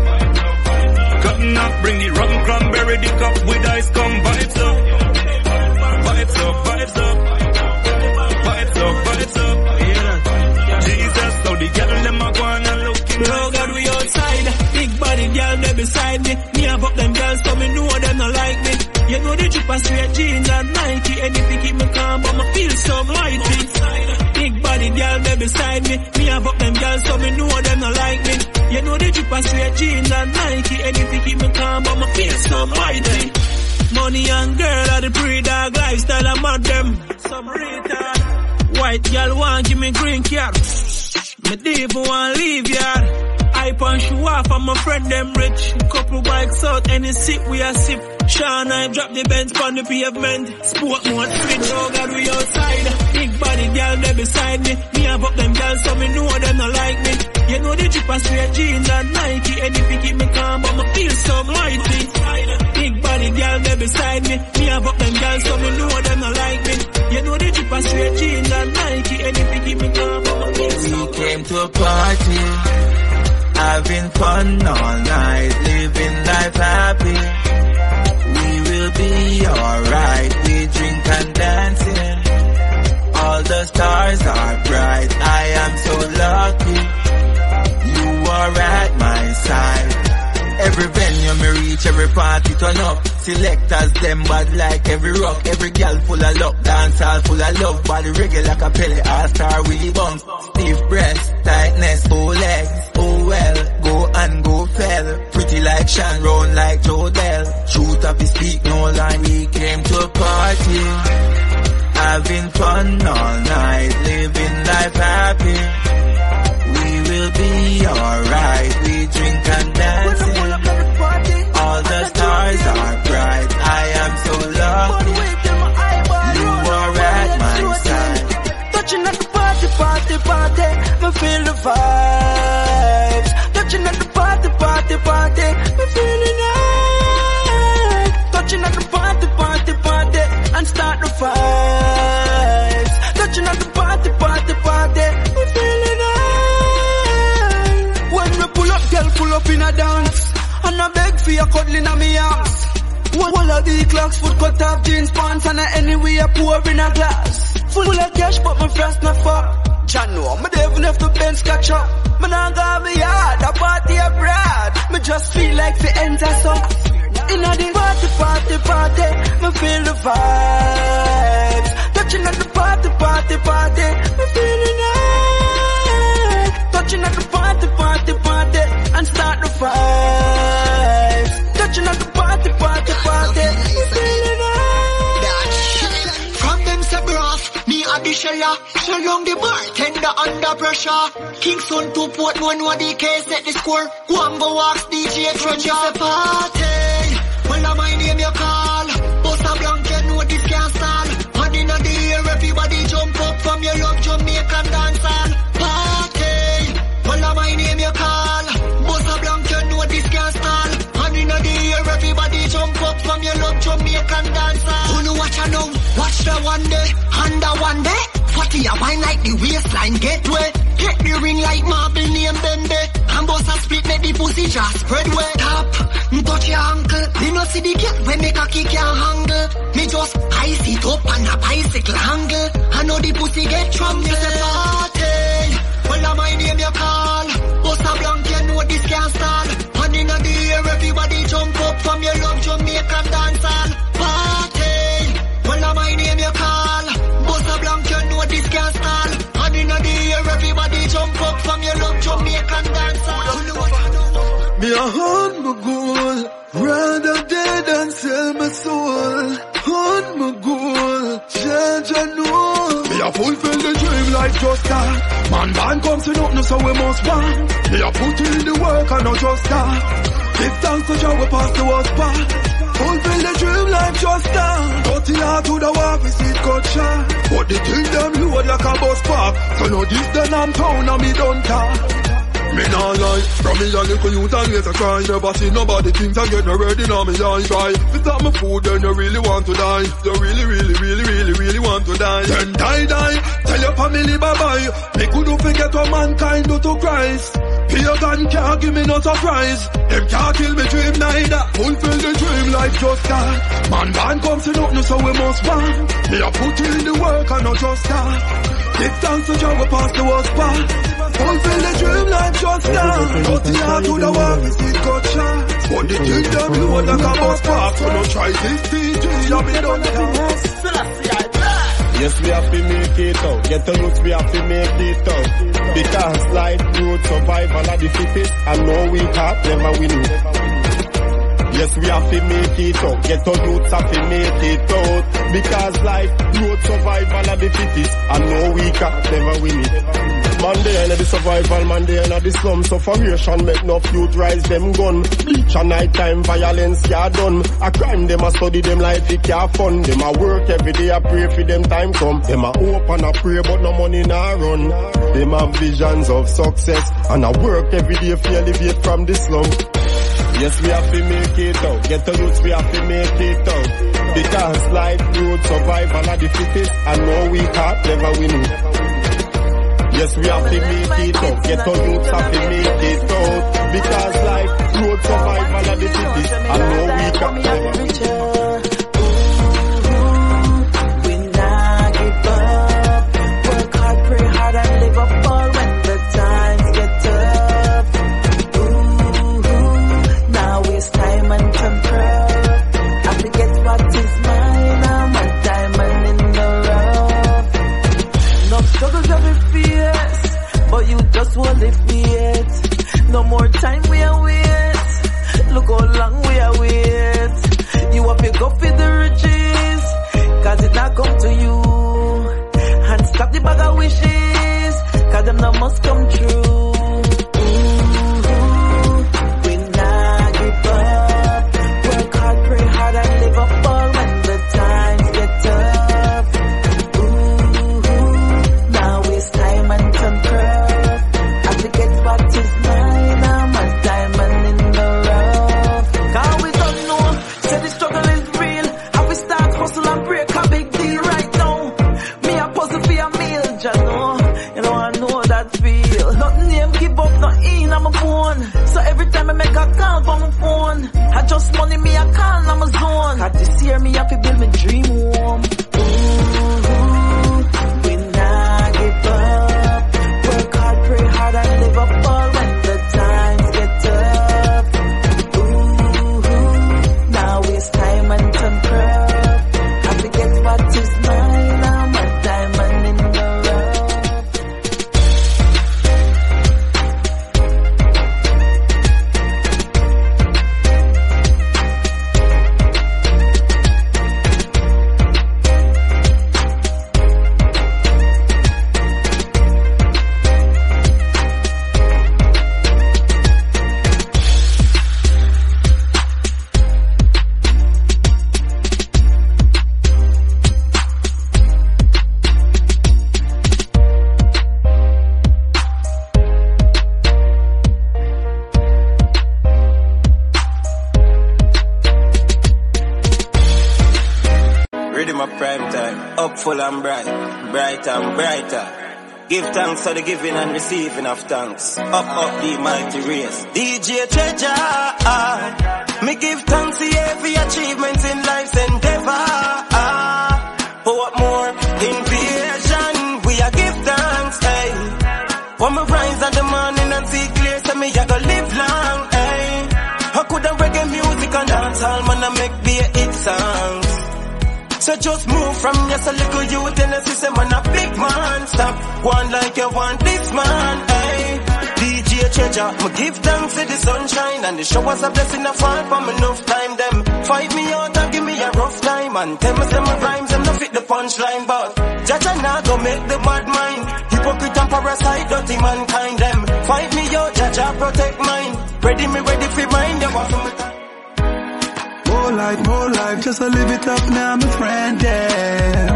Come now, bring the rum, cranberry, the cup with ice, come vibes up. Vibes up, vibes up, vibes up, vibes up, yeah. Jesus, so the girl them a go and looking. Oh God, we outside. Big body girl they beside me. Me a fuck them girls, so me know them not like me. You know the drip and straight jeans and Nike. Anything keep me calm, but me feel so mighty. Big body girl they beside me. Me a fuck them girls, so me know them not like me. You know the drip and straight jeans and Nike. Anything keep me calm, but me feel so mighty. Money and girl are the pre-dog lifestyle, I'm at them. Some retard. White girl want give me green card. Me diva want leave yard. I punch you off and my friend them rich. Couple bikes out, any sip we a sip. Sean I drop the Benz on the pavement. Sport mode switch, oh God we outside. Big body girl they beside me. Me a fuck them girls so me know them not like me. You know the drip and straight jeans and Nike. Anything keep me calm but me feel so mighty. Big body girl they beside me. Me a fuck them girls so me know them not like me. You know the drip and straight jeans and Nike. Anything keep me calm but me feel so mighty. We came to a party, having fun all night, living life happy. Be alright, we drink and dancing. All the stars are bright. I am so lucky. You are at my side. Every venue me reach, every party turn up. Selectors them bad like every rock. Every girl full of luck, dance all full of love. Body reggae like a pellet, all star we bounce. Stiff breasts, tightness, oh legs, oh well. Go and go fell. Pretty like Shan, round like Jodel. Shoot up his feet, no line. We came to a party, having fun all night, living life happy. We will be alright. We drink and dance. All the stars are bright. I am so lucky. You are at my side. Touching at the party, party, party. Me feel the vibes. Touching at the party, party, party. Me feeling high. Touching at the party, party, party. and start the fight. Touching at the party. We feeling high. When we pull up, girl pull up in a dance, and I beg for your cuddling on me arms. All of the clocks, foot cut off, jeans, pants, and anyway I pour in a glass. Full of cash, but my frost not far. Know, me even have to bench catch up. Me nah got me yard, a party abroad. Me just feel like fi enter some. Inna the party. Me feel the vibes. Touching at the party. Me feeling high. Touching at the party, and start the vibes. Touching at the party. Me feeling high. From them sabras. At the shella, shell on the bartender under pressure. Kingston to Port, no the case, set the score. Wamba walks, DJ Treasure. It's a party. Well, I my name you call. Boss a blanket, no this can't stall. Hand in the air, everybody jump up from your love Jamaican dancehall. Party. Well, I my name you call. Boss a blanket, no this can't stall. Hand in the air, everybody jump up from your love Jamaican dancehall. Who know what you know? Watch the one day. Under one day, 40 a wine like the waistline gateway. Get the ring like marble name Bende. And boss a split make the pussy just spread way. Tap, touch your ankle. You know see the girl when make a kick your handle. Me just ice it up on a bicycle angle. I know the pussy get trumbled. It's a party. Well I my name you call. Boss a blank you know this can't stall. Hand in the air everybody jump up from your love Jamaican dancehall. Party. Well I my name you call. This can't stall. And in the air, everybody jump up from your love Jamaican dancer. Me a hunt my goal, rather dead and sell my soul. Hunt my goal, change and know. Me a fulfill the dream like just start. Man comes in up, no so we must ban. Me a put in the work and not just start. Give thanks to Jah we pass the worst part. Fulfill the dream like just start. Dirty heart to the war, we see it. But the thing them load like a bus park. So now this then I'm town and me don't talk. Me not lie. From me a little youth and later cry. Never see nobody things I get no ready now me I try. Fit up my food then you really want to die. You really want to die. Then die. Tell your family bye-bye. Me couldn't forget what mankind do to Christ. Pagan can't give me no surprise. Them can't kill me dream neither. Fulfill the dream like just that. Man comes in up, no so we must ban. Me a put in the work and not just that. Give thanks to Jah we pass the worst part. Fulfill the dream like just that. Dirty heart to the world, we still got shot. But the thing that we want like a bus pass. So no try this DJ, I be done that. Yes, we have to make it out. Get the roots, we have to make it out. Because life, road, survival are the fittest. And no we can't never win. Yes, we have to make it out. Get the roots, have to make it out. Because life, road, survival are the fittest. And no we can't never win it. Monday and the survival, Monday and the slum. Sufferation make no youth rise them gun. Bleach and night time violence ya done. A crime them a study them life it ya fun. Them a work every day I pray for them time come. Them a hope and a pray but no money na run. Them have visions of success and a work every day for elevate from the slum. Yes, we have to make it out. Get the roots, we have to make it out. Because life, road, survival are the fittest. And no we can't never win it. Yes, we have to make it out. Get on youth, have to make it out. Because life, road, survival of the cities. I know we can never. We not give up. Work hard, pray hard, and live up all when the times get tough. Now it's time and temper. I forget what is mine. I'm a diamond in the rough. No struggles every. But you just won't leave me yet. No more time we are wait. Look how long we are wait. You up your go for the riches. Cause it not come to you. And stop the bag of wishes. Cause them not must come true. We not give up. Work hard, pray hard and live up all when the times get tough. Now it's time and temper. Struggle is real, and we start hustle and break a bit. that feel. Nothing name give up, not in on my bone. So every time I make a call for my phone, I just money me a call on my zone. Cause this year me have to build my dream home. Ooh, we not give up. Work hard, pray hard and live up all when the times get tough. Ooh, now it's time and temper. Full and bright, bright and brighter. Give thanks for the giving and receiving of thanks. Up, up the mighty race. DJ Treasure, me give thanks to every achievement in life's endeavor. For what more? Invasion, we a give thanks, hey. When me rise in the morning and see clear, so me a go live long, hey. I coulda reggae music and dance all man and make be a hit song. So just move from yes a little youth and a system and a big man. Stop one like you want this man, ayy. DJ Treasure, me give thanks to the sunshine and the showers a blessing I fall from enough time. Them fight me out and give me a rough time and tell me some rhymes and not fit the punchline. But Jaja now go make the bad mind. Hypocrite and parasite, dirty mankind. Them fight me out, Jaja protect mine. Ready me ready for mine, you want some time. More life, just to live it up now, my friend, yeah.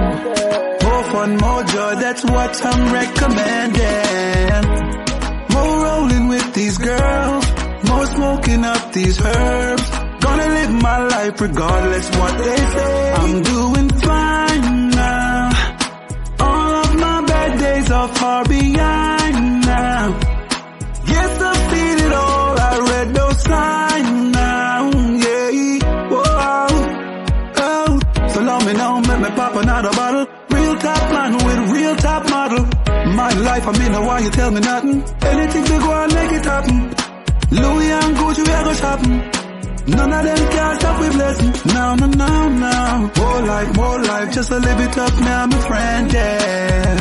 More fun, more joy, that's what I'm recommending. More rolling with these girls, more smoking up these herbs. Gonna live my life regardless what they say. I'm doing fine now, all of my bad days are far behind now. Yes, I've seen it all, I read those signs now. Me pop another bottle. Real top man with real top model. My life, I mean, why you tell me nothing? Anything to go and make it happen. Louis and Gucci, we are go shopping. None of them can stop with blessing. Now, no, now, now. More life, just to live it up now, my friend, yeah.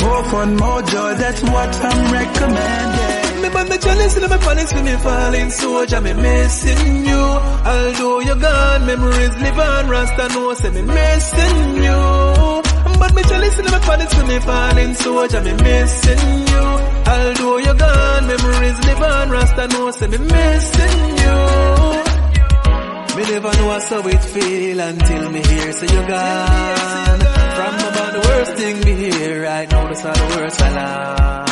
More fun, more joy, that's what I'm recommending. I'm the jealous and my panics when me falling soldier, me missing you. Although you're gone, memories live on, Rasta knows me missing you. But me jealous and my panics when me falling soldier, me missing you. Although you're gone, memories live on, Rasta knows me missing you. Me never know how so it feel until me hear say you're gone. From about the worst thing me hear, I know that's not the worst alarm.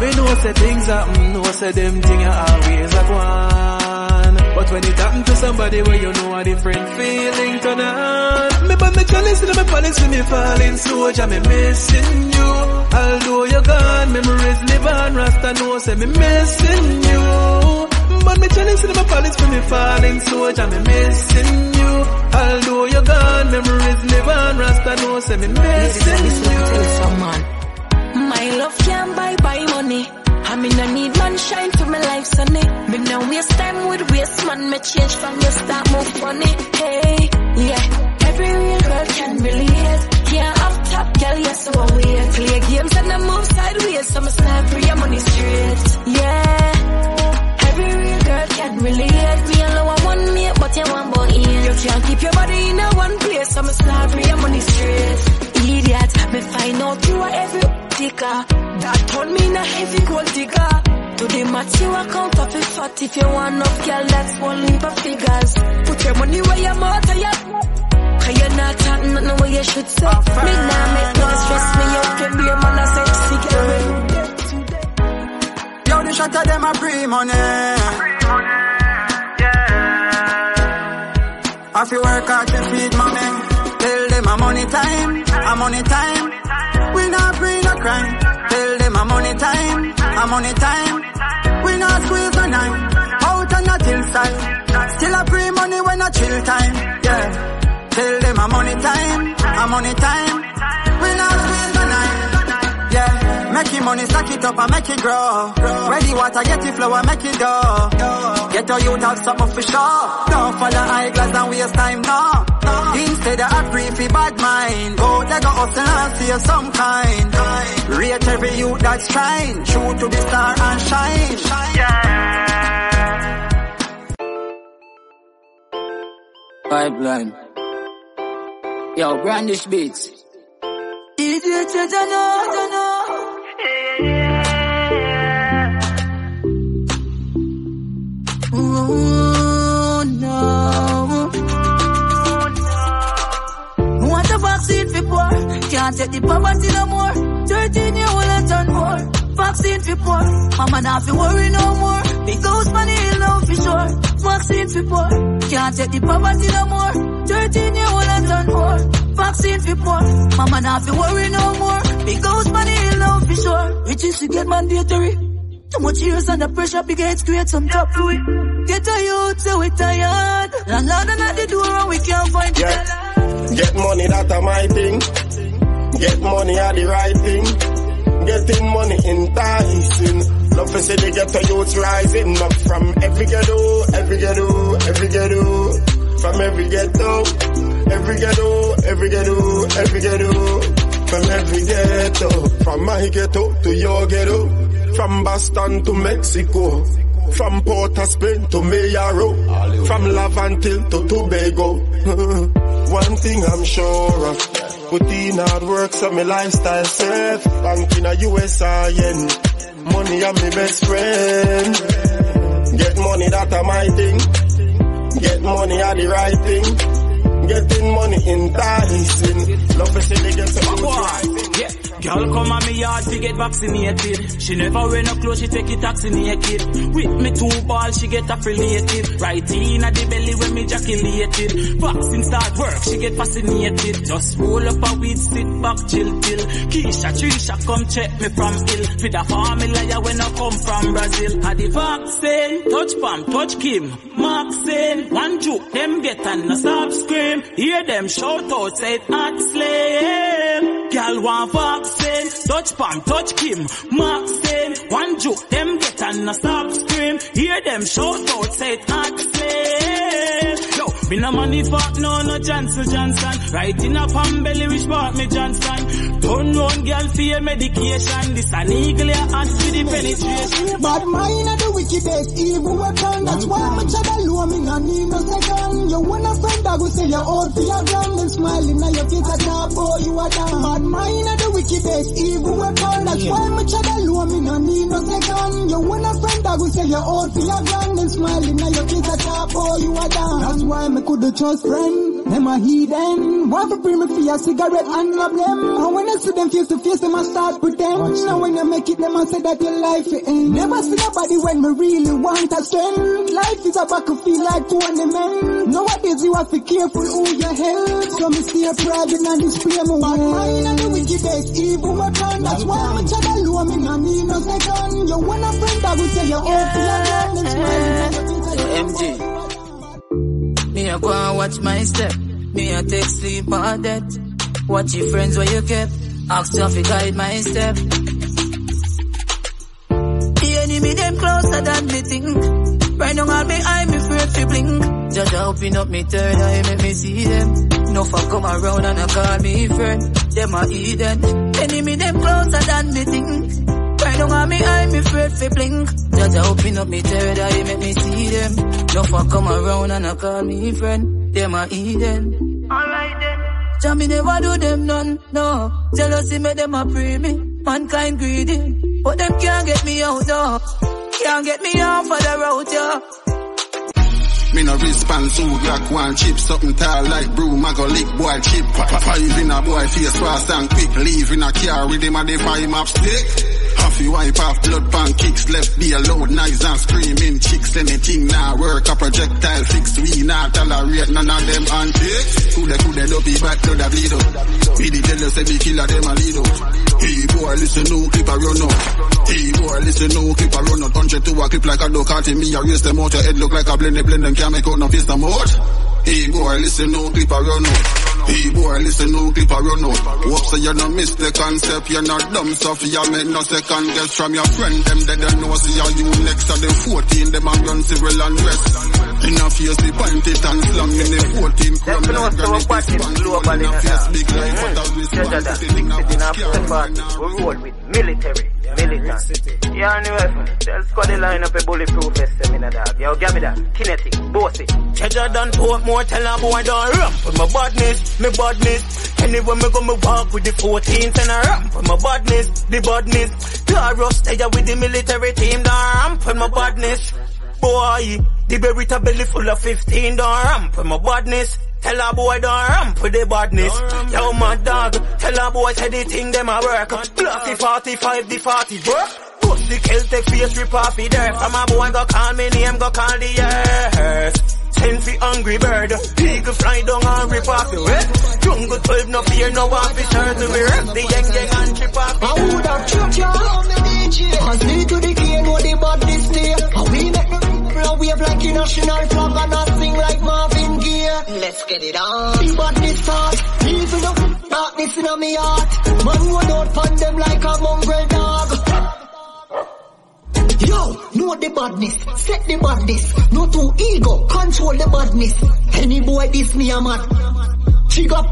Me know say things happen, know say them things are always at one. But when it happen to somebody where you know a different feeling turn on. Me but me chalice and me palace with me falling soldier, me missing you. Although you're gone, memories live on, Rasta know say me missing you. But me chalice in my palace for me falling soldier, me missing you. Although you're gone, memories live on, Rasta knows me missing you. My love can't buy money. I mean I need sunshine for my life sunny. Me now waste time with waste man. Me change from your start move funny. Hey, yeah. Every real girl can relate. Can't have top girl, yes I want weird. Play games and I move sideways. So I snap for your money straight. Yeah. Every real girl can relate. Me alone I want me, but you want boy in. You can't keep your body in a one place. I'm a slap for your money straight. Idiot, me find out you are every ticker. That told me not heavy gold digger. To the match you account up in fat. If you want up girl, that's one leap of figures. Put your money where your mouth are your. Cause you're not talking nothing where you should say. Me now make no stress me out. Can be a man a sexy girl. The shot of them a free money. Yeah. I feel work hard to feed mommy. Tell them a money time. A money time. We not free no crime. Tell them a money. time, I'm on the time. We not squeeze a nine, out on a till side. Still a free money when a chill time, yeah. Tell them I'm on the time, I'm on the time. We not squeeze a nine, yeah. Make it money, stack it up and make it grow. Ready water, get it flow and make it dough. Get your youth have something for sure. Don't follow high glass and waste time, no. Instead of a briefy bad mind, go they go hustle and see of some kind. Rate every youth that's trying, true to the star and shine. Yeah. Pipeline. Yo, brandish beats. DJ Treasure, no. Can't take the poverty no more. 13-year-old and done more. Vaccine for poor. Mama not fi worry no more. Big house money hill now for sure. Vaccine for poor. Can't take the poverty no more. 13-year-old and done more. Vaccine for poor. Mama not fi worry no more. Big house money hill now for sure. Riches to get mandatory. Too much years under pressure, big heads create some top to it. Get a youth so we tired. Landlord and at the door and we can't find the dollar. Get money, that a my thing. Get money are the right thing. Getting money enticing. Love to see the ghetto youths rising up from every ghetto, every ghetto, every ghetto. From every ghetto, every ghetto, every ghetto, every ghetto. From every ghetto, from my ghetto to your ghetto. From Boston to Mexico. From Port of Spain to Mayaro. From Lavantil to Tobago. One thing I'm sure of. Put in hard work so my lifestyle safe. Bank in a USA yen. Money are my best friend. Get money, that a my thing. Get money are the right thing. Getting money enticing. Love to see the get some. Girl come on me yard to get vaccinated. She never wear no clothes, she take it taxi naked. With me two balls, she get affiliated. Right in at the belly when me jaculated. Vaccine start work, she get fascinated. Just roll up a weed, sit back, chill till Keisha, Trisha come check me from ill. With a family when I come from Brazil. Had the vaccine, touch palm, touch Kim Maxine, one juke, them get and no stop scream. Hear them shout out, say it at slave. Girl want vaccine, touch palm, touch Kim Maxine, one juke, them get and a stop scream. Hear them shout out, say it hot slave. Yo, me no money fuck, no Johnson, Johnson. Right in a palm belly, which part me Johnson. Turn round, girl, fear medication. This an eagle and to the penetration. But mine are the wickedest evil weapon. That's why my child alone, me no need no second. You wanna stand up, go say you're old for your grand. Then smiling at your face, I can't bow you are down. Mine are the wickedest evil weapon. That's why my child alone, me no need no second. You wanna stand up, go say you're old for your grand. Then smiling at your face, I can't bow you are down. That's why me coulda trust friend, them a heathen. Want to bring me for your cigarette and love them. And when I see them face to face, them a start pretend. Now when you make it, them a say that your life ain't. Never see nobody when me really want a strength. Life is a battlefield like 20 men. Nowadays you have to be careful who you help. So me stay private and display my way. The wickedest evil weapon. That's why my child alone, me no need no second. You want a friend that will say you're open, you're young, MG. Me a go and watch my step. Me a take sleep or death. Watch your friends where you kept. Ask traffic guide my step. The enemy them closer than me think. Right now all behind me afraid to blink. Just open up me third eye, make me see them. No fuck come around and I call me friend. Them a heathen. Enemy them closer than me think. Right down on me eye, me afraid fi blink. Just open up me third eye, make me see them. No fuck come around and I call me friend. Them a heathen. Alright then. Jah me never do them none, no. Jealousy make them a pre me. Mankind greedy, but them can't get me out though. Can't get me out for the road, yeah. Me no response, who black one chip, something tall like brew, mago lick, boy chip. Five in a boy, face fast and quick, leave in a car with him and they five map stick. Half you wipe off blood pan kicks, left be loud knives and screaming chicks. Anything now work a projectile fix, we not tolerate none of them antics. Who the dopey back to the bleed up. Me the jealous, every killer them a lead up. Hey boy, listen no clip I run up. Hey boy, listen no clip I run up. Punch it to a clip like a dog caught in me. I race them out, your head look like a blend them can't make out no face them out. Hey boy, listen no clip I run up. Hey boy, listen no clip I run out. Hope so you don't miss the concept. You're not dumb stuff, you make no second guess. From your friend, them they don't know. See how you next to the 14, them and gun civil and rest. Enough face the point it and slam in the 14 crown. That's the one party globally in face big life. What a response. Big city in Africa party. We roll with military, militant. Yeah, anyway, tell Scotty line up a bulletproof seminar dog. Yo, give me that. Kinetic, bossy. Treasure done port more, tell a boy don't ramp with my badness, me badness. Anyway, me go me walk with the 14th and I ramp with my badness, the badness. Tara stay with the military team, don't ramp with my badness. Boy, the berita belly full of 15, don't ramp with my badness. Tell a boy don't ramp with the badness. Yo, my dog, tell a boy say the thing them a work. Blocky 45, the 40 work. Bust the Celtic face, rip off the dirt. From a boy go call me name, go call the earth. Send for hungry bird, eagle fly down and rip off the wet. Jungle 12, no fear, no officer to be rep. The yang yang and trip off the dirt. I would have choked you on the DJ. Cause me to the game, go the badness day. We make no we have like a national flag and I sing like Marvin Gaye. Let's get it on. The badness heart, even up darkness in my heart. Man run out pan them like a mongrel dog. Yo, know the badness, set the badness. No too ego, control the badness. Any boy diss me a mad. Chig up,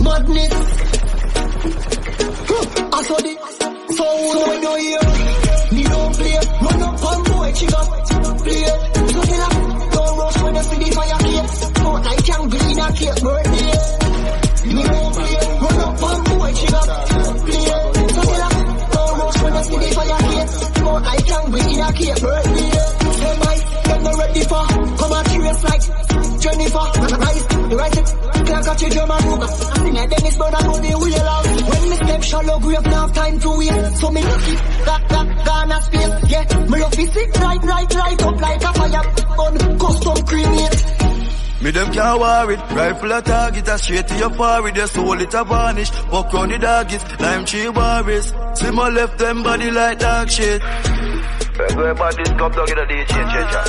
madness. I saw the sound when you hear. Me don't play, run up on boy, chig up. So tell a don't rush when you see the fire cake. But I can green a cake birthday. Me don't play, run up on boy, she got play. So tell a don't rush when you see the fire cake. But I can green a cake birthday. Say my, get me ready for, come and curious like Jennifer. Nice, the right it, can't catch your drum and move. Sing a Dennis Bird and move the wheel out. When me step shallow grave, now time to wait. So me look it, Ghana space, yeah. Me love it, sit right up like a fire on custom cremate. Me them can't worry, rifle a target, a straight to your parry, their soul it a vanish. Buck on the doggies, lime tree barries. See my left them body like dark shit. Let's go about this cup dog in the DJ Treasure.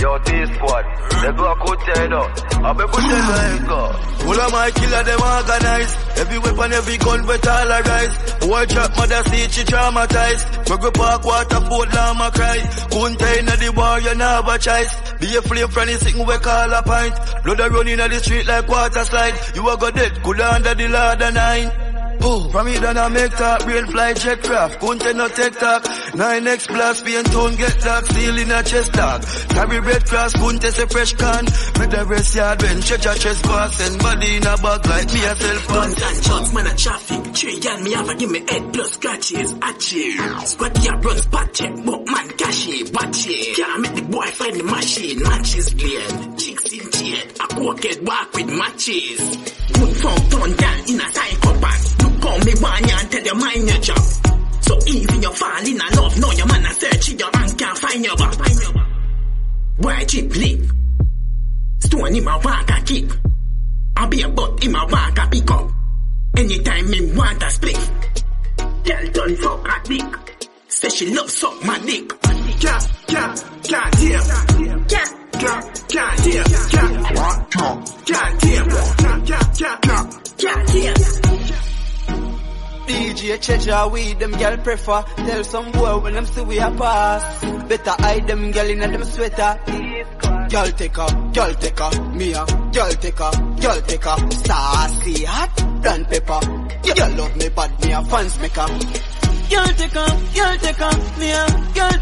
Yo, T-Squad, let's go a good time now. I'll be good time like go. All of my killer, them organized. Every weapon, every gun, but all I rise. War trap, mother see, she traumatized. We go park, water, boat, llama cry. Couldn't tie in the war, you know about choice. Be a flame from the sitting, we call a pint. Blood a running on the street like water slide. You a go dead, cool under the ladder 9. Oh, from it done I make talk, brain fly jet craft, content no tech talk, 9x plus, pain tone get dark, seal in a chest tag, carry red cross, contest a fresh can, with the rest yard when church a chest pass, and body in a bag like me a self pass. Guns and shots, man a traffic, tree and me have a give me head plus scratches, achie, squad yard run spot check, but man cashy, batchy, can't make the boy find the machine, matches glare, chicks in shade, a coquette walk with matches, moon found turn down in a psychopath. Call me one and tell your mind your job. So even you fall in a love, know your man a search your and can't find your back. Why cheap leave? Stone him a walk a keep. I be a butt him a walk a pick up. Anytime him want a split. Girl done fuck a dick. Say she love suck my dick. Can't hear. Can't hear. Can't hear. Can't hear. DJ Treasure, we them girl prefer. Tell some boy when them see we a pass. Better hide them girl in a them sweater. Girl take her, Mia. Girl take her. Sassy hot, brown pepper. Girl love me bad, me a fans maker. Girl take her, Mia. Girl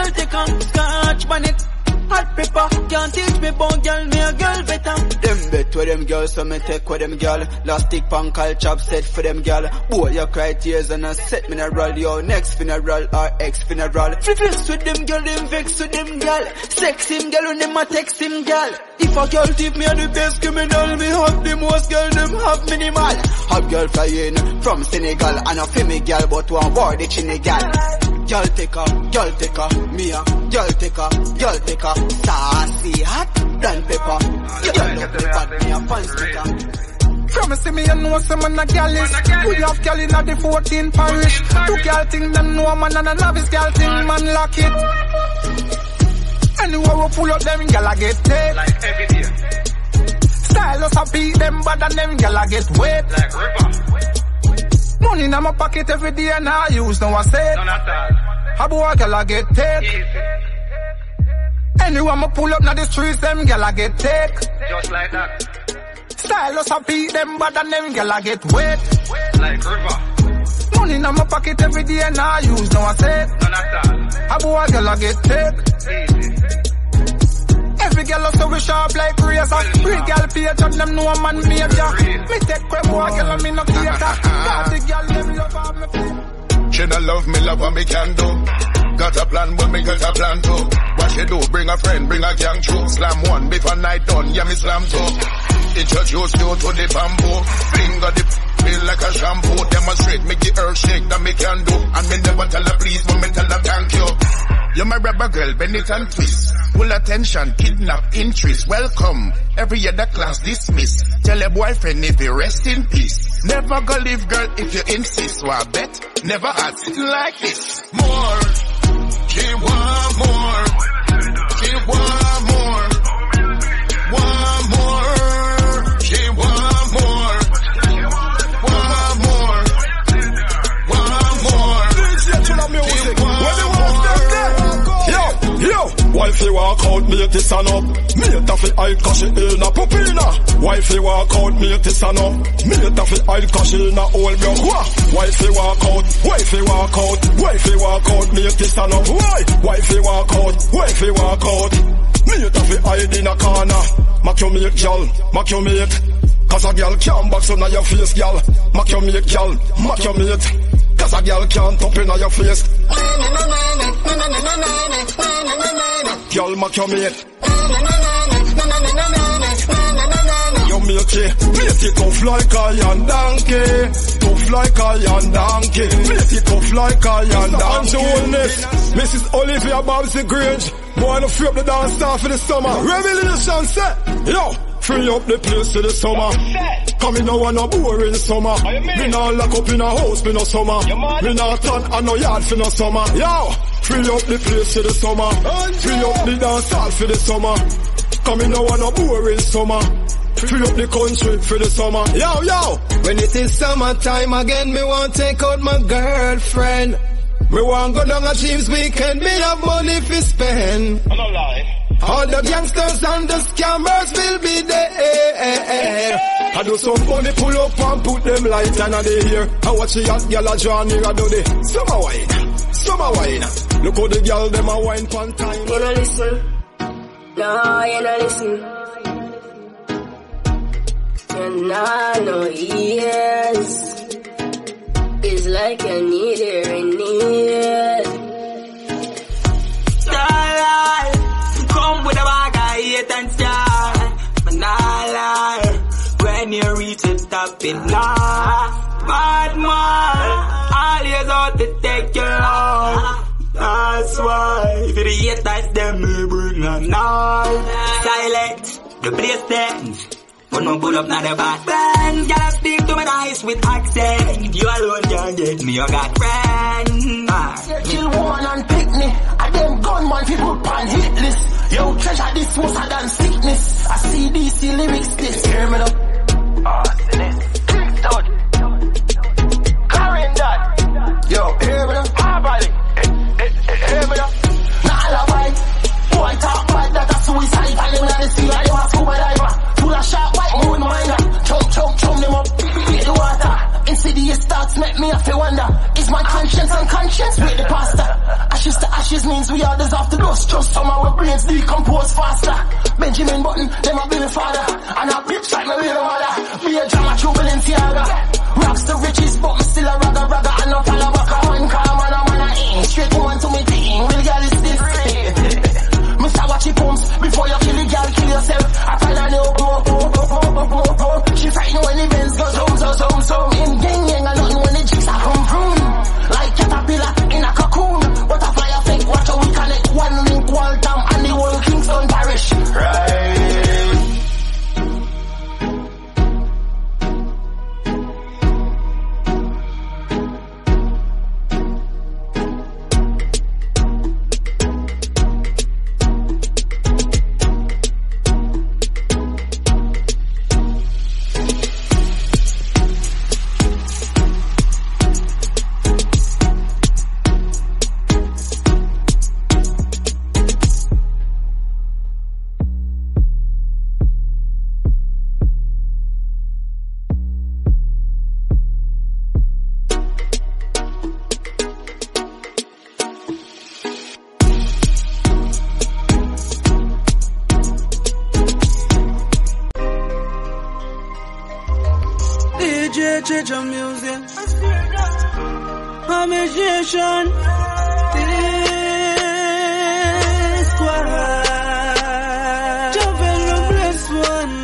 take her, scotch bonnet. Hot pepper, can't teach me about girl, me a girl better. Them bet with them girls, so me take with them girl. Last stick pan call chop set for them girl. Boy, you cry tears and I set mineral. Your next funeral or ex funeral. Flex with them girl, them vex with them girl. Sex him girl when them a text him girl. If a girl tip me a the best criminal, me have the most girl, them have minimal. Hot girl flying from Senegal and a female girl, but one word the chinny girl. Girl take her, Mia. Girl take her, sassy hot, brown pepper. Girl love me bad, me a fan sticker. Promise me you know some man a gallis. We have gal in the 14 parish. Two gal thing them know man and a novice gal thing man lock it. Anywhere we pull up them gal a get dead. Like every day. Style us a beat them bad and them gal a get wet. Like river. Money in my pocket every day and I use no I said. A boy gal a get dead. Anywhere me pull up na the streets them gal a get dead. Just like that. Style us a beat them bad and them gal a get wet. Like river. Money in my pocket every day and I use no I said. A boy gal a get dead. Every girl so we sharp like razor. Real girl page and them no man major. Me take crap boy girl and me no cater. Got the girl them love and me free. She don't love me, love what me can do. Got a plan but me got a plan too. What she do? Bring a friend, bring a gang through. Slam one before night done, yeah me slam two. Introduce you to the bamboo. Finger the feel like a shampoo. Demonstrate make the earth shake that me can do. And me never tell her please but me tell her thank you. You're my rubber girl, bend it and twist. Full attention, kidnap interest. Welcome, every other class dismiss. Tell a boyfriend if you rest in peace. Never go leave girl if you insist. So I bet, never act sitting like this. More, she want more. She want more. Want more. She want more. Want more. Want more. She want more. Wifey walk out, mate to stand up. Mate a fi hide cause she in a pupina. Wifey walk out, mate to stand up. Mate a fi hide cause she in a old block. Wifey walk out, wifey walk out. Wifey walk out, mate to stand up. Why? Wifey walk out, wifey walk out. Mate a fi hide in a corner. Mac you mate, y'all, mac you mate. Cause a girl can't box on your face, y'all. Mac you mate, y'all, mac you mate. Cause a girl can't top in your face. Y'all make your mate. Your mate it tough like a young donkey. Tough like a young donkey. Mate it tough like a young donkey. Mrs. Olivia Bobsey Grange. Boy, no free up the dance star for the summer. Revelation set. Yo, free up the place to the summer. Come in now and a boring summer. Me not lock up in a house for no summer. Me not turn and no yard for no summer. Yo. Free up the place for the summer. Free up the dance hall for the summer. Coming now on a boring summer. Free up the country for the summer. Yo, yo! When it is summertime again, me want take out my girlfriend. Me want go down a James weekend, me have money for spend. I'm not lying. All the gangsters and the scammers will be there. I do some money pull up and put them light and they here. I watch the hot girl a draw near a do the summer wine. Summer wine. Look how the girl them a wine pan time. You don't listen. No, you don't listen. You're not no ears. It's like you need it and need. Starlight, come with a bag of hate and star. But not lie. When you reach the top, it's not. Bad man, all years out to take you long. That's why, if you hate that, them will bring a night. Silent, the place stands. But no pull up, not a bad friend. Gotta speak to me nice with accent. You alone can get me, you got friends. Chill one and pick me. I them gunman people pan hit list. Yo, treasure this worse than sickness. I see these lyrics, this hear me though. Sickness, yo, hear me now. Everybody, hear me now. Nah, I love it. Boy, talk bad, that a suicide. And them the sea, you a scuba diver. Full of sharp white moon miner. Chum them up, beat the water. Insidious thoughts make me have to wonder. Is my conscience and conscience with the pastor? Ashes to ashes means we all deserve to dust. Just some our brains decompose faster. Benjamin Button, them a be the father. And a bitch like me with the mother. Be a drama through Balenciaga. Rocks to riches, but me still a ragga. And no follow back a one car, man a eating. Straight woman to me thing, real girl is this. Mr. Watchy Pumps, before you kill a girl, kill yourself. I tell her no, she frightened when the bells go zoom. In gang, ain't got nothing when the chicks are come from. Like caterpillar in a cocoon. Butterfly effect, watch how we connect. One link, one time, and the whole Kingston Parish. Right. Major music, a magician. This squad, jumping from this one.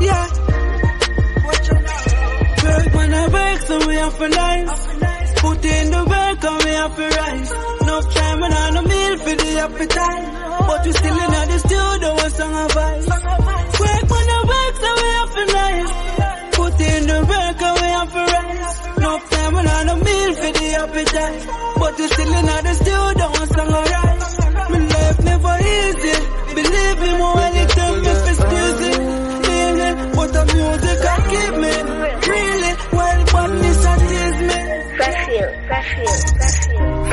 Yeah. Work when I work, so we have for life. Put in the work, and we have for rise. No time and on a meal for the appetite, but we still in the studio, a song of vice. Work when the work's so we have for life. Put in the work and we have for rise. No time and on a meal for the appetite, but you still in the studio and song a rise. My life never easy. Believe me, more anything is excuse me. But the music I keep me really well, but this I tease me. Fresh you.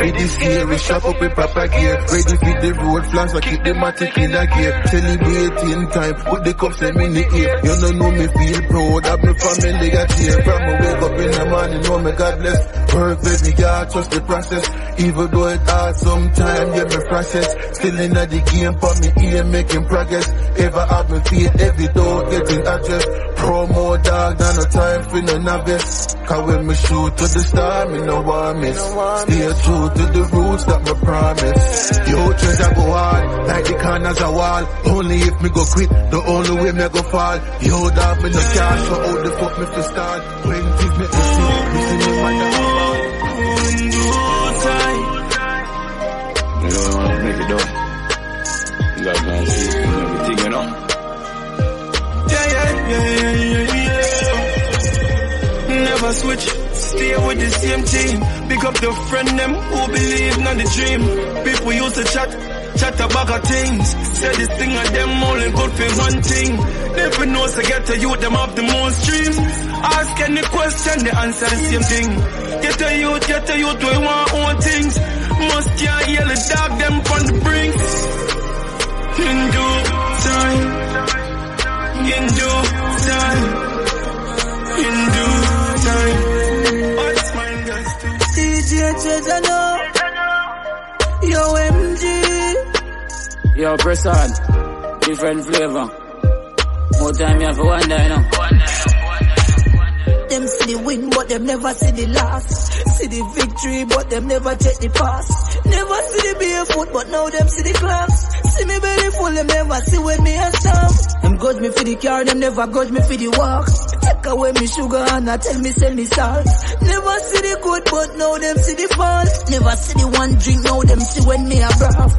With the scale, we shop up with proper gear. Ready for the road flash, so keep the matic in the gear. Celebrating time, put the cups and me in the ear. You don't know me feel proud, have my family got here. From me wake up in the morning, know me God bless. Work baby, God trust the process. Even though it hard sometimes, yeah me process. Still in the game, for me here making progress. Ever have me faith, every door getting addressed. Promo dog, not no time for no novice. Cause when me shoot to the star, me no want miss. Stay true to the roots that me promise. Yo, Treasure go hard, like the corners a wall. Only if me go quit, the only way me go fall. Yo, that me no cash, so how the fuck me to start? When give me the shit, me see me find out about. You don't want to make it up. You got to see everything, you know. Yeah. Never switch, stay with the same team. Pick up the friend them who believe not the dream. People used to chat about things. Said this thing of them only good for one thing. Never know to get to you, them have the most dreams. Ask any question, they answer the same thing. Get to youth, we want own things. Must can't hear the dog, them from the brink. In due time. In due time. DJ Treasure, no. Yo, MG. Yo, press on. Different flavor. More time you have to wonder, you know. Them see the win, but them never see the last. See the victory, but them never check the past. Never see the barefoot, but now them see the class. See me belly full, them never see when me a stamp. Them gauge me for the car, them never gauge me for the walk. Take away me sugar and I tell me sell me salt. Never see the good, but now them see the false. Never see the one drink, now them see when me a brav.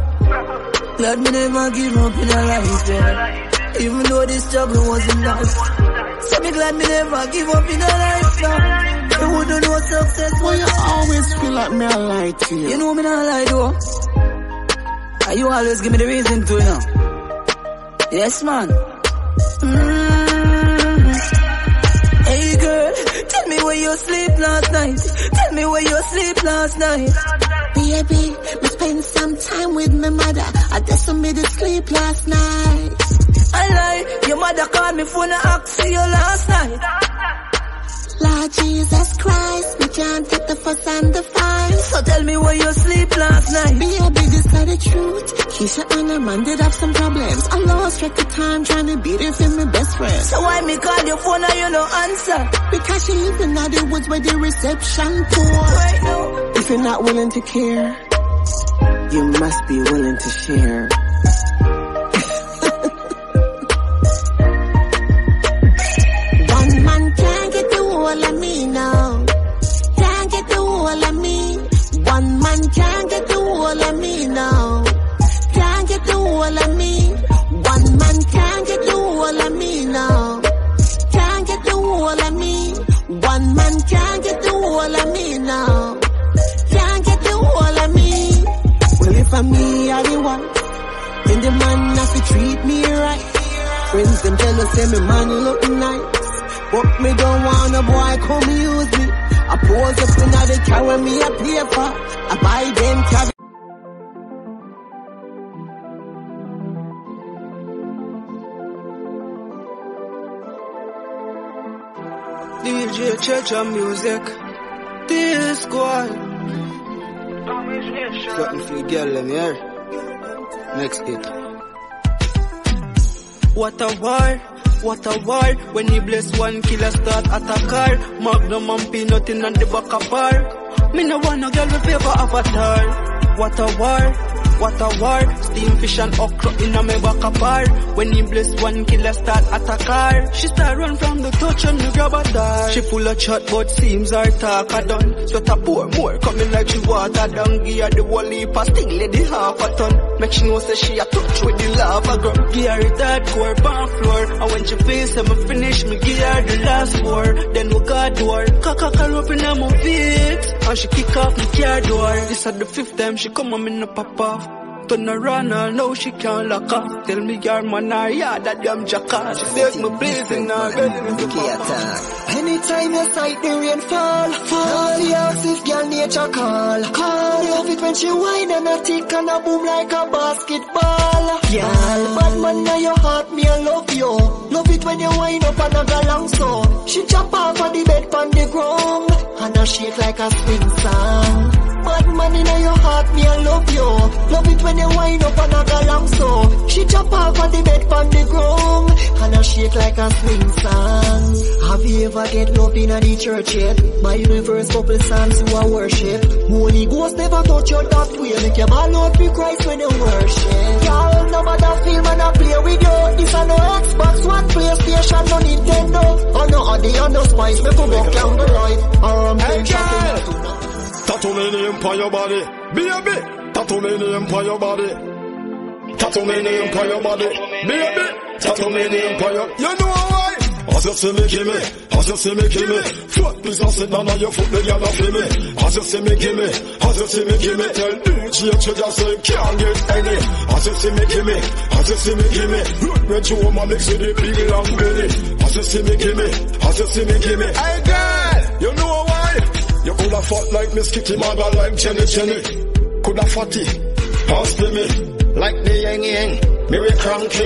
Glad me never give up in a life, yeah. Even though the struggle wasn't enough. So me glad me never give up in a life, yeah. You wouldn't know success when you always feel like me a lie to you. You know me not lie though. You always give me the reason to, you know. Yes, man. Hey, girl, tell me where you sleep last night. Baby, we spent some time with my mother. I just made it sleep last night. I lie, your mother called me for an ask you last night. Lord Jesus Christ, we can't take the fuss and the fight. So tell me where you sleep last night. Baby, this not the truth. Keisha and her man did have some problems. I lost track of time trying to be there for my best friend. So why me call your phone and you no answer? Because she even now the woods where the reception poor. Right now, if you're not willing to care, you must be willing to share. Can't get the whole of me now. Can't get the whole of me. One man can't get the whole of me now. Can't get the whole of me. One man can't get the whole of me now. Can't get the whole of me. Well, if I'm me, I the one. Then the man has to treat me right. Friends them jealous, say me man looking nice. But me don't want a boy come use me. I pose up and now they carry me a paper. I buy them carry. DJ Treasure music. This squad. Something for the girl in here. Next hit. What a war. What a war. When he bless one killer start at a car. Magnum and peanut in the back of bar. Me no want no girl with favor avatar. What a war. What a war, steam fish and okra in a me back a bar. When he bless one killer start at a car. She start run from the touch and me grab a dart. She full of chat but seems her talk a done. Sweat a pour more coming like she water down. Give her the whole heap a sting lady half a ton. Make she know say she a touch with the lava girl. Give her it hardcore pan floor. And when she face and me finish me give her the last war. Then we got door, kakakal up in a my feet. And she kick off the car door. This at the fifth time she come and me no pop off. Turn around and now she can't lock up. Tell me your man are yeah, that damn jackass. She says me blazing now. Anytime you sight the rainfall, all the houses girl nature call. Call you off it when she whine and a tick and a boom like a basketball. Girl, bad man now your heart me I love you. Love it when you whine up and a galang so. She chop off on the bed on the ground and a shake like a swing song. Bad man in your heart, me I love you. Love it when you wind up and a galang so. She chop off on the bed from the ground and I shake like a swing song. Have you ever get love in the church yet? My universe couple psalms who I worship. Holy Ghost never touch your that way. Make your ball out for Christ when you worship. Y'all no matter film and I play with you. This I no Xbox One, PlayStation, no Nintendo. Oh no, I the no spice, me for back down the right. I'm big shopping. Tattoo me name for your body, baby. Tattoo me name for your body. Tattoo me name for your body, baby. Tattoo me name for your. You know why? As you see me, gimme. As you see me, gimme. Foot please don't sit down on your foot, they gonna feel me. As you see me, gimme. As you see me, gimme. Tell DJ Treasure say can't get any. As you see me, gimme. As you see me, gimme. Root red you woman mix with the big long belly. As you see me, gimme. As you see me, gimme. Hey girl, you know why? You coulda fought like Miss Kitty, mother like Jenny Jenny. Coulda fatty, pass to me. Like the yang yang, me we cranky.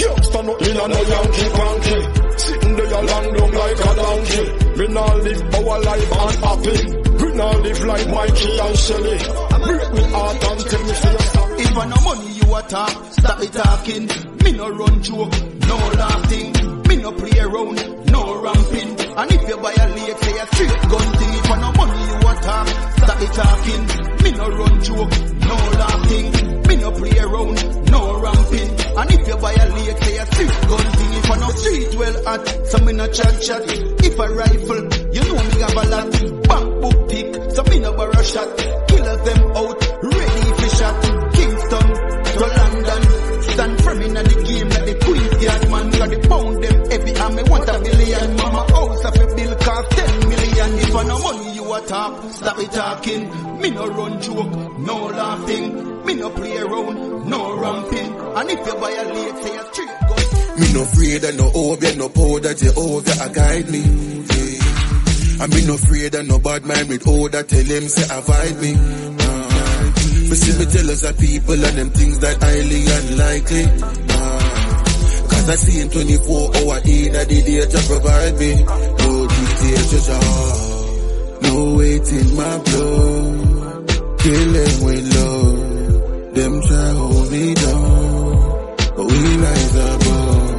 You stand up in a Yankee panky. Sitting there your long down like a donkey. We now live our life unhappy. We now live like Mikey and Shelly. Break me out and tell me feel sorry. If I no money you a talk, stop it talking. Me no run joke, no laughing. Me no play around, no ramping. And if you violate, say a straight gun thing. If I no money you want talk, stop it talking. Me no run joke, no laughing. Me no play around, no ramping. And if you violate, say a straight gun thing. If I no street well at, so me no chat chat. If I rifle, you know me have a lot. Bank book tick, so me no borrow shot. Kill them out, ready for shot. Kingston to London, stand firm in the game like the Queen's Guard man. Got the pound them. And me want $1 million, mama house of a bill cost $10 million. If I no money you a talk, stop it talking. Me no run joke, no laughing. Me no play around, no ramping. And if you buy a late, say a trick go. Me no afraid and no over, no power that you over, I guide me. Yeah. And me no afraid and no bad mind with order, tell him say avoid me. Me see me jealous of people and them things that highly unlikely. I see in 24-hour in a day to provide me. No details, just all. No weight in my blood. Killing with love. Them try hold me down, but we rise above.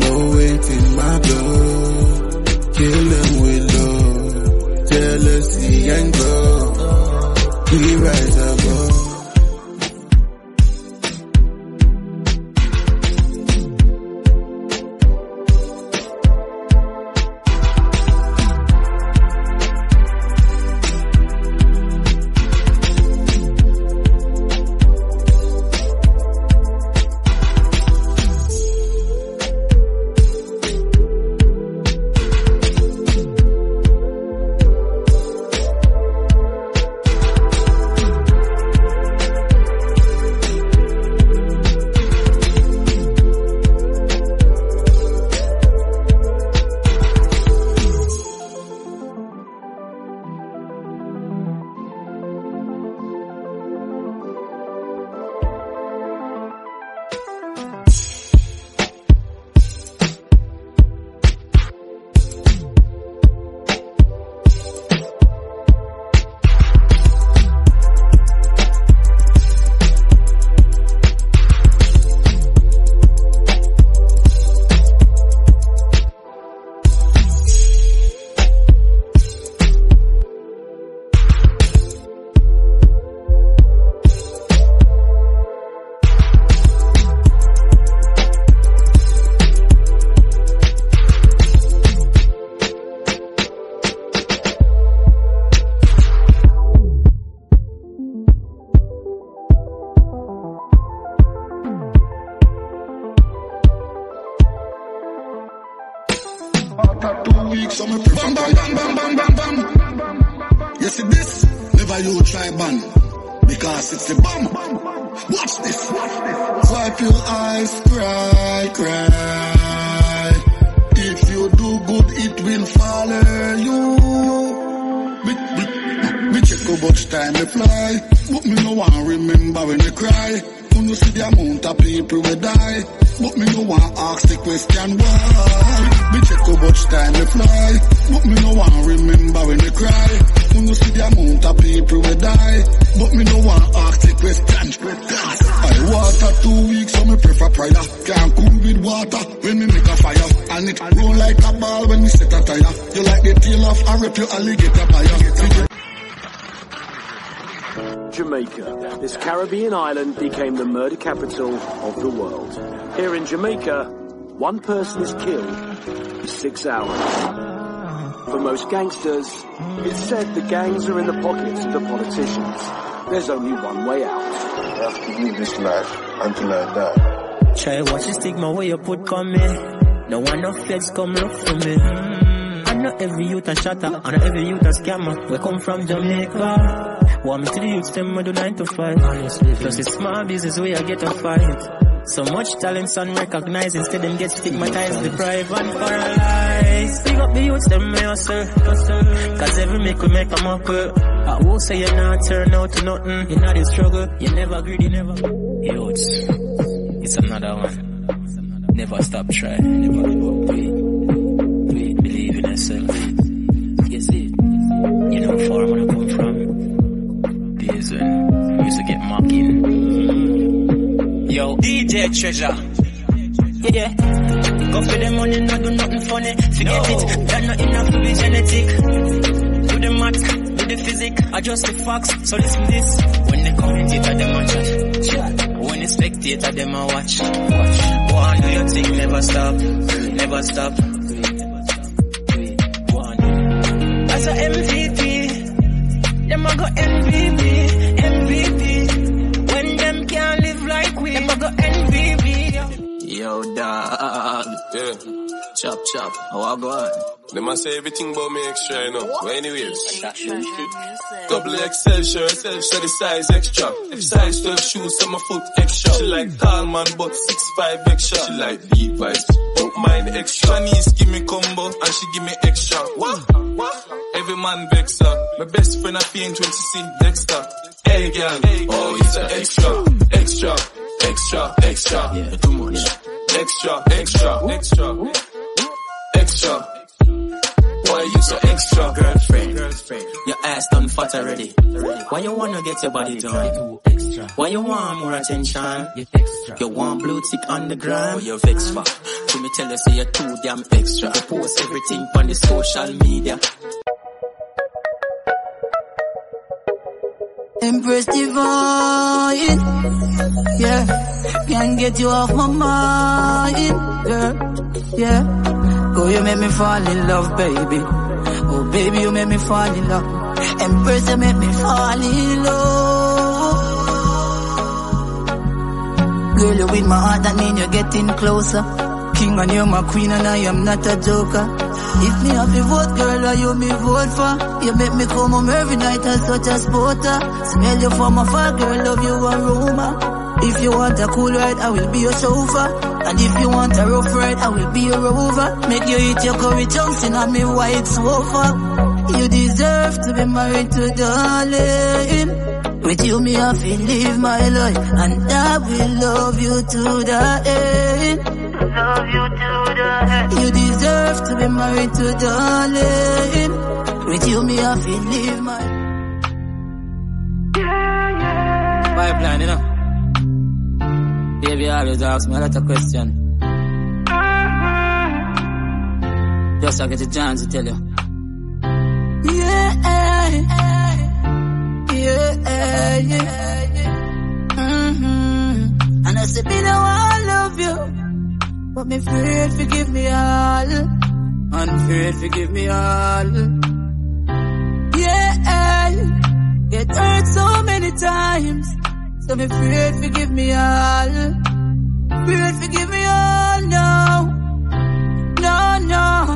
No weight in my blood. Killing with love. Jealousy and love. We rise above. You see this? Never you try ban, because it's a bomb. Watch this. Wipe your eyes, cry, cry. If you do good, it will follow you. Me check how much time they fly, but me no want remember when they cry. When you see the amount of people will die, but me no want ask the question why. Me check how much time they fly, but me no want remember when they cry. When you see the amount of people will die, but me no want ask the question. Water 2 weeks, so me prefer prayer. Can't cool with water when me make a fire, and it roll like a ball when me set a tire. You like the tail off a rip, your alligator buyer. Jamaica, this Caribbean island, became the murder capital of the world. Here in Jamaica, one person is killed in 6 hours. For most gangsters, it's said the gangs are in the pockets of the politicians. There's only one way out. I have to live this life until I die. Try watch the stigma where you put coming. No one no flex come look for me. I know every youth a shatter, I know every youth a scammer. We come from Jamaica. Want me to the youth, them we do 9 to 5. Honestly, plus it's small business where I get a fight. So much talent's unrecognized, instead them get stigmatized, deprived and paralyzed. Big up the youth, them may hustle. Cause every make we make them up. I will say you're not turn out to nothing. You're not in struggle, you never greedy, never. Youths, it's another one. Never stop trying, never give up. We believe in yourself. You see, you know far where I come from. Days when we used to get mocking. Yo, DJ Treasure. Yeah. Go for the money, not do nothing funny. Forget no. It, that not enough to be genetic. Do the math, do the physics, adjust the facts, so listen this. When they commentate at them a chat, when they spectate at them a watch. Go on, do your thing, never stop, never stop. As a MVP, them a go MVP, MVP. When them can't live like we, them a go MVP. Yo, dog. Yeah. Chop, chop. How I go on? They must say everything about me extra, you know. But anyways. Double XL shirt, so the size extra. If size 12 shoes, so my foot extra. She like tall man, but 6'5 extra. She like Levi's, don't mind extra. Chinese give me combo, and she give me extra. What? Every man vex her. My best friend at paint when she see Dexter. Hey, girl. Oh, it's an extra, extra, extra. Yeah, too much. Extra. Why you so extra, girlfriend? Your ass done fat already. Why you wanna get your body done? Why you want more attention? You want blue tick on the ground? You're vexed for. To me tell you say you're too damn extra. You post everything on the social media. Empress Divine, yeah. Can't get you off my mind, girl, yeah. Oh, you make me fall in love, baby. Oh, baby, you make me fall in love. Empress, you make me fall in love. Girl, you win my heart, that mean you're getting closer. King and you're my queen and I am not a joker. If me have to vote, girl, or you me vote for. You make me come home every night as such a spotter. Smell you from afar, girl, love you aroma. If you want a cool ride, I will be your chauffeur. And if you want a rough ride, I will be your rover. Make you eat your curry chunks in on me white sofa. You deserve to be married to darling. With you, me have to live my life. And I will love you to the end. Love you to the end. You deserve to be married to darling. With you, me have to live my life. Pipeline, you know. Baby always asks me a lot of questions. Just I get a chance to tell you. Yeah. Mm-hmm. And I said, me know I love you, but me afraid forgive me all. Unafraid forgive me all. Yeah. Get hurt so many times. So me afraid forgive me all. Afraid forgive me all, no. No.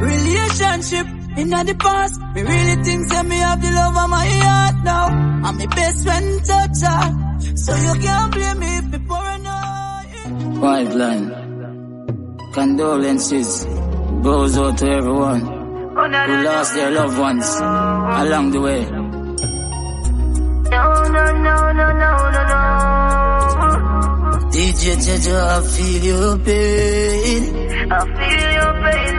Relationship Inna the past, me really think that me have the love of my heart now. I'm my best friend touch her, so you can't blame me if me paranoid. White line, condolences goes out to everyone who lost their loved ones along the way. No. DJ Treasure, I feel your pain. I feel your pain.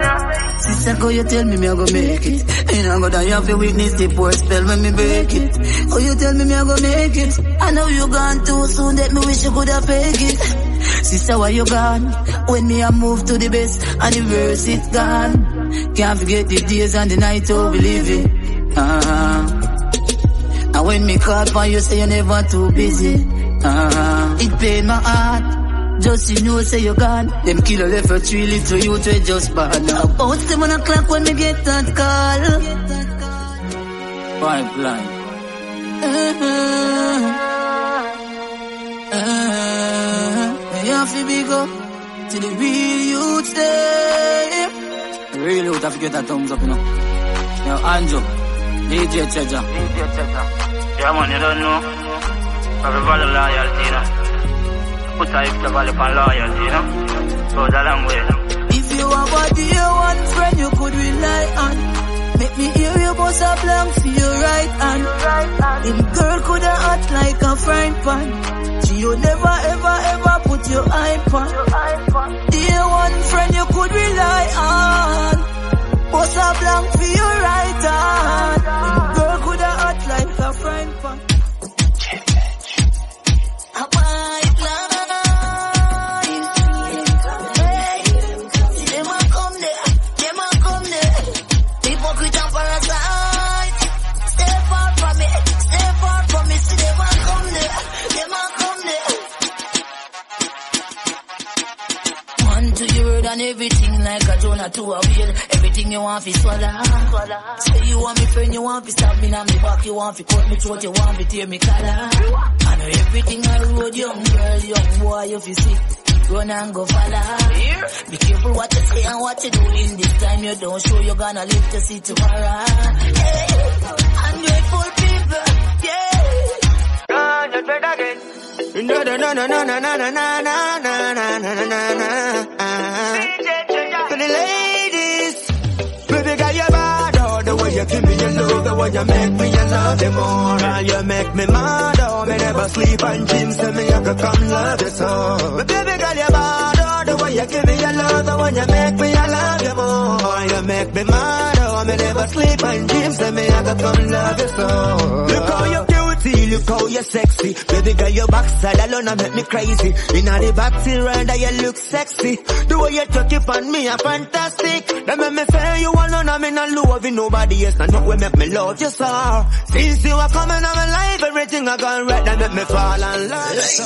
Sister, go you tell me I go make it. And I go die of the weakness, the poor spell when me break it. Oh, you tell me I go make it. I know you gone too soon, that me wish you could have fake it. Sister, why you gone? When me I move to the best and the verse it's gone. Can't forget the days and the night oh, believe it. And when me call for you, say you're never too busy. It pain my heart, just you know, say you gone. Them killer left for three, leave to you, to just bad. About 7 o'clock when me get that call. Pipeline. Have to be go to the real youth day. Real youth, I forget that thumbs up, you know. Yo, Andrew, DJ Treasure. Yeah, man, you don't know. Probably value loyalty, you know. Put a extra value on loyalty, you know. Goes a long way. If you have a dear one friend you could rely on, make me hear you boss up long for your right hand. Them girl could have act like a frying pan. She you never ever put your iPad. Dear one friend you could rely on, boss up long for your right hand. Them girl could have act like a frying pan. And everything like a Jonah to a whale. Everything you want fi swallow. Say you want me friend, you want fi stab me now me back. You want fi cut me throat, you want fi tear me collar. I know everything I road, young girl, young boy, you fi sick. Run and go follow. Be careful what you say and what you do. In this time you don't show, you're gonna live to see tomorrow. Hey, ungrateful people, yeah. Run and tread again. Na na na na na na na na na na na na. The ladies, baby girl you bad, oh, the way you give me your love, the way you make me your love, the more all you make me mad, oh, me never sleep and dream, so me you could come love you so. But baby girl you bad, oh, the way you give me your love, the way you make me your love, the more all you make me mad, oh, me never sleep and dream, so me you could come love you so. Look how you look how you're sexy. Baby girl, your backside alone I make me crazy. In the back till round you look sexy. The way you talk it on me, I'm fantastic. That make me say you alone, I'm in a love with nobody else. And no way make me love you so. Since you are coming I'm alive, everything I gone right. That make me fall in love so.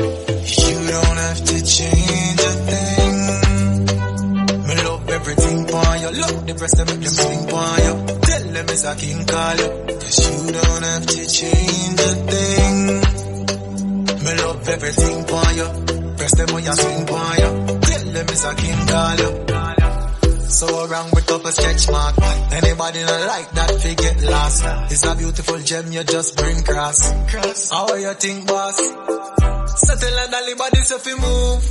You don't have to change a thing. Me love everything for you. Love the rest of them swing for you. Let me say King call you, cause you don't have to change a thing. Me love everything for you. Press them on your swing for you. Let me say King call you. So around with up a sketch mark. Anybody not like that they get lost. It's a beautiful gem you just bring cross. How you think boss? Settle and all the bodies if you move.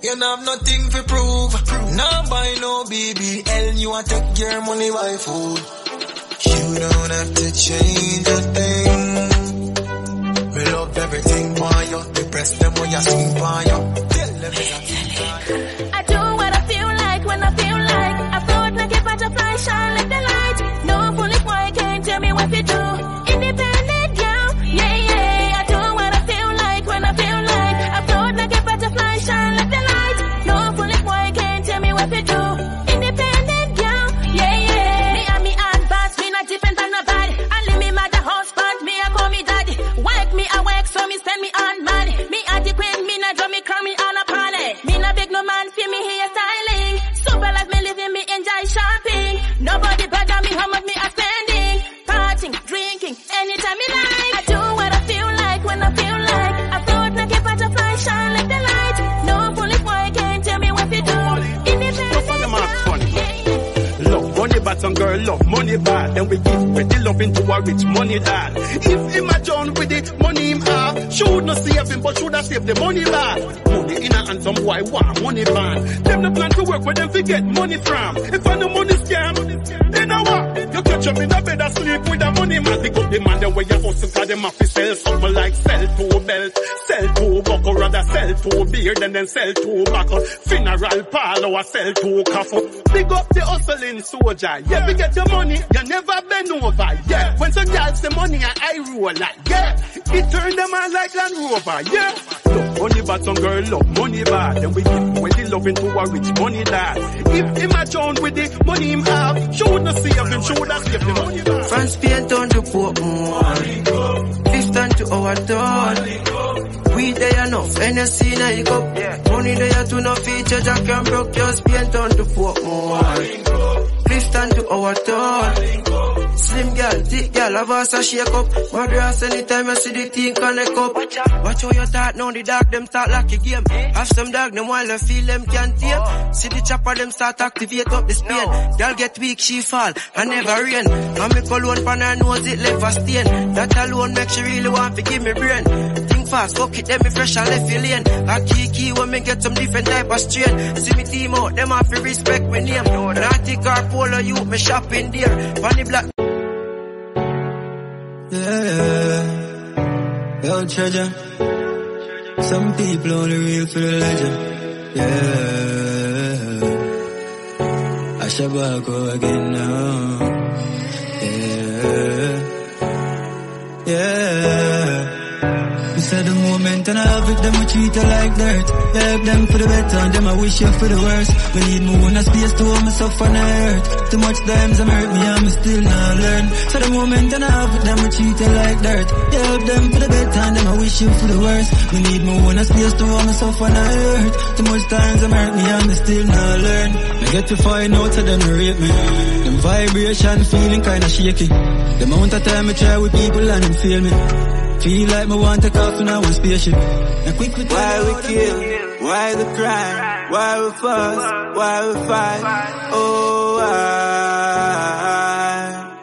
You know have nothing to prove. Now buy no BBL. You a take your money by food. You don't have to change a thing. We love everything for you. Depress them when you swing for you. I do what I feel like when I feel like. I float like a butterfly, shine like the light. No bullet boy can't tell me what to do. Independent girl, yeah, yeah. I do what I feel like when I feel like. I float like a butterfly, shine like the light. No bullet boy can't tell me what to do. Independent girl, yeah, yeah. Me and me and boss, me not depend on nobody. I leave me mother husband, me I call me daddy. Wake me awake, so me send me on money. Me at the queen, me not draw me, call me on a party. up into a rich money dad. If him a John with it, money him have. Should not save him, but should have saved the money back. Money in a hand, some boy want money man. Them no plan to work where them fi get money from. If I no money scam, then I what? You catch up in a bed asleep with a money man. Pick up the man the way you hustle, cause them have to sell something like sell two belt, sell two buckle, rather sell two beer than then sell two buckle. Funeral parlor or sell two coffee. Pick up the hustling soldier. Yeah, we get your money, you never bend over. Yeah, when some girls the money and I roll like yeah, it turn them on like Land Rover. Yeah, love money but some girl love money bad. Then we give away the love into a rich money dad. If him a John with the money him have, should not save him, should not save the money back. From Spain down to Portmore, Clifton to our door. We there enough, Hennessy now you go. Money there to no feature, Jack and Brook. Your Spain down to Portmore, Clifton to our door. Slim girl, thick girl, have us a shake up. Murderers anytime I see the thing connect up. Watch how you talk now, the dog them talk like a game. Have some dog them while they feel them can't tame. See the chopper them start activate up the spin. Girl get weak, she fall, I never rain. I make alone pan her nose, it left a stain. That alone make she really want to give me brain. Think fast, fuck it, then me fresh and left you lane. I key when me get some different type of strain. See me team out, them have to respect me name. When I take her polo, you me shop in there. Funny black. Yeah, yo treasure. Some people only real for the legend. Yeah, I shall back go again now. Yeah, yeah. You said the moment and I have it, them we treat her like dirt. I help them for the better and them I wish you for the worst. We need more own space to hold myself on earth. Too much times I'm hurt me and me still not learn. So the moment and I have it, them we treat her like dirt. I help them for the better and them I wish you for the worst. We need more own space to hold myself on earth. Too much times I'm hurt me and me still not learn. I get to find out so them rape me. Them vibration feeling kinda shaky. The amount of time I try with people and them fail me. Feel like me want to cough in our spaceship. Why we kill? Why the crime? Why we fuss? Why we fight? Oh, why?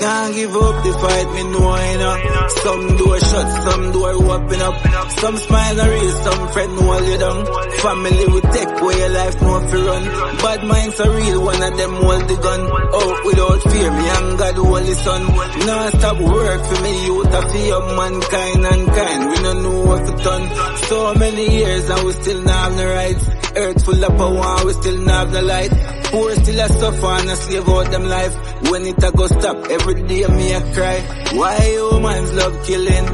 Can't give up the fight, me know I know. Some door shut, some door open up. Some smile are real, some friend while you down. Family will take away your life, no fear run. Bad minds are real, one of them hold the gun. Out without fear, me and God holy son. Now stop work for me, youth of fear, mankind and kind. We don't know what to done. So many years and we still not have the rights. Earth full of power, we still not have the light. Poor still a suffer and a slave out them life. When it a go stop, every day me a cry. Why humans love killing?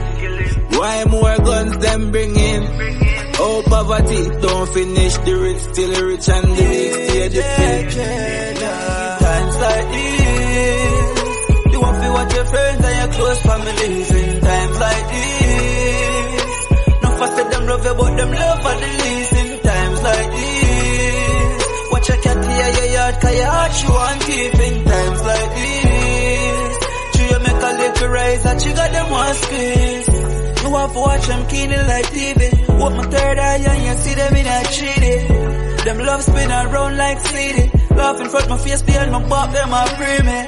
Why more guns them bring in? Oh, poverty don't finish the rich, still rich and the weak stay the same. Times like this, you won't feel what your friends and your close families. In times like this, no faster them love you but them love for the least. In times like this, watch your cat here, your yard, cause your heart you want keep. In times like this, you make a little rise and you got them one squeeze. You want to watch them keening like TV. What my third eye and you see them in a 3D. Them love spin around like CD. Laugh in front my face behind my back, them are free me.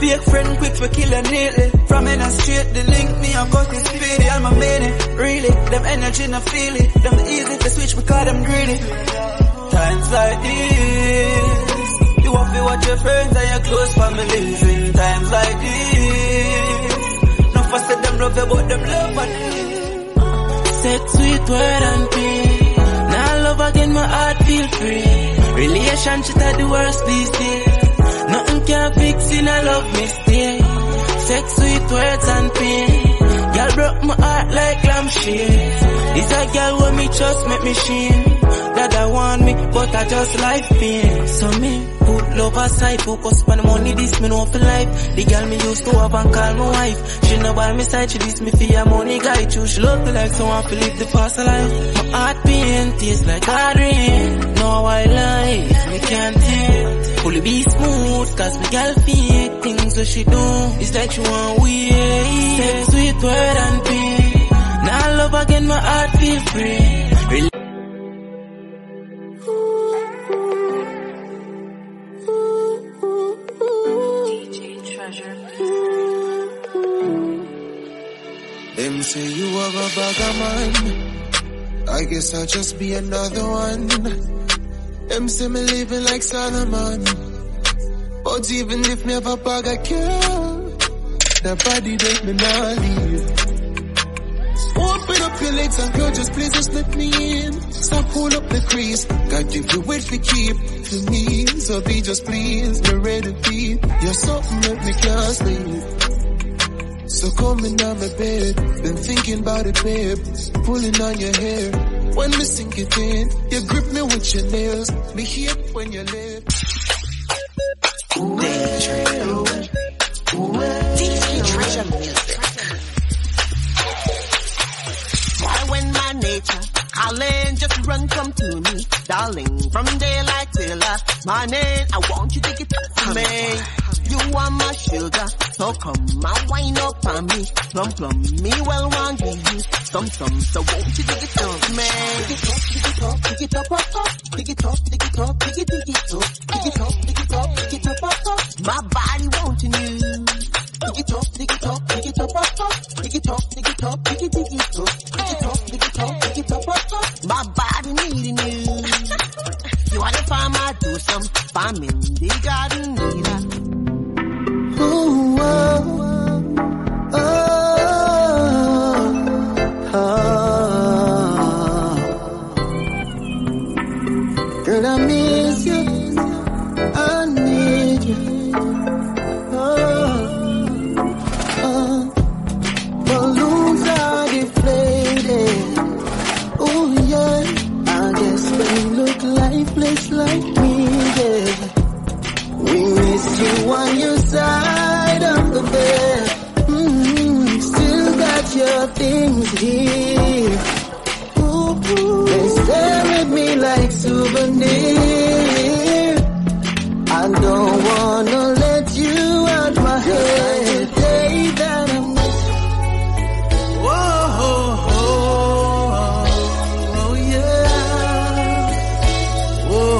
Fake friend quick for killing neatly. From in a street they link me and got this speedy. And my meaning, really, them energy no feel it. Them easy to switch because them greedy. Times like this, you want to watch your friends and your close families. In times like this, no faster them love you but them love and said sweet word and pay. Now love again, my heart feel free. Relationship are the worst these days. Nothing can fix in a love mistake. Said sweet words and pay. Girl broke my heart like lamb shades. This a girl when me trust make me shame. That I want me, but I just like pain. So me put love aside, focus on the money, this me know for life. The girl me used to have and call my wife. She no by my side, she diss me for your money guy. True, she love me like someone to live the past life. My heart pain tastes like hard rain. Now I lie, me can't take. Fully be smooth, cause my girl feel things what she do. It's like she want weed. Sex, sweet word and pain. Now love again, my heart feel free. Treasure. Them say you have a bag of man. I guess I'll just be another one. Them say me living like Solomon. But even if me have a bag of girl, the body that me not leave. Open up your legs and girl, just please just let me in. Stop, pull up the crease. God give you what we keep to me. So be just please, me ready to be. You're something that me can't sleep. So come in on my bed, been thinking about it, babe. Pulling on your hair. When me sink it in, you grip me with your nails. Me here when you live. DJ Treasure music. Why when my nature calling, just run, come to me, darling. From daylight till last, my name, I want you to get to me. You are my sugar, so come and wind up on me. Plum, me well want you. Some, so won't you dig it up, man? Dig it up. My body wanting you. Dig it up. My body needing you. You wanna find my do some farming in the garden, need her. Ooh, oh, oh. Girl, I miss you, I need you. Oh. Balloons are deflated. Oh yeah, I guess they look lifeless like me. Yeah. We miss you on your side of the bed. Still got your things here. They stare at me like souvenir. I don't wanna let you out my head. The day that I miss you. Whoa, oh yeah. Whoa,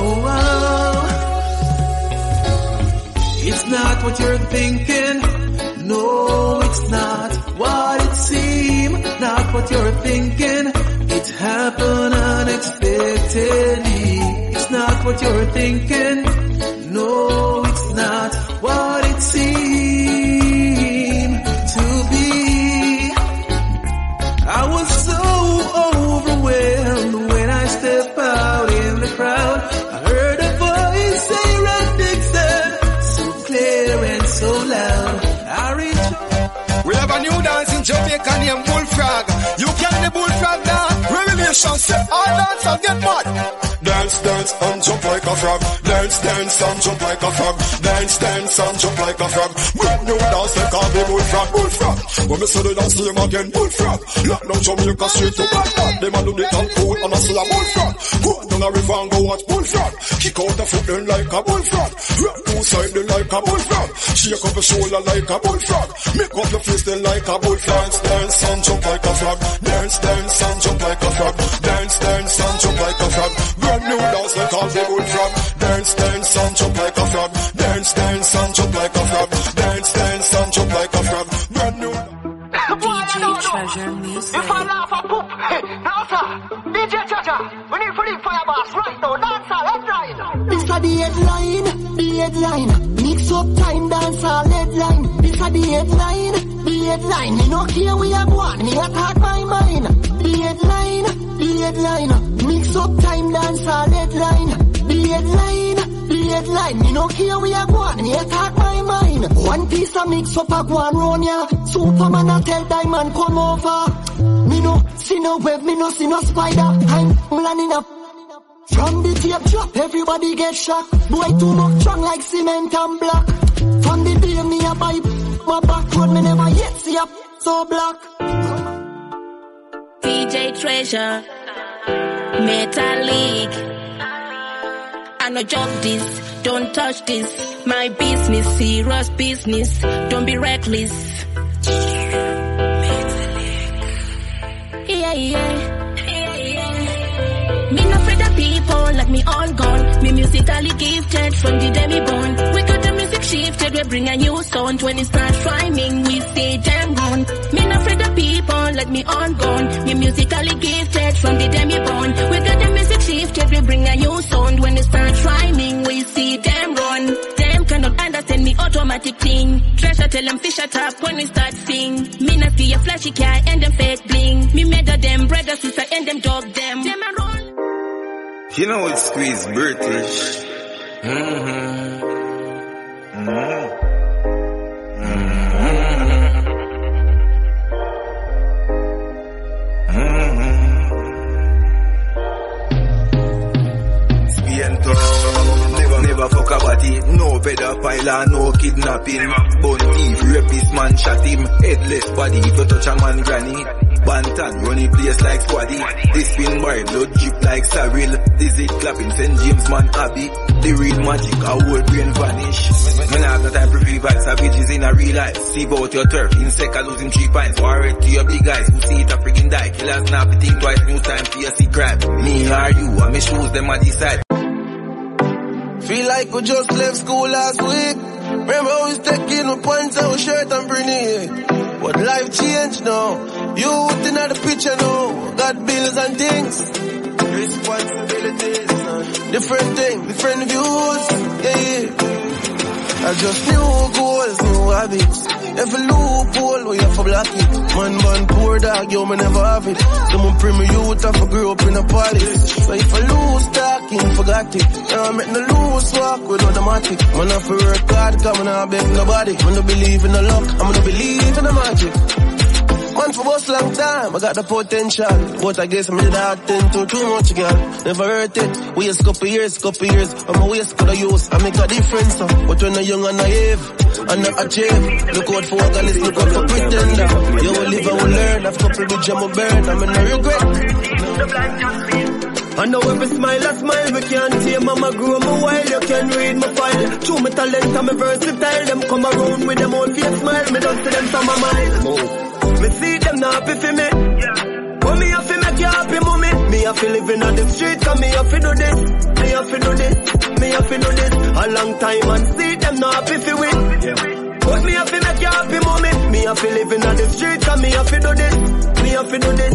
oh. It's not what you're thinking. No, it's not what it seems. Not what you're thinking. It happened unexpectedly. It's not what you're thinking. No, it's not what it seemed to be. I was so overwhelmed when I stepped out in the crowd. I heard a voice say right next to, so clear and so loud. I reached. We have a new dance in Jamaica named Bullfrog. You can the Bullfrog dance. Say, I dance and get mad. Dance and jump like a frog. Dance and jump like a frog. Dance and jump like a frog. Brand new dance they call me bullfrog. When me say the dance name again, bullfrog. Lock down Jamaica straight to Baghdad. Them a do the and cool and a still a bullfrog. Go down a river and go watch bullfrog. Kick out the foot then like a bullfrog. Rock two side then like a bullfrog. Shake up your shoulder like a bullfrog. Make up your face then like a bullfrog. Dance and jump like a frog. Dance and jump like a frog. Dance and jump like a frog. Brand new dance they call the bullfrog. Dance and jump like a frog. Dance and jump like a frog. Dance and jump like a frog. Brand new. DJ Treasure music. If I laugh, I poop. Now sir, DJ Treasure, we need to fire bass right now. Dancer headline. This is the headline. Mix up time, dancer headline. This is the headline. Me no care we are one. Me a talk my mind. The headline. Mix up time, dancer headline. The headline. Me no care we are one. Me a talk my mind. One piece of mix up a go and run ya. Superman a tell Diamond come over. Me no see no web. Me no see no spider. I'm planning up. From the tape drop, everybody get shocked. Boy too much strong like cement and block. From the day me a buy my back road, me never yet see a so black. DJ Treasure, Metal League. I no joke this, don't touch this. My business, serious business. Don't be reckless. Metal League. Yeah. Me no afraid of people. phone, like me all gone. Me musically gifted from the day me born. We got the music shifted, we bring a new sound. When it starts rhyming, we stay damn gone. Me not afraid of people, like me all gone. Me musically gifted from the day me born. We got the music shifted, we bring a new sound. When it starts rhyming, we see them run. Cannot understand me automatic thing. Treasure tell them fish at up when we start sing. Me not see a flashy guy and them fake bling. Me murder them brother sister and them dog them. Them a roll. You know what squeeze British. Mm-hmm. Mm-hmm. Mm-hmm. Spiento. Never fuck a body, no pedophile, no kidnapping. Bun thief, rapist man, shot him. Headless body, if you touch a man granny. Bantan, running place like squaddy. This spin by blood drip like Saril. This it clapping, St. James man Abbey. The real magic, our old brain vanish. Man have no time for revives, savages in a real life. See bout your turf, insect are losing 3 pints. War it to your big guys, who see it a friggin' die. Killers snap it in twice, new time for your sick crap. Me or you, and me shoes them a decide. Feel like we just left school last week. Remember we was taking our pants and our shirt and bringing it. But life changed now. You looking at the picture now. Got bills and things. Responsibilities. Different thing, different views. Yeah. I just new goals, new habits. Every loophole we have for block it. Man, poor dog, yo, me never have it. Someone bring me youth, I for grew up in a palace. So if I lose talking, forgot it. Now I make no loose walk with automatic. Man, I for work hard, come and I beg nobody. I'm not believe in the luck, I'm not believe in the magic. Man, for us long time, I got the potential. But I guess I'm did that thing too much, girl. Never hurt it. We a couple years. I'm a waste could I use. I make a difference, so. But when I'm young and naive, and not achieve. Look out for organist, look out for pretender. You will live and will learn. I've couple with Jamo burn. I'm in no regret. I know every smile I smile. We can't hear mama grow my while. You can read my file. True my talent, I'm a versatile. Them come around with them own fake smile. Me don't see them from my mind. Oh. Me see them not happy for me. But me have to make you happy, mommy. Me have to live in the street, cause me have to do this. Me have to do this. Me have to do this. A long time and see them not happy for me. But me have to make you happy, mommy. Me have to live in the street, cause me have to do this. Me have to do this.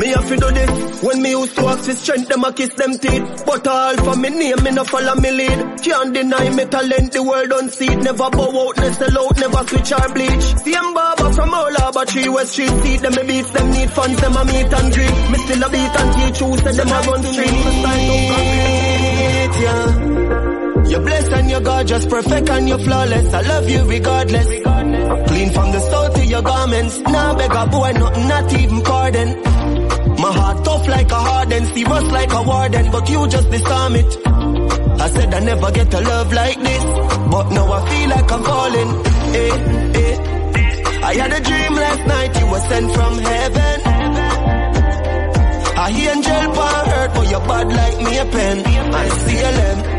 Me have to do this. When me used to ask for strength, them a kiss them teeth. But all for me name, me no follow me lead. Can't deny me talent, the world unseed. Never bow out, no sell out, never switch or bleach. Same barber from all about 3 West Street. See them me beats, them need funds, them a meet and greet. Me still a beat and teach who said them a run street. Yeah. You're blessed and you're gorgeous, perfect and you're flawless. I love you regardless. Clean from the soul to your garments. Now beg a boy, nothing, not even cordon. My heart tough like a hardened, serious like a warden, but you just disarm it. I said I never get a love like this, but now I feel like I'm falling. Eh, eh. I had a dream last night, you were sent from heaven. I hear angel power hurt, but you're bad like me a pen. I see a lamb.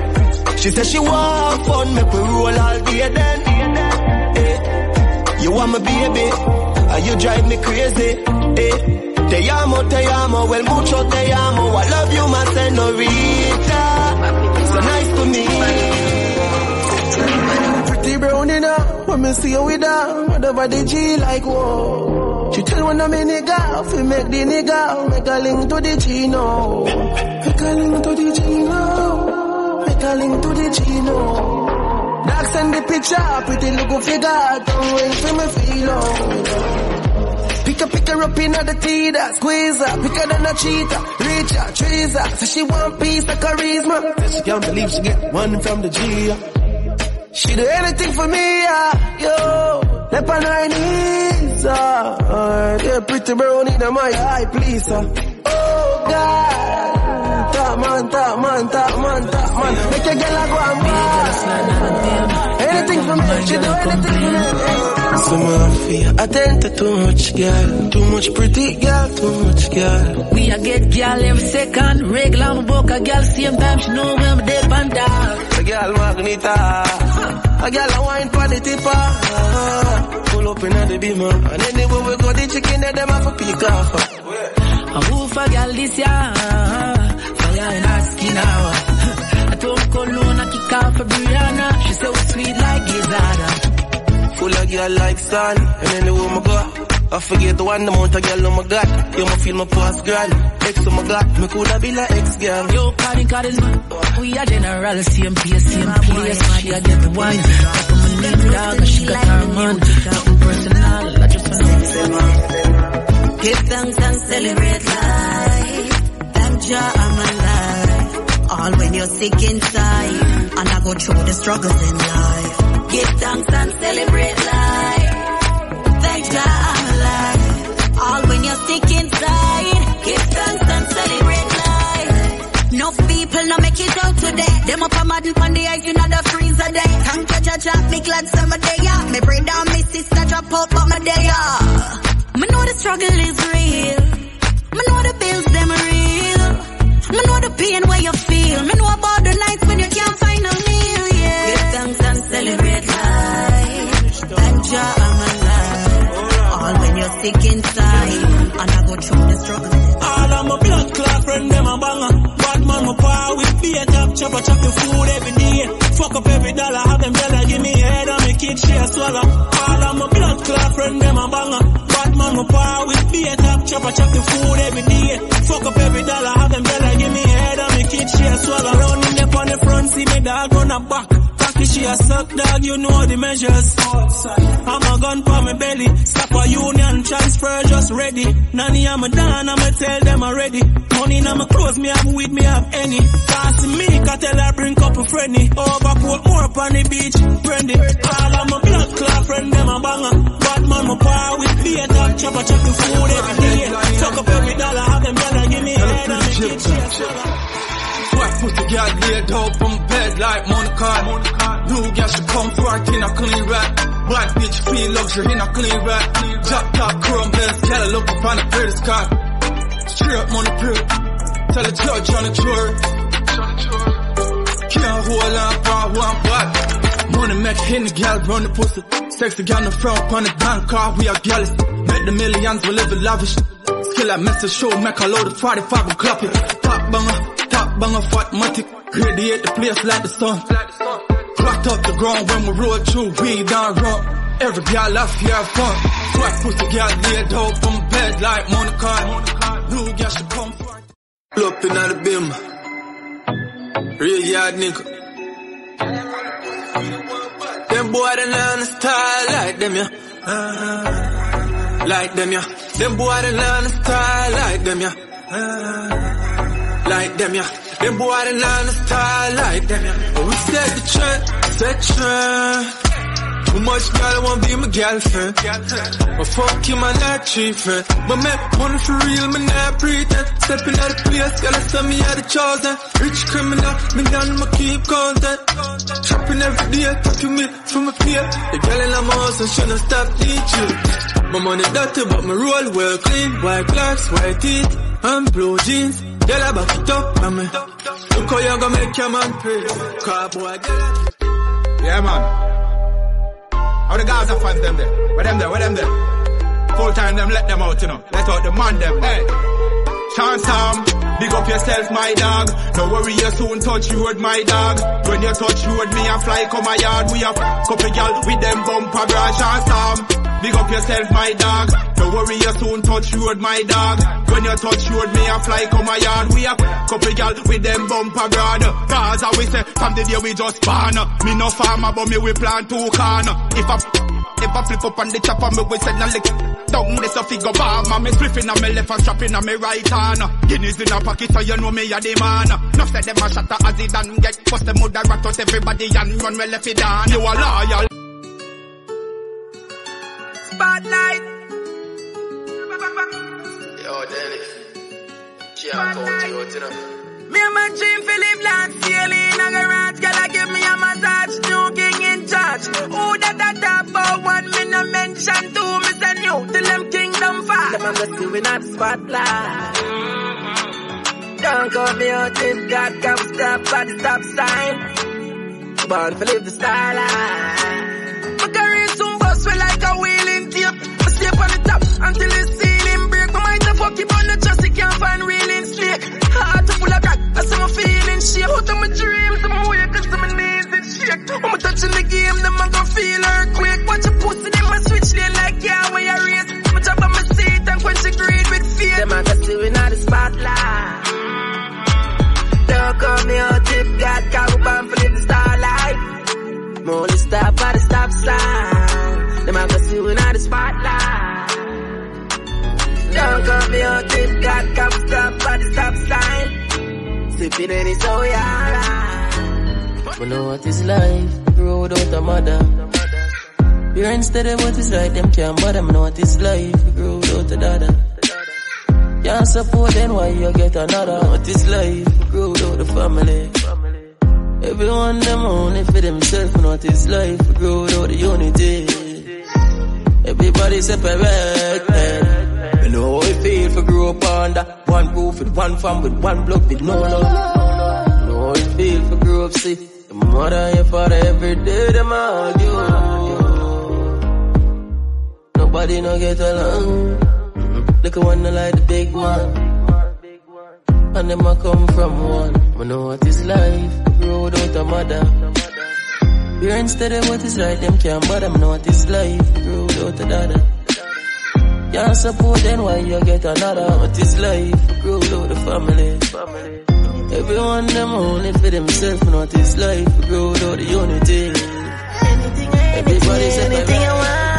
She said she want fun, make we roll all day then. Eh. You want my baby, and you drive me crazy. Eh. Te amo, well mucho te amo. I love you, my senorita. So nice to meet you. Pretty brownie now, when me see you with her, whatever the G like, whoa. She tell one of me nigga, if we make the nigga, make a link to the G now. Make a link to the G now. Make a link to the G now. Dark send the picture, pretty little figure, don't wait for me feel low. Pick her up in the teeter, squeeze her, pick her than a cheetah, reach her, trace her, so she want piece of charisma. Said she can't believe she get one from the G. She do anything for me, yo. Lep on her knees, yeah, pretty brownie, now my eye, please, oh God, top man, make your girl a go and buy. Anything for me, she do anything for me. Some of you attend to too much girl, too much pretty girl, too much girl. We a get girl every second, regular my book a girl same time she know when me dey panda. A girl magneta, a girl a wine for the tipper. Pull up inna the beamer, and anywhere we go the chicken that them have a pick off. I move for girl this year. Rihanna in her skin now. I told Colonna kick out for Brianna. She so sweet like Gizada. Full of girl like sun, and then the woman go. I forget the one amount of girl on my god. You ma feel my past girl. Ex on my god, me coulda be like ex girl. Yo, party cardin, we are general, same place, my dear, get the one. But my name dog, she got her man. Nothing personal, I just wanna give thanks and celebrate life. Thank Jah I'm alive. All when you're sick inside, and I go through the struggles in life. Give thanks and celebrate life. Thank Jah I'm alive. All when you're sick inside, give thanks and celebrate life. No people no make it out today. Them up a madden on the ice, you know the freezer day. Thank you, Jaja, me glad summer day, yeah. Me bring down me sister, drop out, but my day, yeah. Me know the struggle is real. Me know the bills, them real. Me know the pain where you feel. Me know about the nights when you can't find a meal, yeah. Give thanks and celebrate life. Thank you, I'm alive. All when you're sick inside, and I go through the struggle. All of my blood clot friend, them a banger. Bad man, my power with be a top chopper, chop your food every day. Fuck up every dollar, have them dollar, give me head and me kid, she a swallow. All of my blood clot friend, them a banger. Bad man, my power with be a top chopper, chop your food every day. Fuck up every dollar, have them dollar, give me head and me kid, she a swallow. Running up on the front, see me dog on the back. She a suck dog, you know the measures. I'm a gun for my belly. Stop a union transfer, just ready. Nanny, I'm a don, I'm a tell them already. Money, I'm a close, me have weed, me have any. Pass me, tell her bring up a friendly. Overport more up on the beach, brandy. All of my blood clot friend, them a banger. Bad man, my power with beer, top chopper, chop the food every day. Suck up every dollar, have them dollar, give me head and make it shit. Black pussy girl laid out from bed like Monaco. New girl she come right in a clean rag. Black bitch feel luxury in a clean rag. Drop top chrome lens, tell her look up on the prettiest car. Straight money proof, tell the judge on the jury. Can't hold on for one back. Money make in the girl run the pussy. Sexy girl no front on the bank car, we are jealous. Make the millions, we live lavish. Skill I miss the show, make a load of 45 and clap it. Top banger. Bang a fat matic, radiate the place like the sun. Clocked up the ground when we roll through, we down wrong. Every girl off here fun. Black pussy girl laid out from bed like Monica. New girl she come from. Pull up in the beam. Real yard nigga. Them boy they learn the style like them yeah. Like them yeah. Them boy they learn the style like them yeah. Like them, yeah. Them boy they learn the style like them, yeah. But we set the trend, set trend. Too much girl won't be my girlfriend. My fuck you, my not cheap friend. But man, money for real, me not pretend. Stepping out of place, girl, I saw me out of chosen. Rich criminal, me done, me keep content. Trapping every day, talking me from my peer. The girl in my house, and she don't stop teaching. My money dirty, but my roll well clean. White clocks, white teeth, and blue jeans. Girl, I back it up, mama. Look how you gonna make your man pay. Cowboy, girl. Yeah, man. How the Gaza fans them there? Where them there? Where them there? Full time them, let them out, you know. Let out the man them. Hey, chance arm. Big up yourself, my dog. Don't worry, you soon touch you with my dog. When you touch you with me, I fly come my yard. We a couple y'all with them bumper bra. Chance arm. Big up yourself, my dog. Don't worry, you soon touch road, my dog. When you touch road, me I fly come my yard. We a couple girl with them bumper broad. Cause I we say, from the day we just born. Me no farmer, but me we plant two corn. If I flip up on the chopper, me we send a lick. Down this a figure bomb. And me spliffing on me left and strapping on me right hand. Guineas in a pocket, so you know me a the man. Nuff said them a shatter as he done get. Bust the mother rat out everybody and run me left it down. You a loyal. Spotlight. Yo, Dennis. She out you know. Me and my Jim Philip like sailing on a rat. Gotta give me a massage, new king in charge. Who that top about one minute mention to me send you till them kingdom fall. Them I'm just doing that spotlight. Don't call me out if God can't stop at the stop sign. Born for live the starlight. My career soon bust me like a wheel. On the top until the ceiling break. My mind the fuck keep on the chest, he can't find reeling snake. Heart full of crack, I see you in the spotlight. Don't call me on tip, got cop stop at the stop sign. Sipping in it, so yeah. We know what is life, the road out of mother. Parents tell them what is right, them can't bother. We know what is life, the road out of dada. Can't support them, why you get another? What is life, we grow out the family. Everyone them only for themselves, we know what is life, we grow out the unity. Everybody separate. We know how we feel for grow up under one roof with one farm, with one block, with no love. We know how we feel for grow up, see the mother and your father every day, them argue. Nobody no get along. Look at one like the big one, and them I come from one. We know what is life, the road out of mother. Parents tell them what is right, them can't bother. We know what is life, the road out of dada. Can't support them, why you get another? What is life, the road out of family. Everyone them only for themselves. We know what is life, the road out of unity. Everything I want.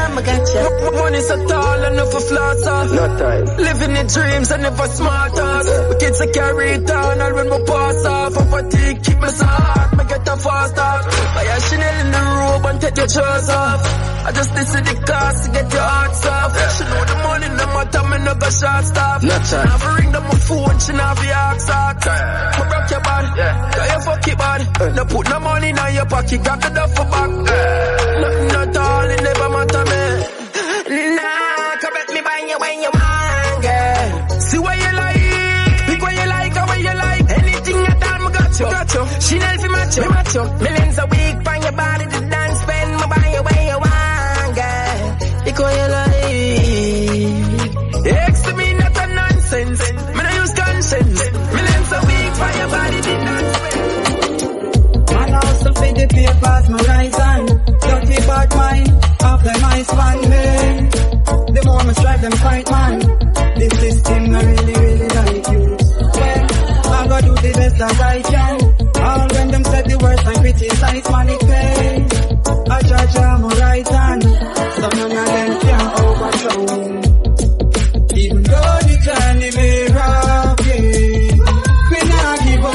Money's so tall, enough for flatter. No time. Living in dreams, I never smarter. My kids are carried down, I'll run my pass off. I'm fatigued, keep me so hard, me get a faster. Buy a Chanel in the robe and take your chairs off. I just listen to the cars to get your heart soft. She know the money, no matter, me no go short stop. No time. Now I ring them my phone, she now be axe out. Me rock your body, got your fucking body. No put no money in your pocket, grab the duffel back. Nothing at all, it never matter me. Nah, come at me by you when you want, girl. See what you like, pick what you like, or what you like. Anything at all, me got you. She know if you match you, me match you. Millions a week, find your body to dance, spend me by you when you want, girl. Pick what you like. X to me, not a nonsense. Me no use conscience. Millions a week, find your body to dance, spend. Man, also feed the papers, my eyes on. Dirty bad mind, off them eyes span me. The more I strive, them fight, man. This system, I really, really like you. Well, I gotta do the best that I can. All when them said the worst and criticize, man, it pays. I judge them right hand. Some none of them can't overthrow me. Even though the time they may rock it, we not give up.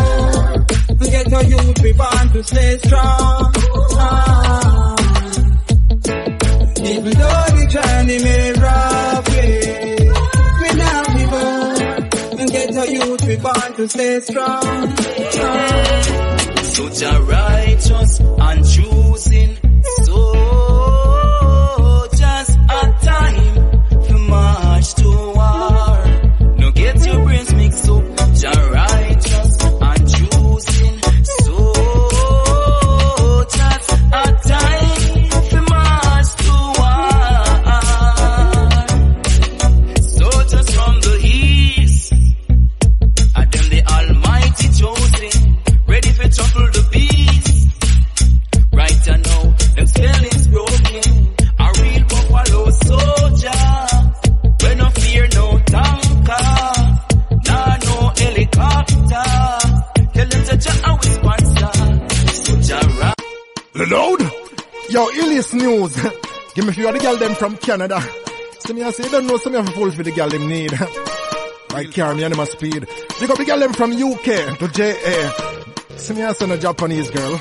We get our youth, we born to stay strong. Even though the journey may rough, yeah, we now people and get our youth, we born to stay strong. Such a righteous and choosing soldiers at time to march to war. No get your brains mixed up, a righteous and choosing. Yo, Illis News. Give me few of the girl them from Canada. See me, I say, you don't know some of the fools for the girl them need. Like Karen, Yanima Speed. Big up the girl them from UK to JA. See me, I say, no Japanese girl.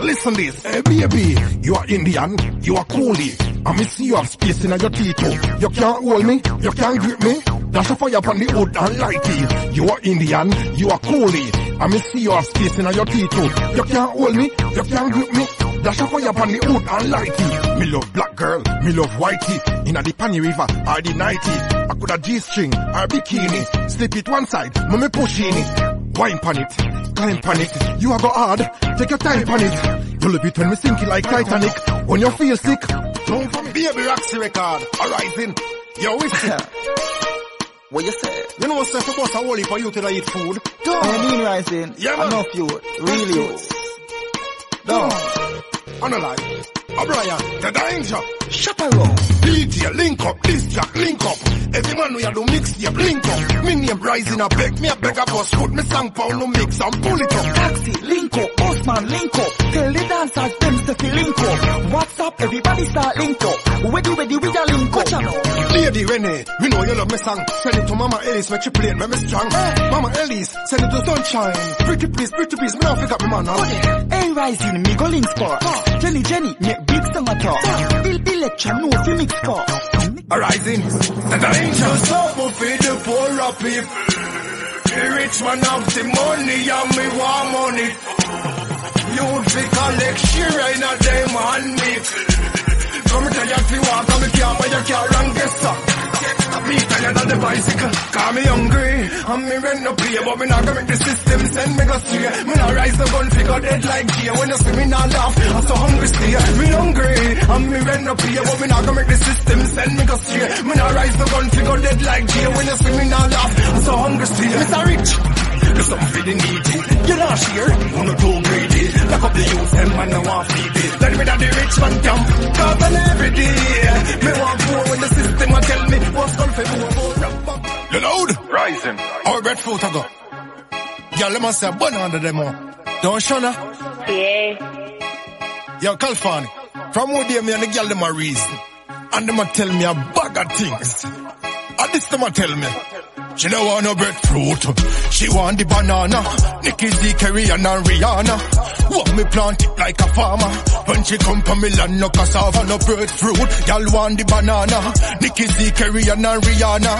Listen this. Hey, baby, you are Indian, you are coolie. I miss you have space in your teeth too. You can't hold me, you can't grip me. That's a fire upon the hood and lighty. You are Indian, you are coolie. I miss you have space in your teeth too. You can't hold me, you can't grip me. Dash a fire upon the hood and lighty. Me love black girl, me love whitey. Inna the Pani River, or the nighty. I could a G-string, or bikini. Slip it one side, mommy pushing it. Wine pan it, climb pan it. You a go hard, take your time pan it. You love it when me sink it like Titanic. When you feel sick, don't from Baby Roxy record. Arising, yo we sick. What you say? You know what's the boss a wally for you till I eat food? Don't. I mean rising, yeah, enough you, really you. Don't. Analyze, O'Brien, the danger, chaperone, DJ, link up, this jack, link up. Every man we had to mix, you blink up. Me name rising, I beg, me a beggar boss, put me sang pound, no mix, and pull it up. Taxi, link up, boss, man link up. Tell the dancers them to link up. What's up, everybody start link up. Weddy we a link up. Lady Renee, we know you love me song. Send it to Mama Ellis, make she play it, make me strong. Hey. Mama Ellis, send it to Sunshine. Pretty please, me now pick up me man. Hey, rising, me go link score. Jenny, make big song at all. Electra, no fi mix score. Rising, and I ain't just love me for the poorer people. The rich man have the money and me want money. You'd be collect share in a them and me. Come tired fi walk and me can't buy a car and guess up. Me tired of the bicycle, cause me hungry and me rent no pay. But me not gonna make the system send me go straight. Me not rise the gun figure dead like gear. When you see me not laugh, I'm so hungry stay. Me hungry and me rent no pay. But me not gonna make the system send me go straight. Me not rise the gun figure dead like gear. When you see me not laugh, I'm so hungry stay. Mr. Rich, do something for the needy. You not share, I'm not too greedy. Lock up the youth and man I want feed it. Let me down the rich man camp, cause I'm every day. Me want poor when the system will tell me what's going for you. You loud? Rising. Our breadfruit I go. Girl, let me say bun under them all. Don't shun her. Yeah. Yo, Calfan, from who day me and the girl them a reason. And them a tell me a bag of things. And this them a tell me. She don't want no breadfruit. She want the banana. Nicki Z, Kerry and Rihanna. Want me plant it like a farmer. When she come from Milan, no cassava, no breadfruit. Y'all want the banana. Nicki Z, Kerry and Rihanna.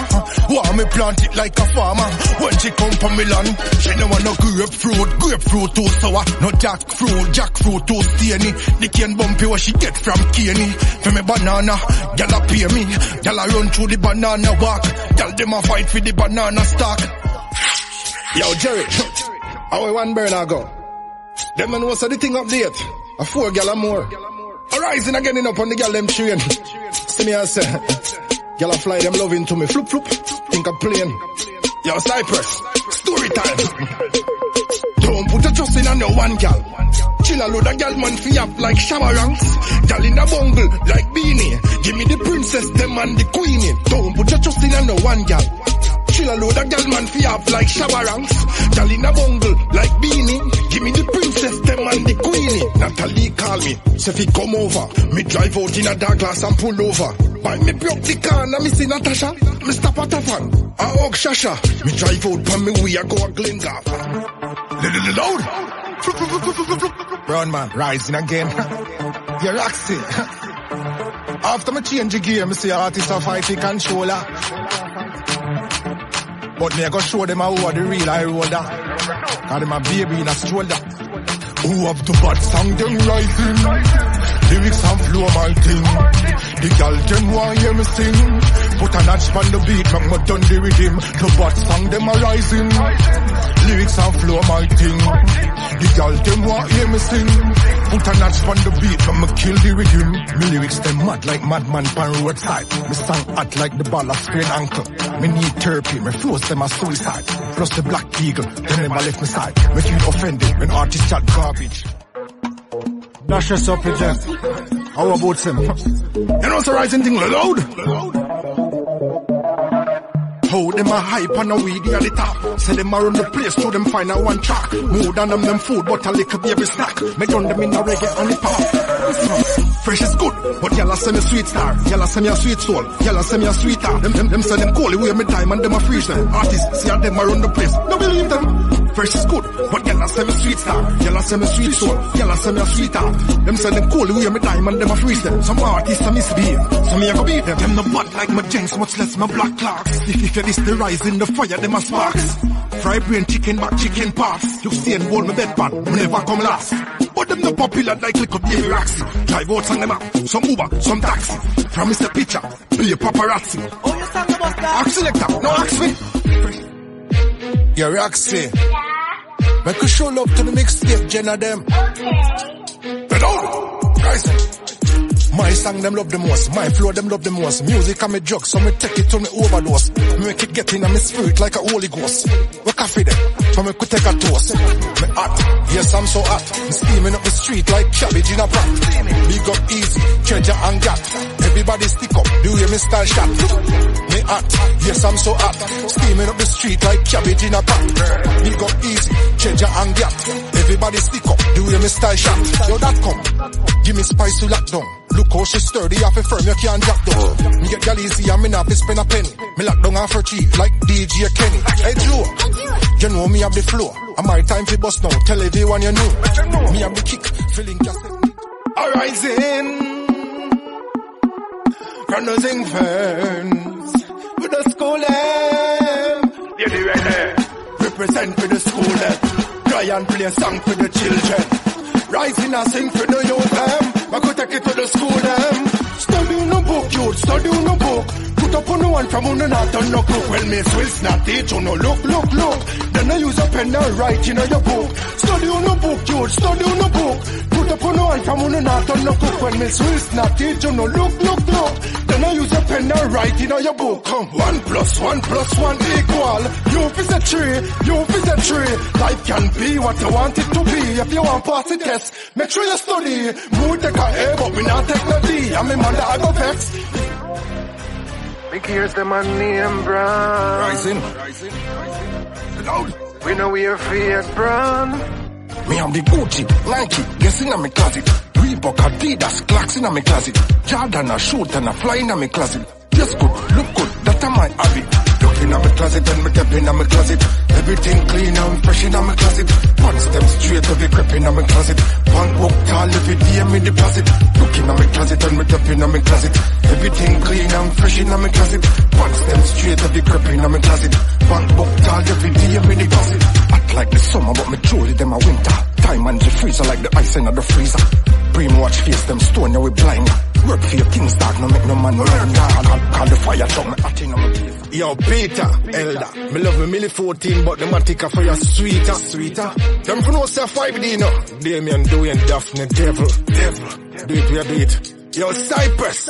Want me plant it like a farmer. When she come from Milan, she don't want no grapefruit. Grapefruit too sour. No jackfruit. Jackfruit too steamy. Nicki and Bumpy what she get from Kenny. For me banana, y'all a pay me. Y'all a run through the banana walk. Y'all them a fight for the banana. Banana stock. Yo, Jerry, how we one burner go? Them man was the thing up late. A four gal and more. Arising again in up on the gal them train. See me and say, gal a fly them loving to me. Floop, floop, think I'm playing. Yo, Cypress, story time. Don't put a trust in on no one gal. Chill a load a gal man fi up like shabarangs. Gal in a bungle like beanie. Give me the princess, them and the queenie. Don't put a trust in on no one gal. Chill a load a gal man fi off like shabarangs. Gal in a bungle like beanie. Give me the princess, them and the queenie. Natalie call me, say fi come over. Me drive out in a dark glass and pull over. Buy me broke the car and me see Natasha. Me stop at a van, I hug Shasha. Me drive out from me way I go a Glengarth. Little loud. Brown man rising again. You're Roxy. After me change the gear, me see artist of IT controller. But me I go show them how the real I roll that. Cause them a baby in a stroller. Who up to bad song them rising. Lyrics and flow my thing. The gal them want hear me sing. Put a notch on the beat, make me done the rhythm. The bad song them a rising. Lyrics and flow my thing. The gal them want hear me sing. Put a notch on the beat, make me kill the rhythm. Me lyrics them mad like madman pan roadside. Me song hot like the ball of sprained ankle. Me need therapy, me flows them a suicide. Plus the black eagle, then them a left me side. Me feel offended when artists chat garbage. Dash yourself with them. How about them? You know the rising thing loud? How them a hype and a weed at the top. Say them a run the place, show them find a one track. More than them food, but a little baby snack. Me done them in a reggae and the pop. Fresh is good, but y'all send me sweet star. Y'all send me a sweet soul. Y'all send me a sweetheart. Them send them cold away me time and them a freeze them. Artists, see how them around the place. No believe them. Fresh is good, but y'all send me sweet star. Y'all send me sweet soul. Y'all send me a sweetheart. Them send them cold away me time and them a freeze them. Some artists I misbehave. Some me I go beat them. Them no bad like my Jenks, much less my black clocks. If you this the rise in the fire, them a sparks. Fry brain, chicken back, chicken parts. You see and hold my bedpan, me never come last. But them no popular like little baby Roxy. Drive out on them up, some Uber, some taxi. From Mr. Picture, be a paparazzi. Oh, you sang about that? Ask selector, no ask me. You're Roxy. Yeah. Make a show love to the mixtape, Jenna them. Okay. Get out, guys. My song them love the most, my flow them love the most. Music and me drug, so me take it to me overdose. Make it get in and me spirit like a holy ghost. We coffee them, so me could take a toast. Me hot, yes I'm so hot. Me steaming up the street like cabbage in a pot. Big up easy, treasure and got. Everybody stick up, do you me style shot. Me hot, yes I'm so hot. Steaming up the street like cabbage in a pot. Big up easy, treasure and got. Everybody stick up, the way me style shot. Yo, that come. Give me spice to lock down. Look how she sturdy, half a firm, you can't drop down. Me get gal easy and me not be spend a penny. Me lock down half her cheap like DJ Kenny. Hey Joe, you know me have the flow. I my time fi bust now, tell everyone you know. Me have the kick, feeling just arising. From nothing firms, with the school them. Yeah, they right there. Represent for the school them. Try and play a song for the children. Rising and sing for the youth them. I could take it to the school them. Study no book, youth, study no book. Put up on the one from under not on no cook. Well, Miss Wills not teach you no look, look, look. Then I use a pen and write in your book. Study no book, youth, study no book. Puno from Uno not on no cook when Miss Wills not teach you no look, look, look. Then I use a pen and write in your book. Come 1 + 1 + 1 = you is a tree. Life can be what you want it to be. If you want pass the test, make sure you study. Mood take a A, but we not take no D. I'm a man that I go vex. Big here's the man named Brown. Rising. Loud. We know we are free as Brown. Me have the Gucci, Nike, guessing in my closet. Reebok, Adidas, Clarks in my closet. Jordan, a shoot and a fly in my closet. Yes good, look good, that am my habit. Looking at my closet and me dip in my closet. Everything clean and fresh in my closet. One step straight to the grip in my closet. One walk tall every day I'm in the closet. Looking at my closet and me dip in my closet. Everything clean and fresh in my closet. One step straight to the grip in my closet. One walk tall every day I'm in the closet. Like the summer, but me truly them a winter. Time and the freezer like the ice in the freezer. Brainwash face them stone, you we blind. Work for your things dark, no make no man learn. Call the fire truck, me hot in my teeth. Yo, Peter, elder, me love me milli 14, but the matica for your sweeter. Them for no self 5D no. Damien, Dwayne, and Daphne, devil. Do it, we do it. Yo, Cypress.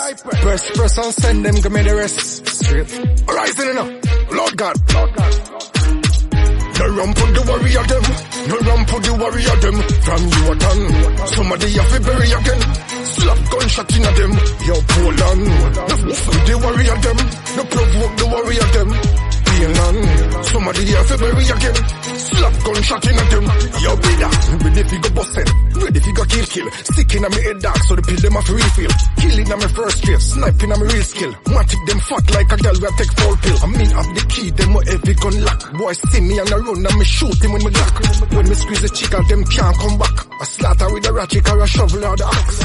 Press and send them, give me the rest. Straight. Rising enough. Lord God. No run for the warrior them, from you are done, somebody have to bury again, slap gunshot in them, yo Poland, no fool for the warrior them, no provoke the warrior them, Poland, somebody have to bury again, slap gunshot in them, yo Bida, ready if you go bustin', ready if you go kill, sick in my head dark so the pill them have to refill, killing on my first wave, sniping on my real skill, matic them fat like a girl where I take full pill, I mean have the key, them with every gun lock, boy see me and I and me shoot him with me lock. When me squeeze the chick out, them can't come back. I slaughter with a ratchet or a shovel or the axe.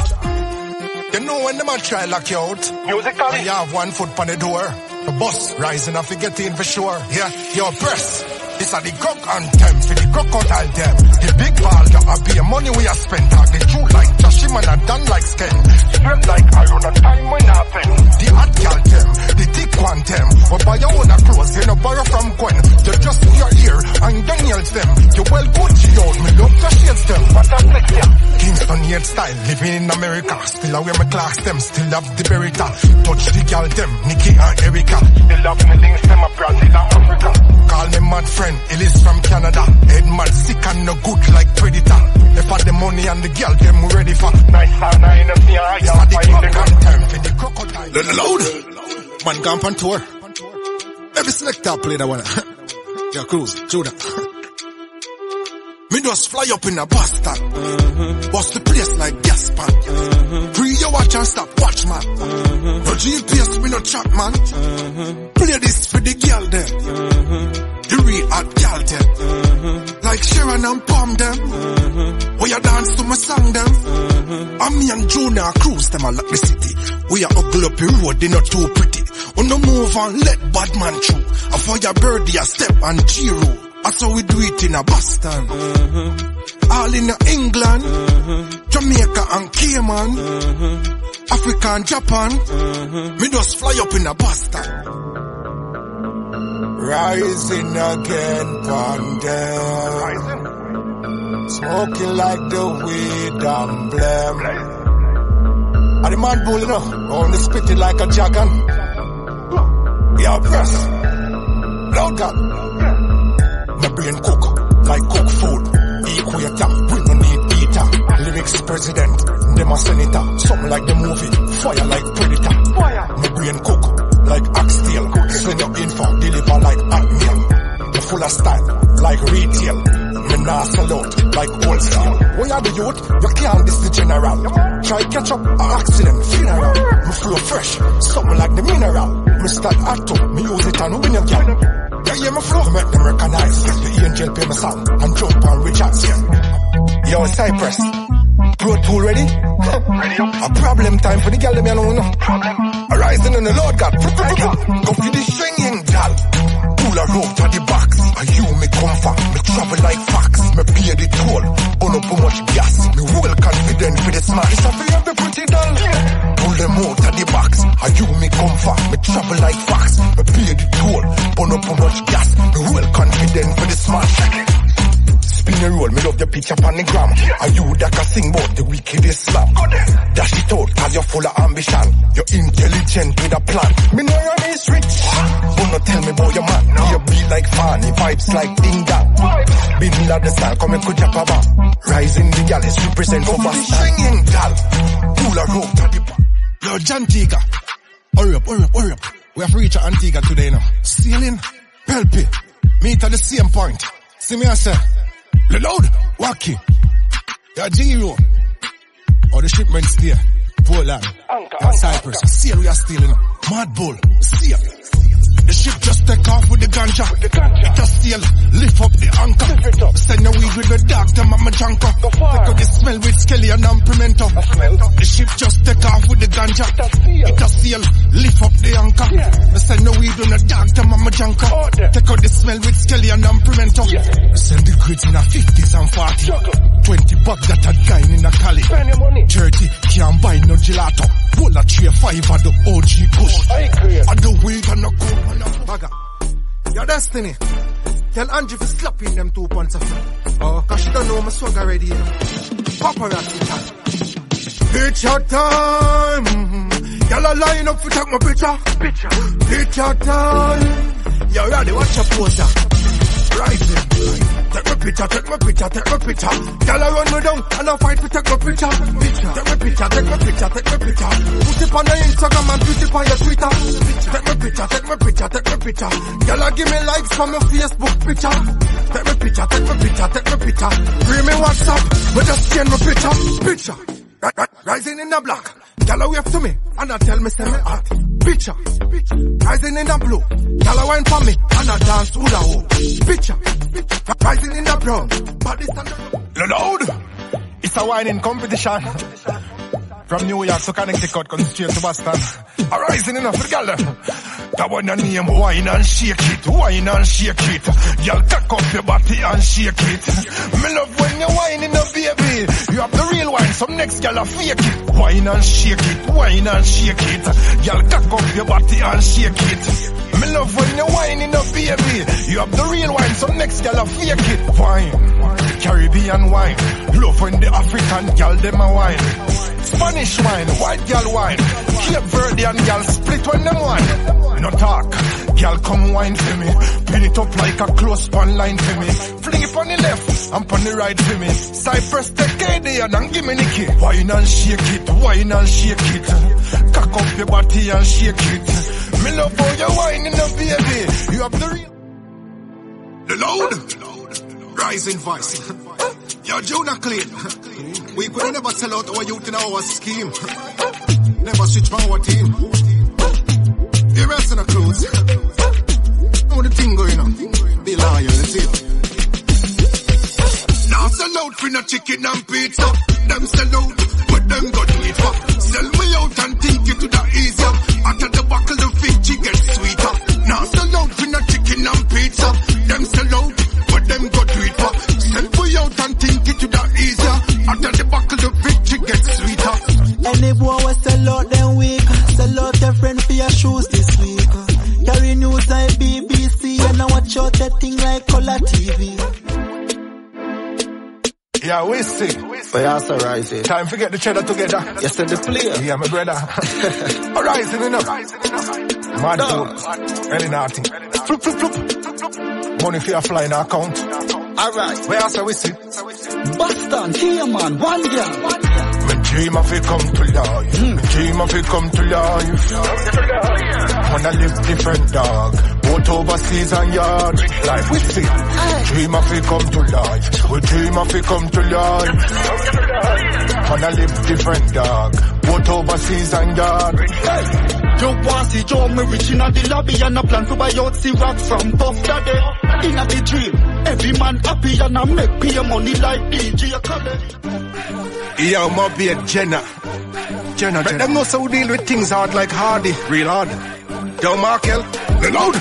You know when the man try lock you out, musically you have one foot on the door. The bus rising up, you get in for sure. Yeah, your press. This are the grog anthem for the grog out all them. The big ball that a be money we a spent. Talk the truth like Joshima and done like skin. Spread like iron and time when happen. The hot girl them, the thick one them. But buy your own a clothes, you no borrow from Gwen. You just your ear and Daniels them. You well good, you old me love the shades them. What a sex them. Kingston Yates style, living in America. Still away my class them, still have the Beretta. Touch the girl them, Nikki and Erica. Still love me things them a Brazil and Africa. Call me mad friend. It is from Canada. Head mad, sick and no good like predator. If I the money and the girl, them ready for. Nice and I in the fear. I got the content for the crocodile. Load. Man gone on tour. Every selector play that one. Yeah, cruise, Judah. Me just fly up in a bastard. Bust the place like gas pan. Free your watch and stop watch man. No GPS, we no chat man. Play this for the girl them. The real hot girl them. Like Sharon and Pam them. We a dance to my song them. And me and Junior cruise them a lock the city. We a ugly up the road, they not too pretty. On the move and let bad man through. A fire birdie a step and Giro. That's how we do it in a Boston. All in England, Jamaica and Cayman, Africa and Japan. Me just fly up in a Boston. Rising again, pandem. Smoking like the weed and blem. I the mad bull, you know, on the spitting like a dragon. Yeah, press. Loud gun. The brain cook, like cook food. Equator, we no need eater. Lyrics president, them a senator. Something like the movie, fire like predator. My brain cook, like axe tail. Send up info, deliver like hot meal. Full of style, like retail. me nah salute like old school. We are the youth, you can't diss the general. Try catch up an accident, funeral. Me flow fresh, something like the mineral. Me stand at top, me use it and win again. You hear me flow, make them recognize. The angel play my song and jump on Richards. Yo, Cypress, Pro Tool ready? Ready up. A problem time for the girl them you know no. Problem. A rising in the Lord God. Go for the singing, gal. Pull a rope to the box. Are you me comfort? Me travel like fox. Me pay the toll. On up how much gas. Me well confident for the smart. It's a for every pretty doll. Pull them out to the box. Are you me comfort? Me travel like fox. Me pay the toll. On up how much gas. Me well confident for the smart. Spin a roll, me love the picture on the gram. Are you that can sing about the wickedest slam? Dash it out, cause you're full of ambition. You're intelligent with a plan. Me know your name's rich, but no tell me about your man. No. You be like funny, vibes like ding-dong. Be like the style, come and could jump a bomb. Rising the galleys, represent for fast. Singing, gal, pull a rope to the back. Yo, Jantiga, hurry up. We have reached Antigua today now. Stealing, Pelpy, meet at the same point. See me, I say. Reload, Wacky, your Giro, or the shipment steer, Poland, and Cyprus, seal we are stealing, Mad Bull, seal. The ship just take off with the ganja, it just seal, lift up the anchor, send the weed with the doctor, mama junker, take out the smell with Skelly and Pimento. The ship just take off with the ganja, it just seal, lift up the anchor, send the weed with the doctor, mama junker, take out the smell with Skelly and Pimento. Send the grids in the 50s and 40s, 20 bucks that had gone in a Cali, 30 can't buy no gelato, pull a 3-5 at the OG push, and the weed and the coke. Bagger, your destiny. Tell Angie for slapping them 2 points of food. Oh, cause she don't know my swag already. Paparazzi time. Picture time. Y'all are lying up for take my picture. Picture time. Y'all ready, watch your poster. Rising. Take my picture. Y'all are run me down and I'll fight for take my picture. Take my picture. Put it on the Instagram and put it on your Twitter. Take my picture. Y'all are give me likes from your Facebook picture. Take my picture. Bring me WhatsApp, but just scan my picture. Rising in the black. Y'all are wave to me and I tell me send me art. Picture. Rising in the blue. Y'all are wine for me and I dance to the whole. Picture. Rising in the brown, but it's a load. It's a whining competition. From New York to Connecticut, going straight to Boston. A rising in Africa. That one your name, wine and shake it. Y'all cock up your body and shake it. Me love when you whining, baby. You have the real wine, some next girl a fake it. Wine and shake it. Y'all cock up your body and shake it. Me love when you whining up, baby. You have the real wine, so next gal a fake it. Wine, the Caribbean wine. Love when the African gal dem a wine. Spanish wine, white gal wine. Cape Verdean gal split when them wine. No talk, gal come wine for me. Pin it up like a clothespin line for me. Fling it on the left and on the right for me. Cypress take KD and give me the key. Wine and shake it. Cock up your body and shake it. Me love all your wine in the baby. You have the real. The load. Rising voice. Your Jonah clean. We could never sell out our youth in our scheme. Never switch from our team. The rest in the clothes. How the thing going on? Be loyal, that's it. Now sell out for no chicken and pizza. Them sell out, but them got to eat up. Sell me out and think it to the easier. After the buckle of she gets sweeter. Now sell out for no chicken and pizza. Them sell out, but them got sweeter. Sell boy out and think it to the easier. After the buckle the victory gets sweeter. Any boy will sell out them week. Sell out their friend for your shoes this week. Carry news like BBC and I watch out that thing like color TV. Yeah, we see. But you also rising. Time to get the cheddar together. You said the player. Yeah, my brother. Rising, you know. Mad food. Really nothing. Flip. Money for your flying account. Alright. Where else are we see? Boston, here man, one girl. My dream of it come to life. My dream of it come to life. Wanna live different, dog. Out overseas and yard. Life we see. Dream of it come to life. We dream of it come to life. And I live different, dog. Out overseas and yard. You want see Joe me reaching at the lobby and I plan to buy out the rock from Puff Daddy. In the dream, every man happy and I make pay money like DJ Treasure. Yeah, I'm up here, Jenna. But them know so deal with things hard like Hardy. Real hard. Yo, Markel, reload.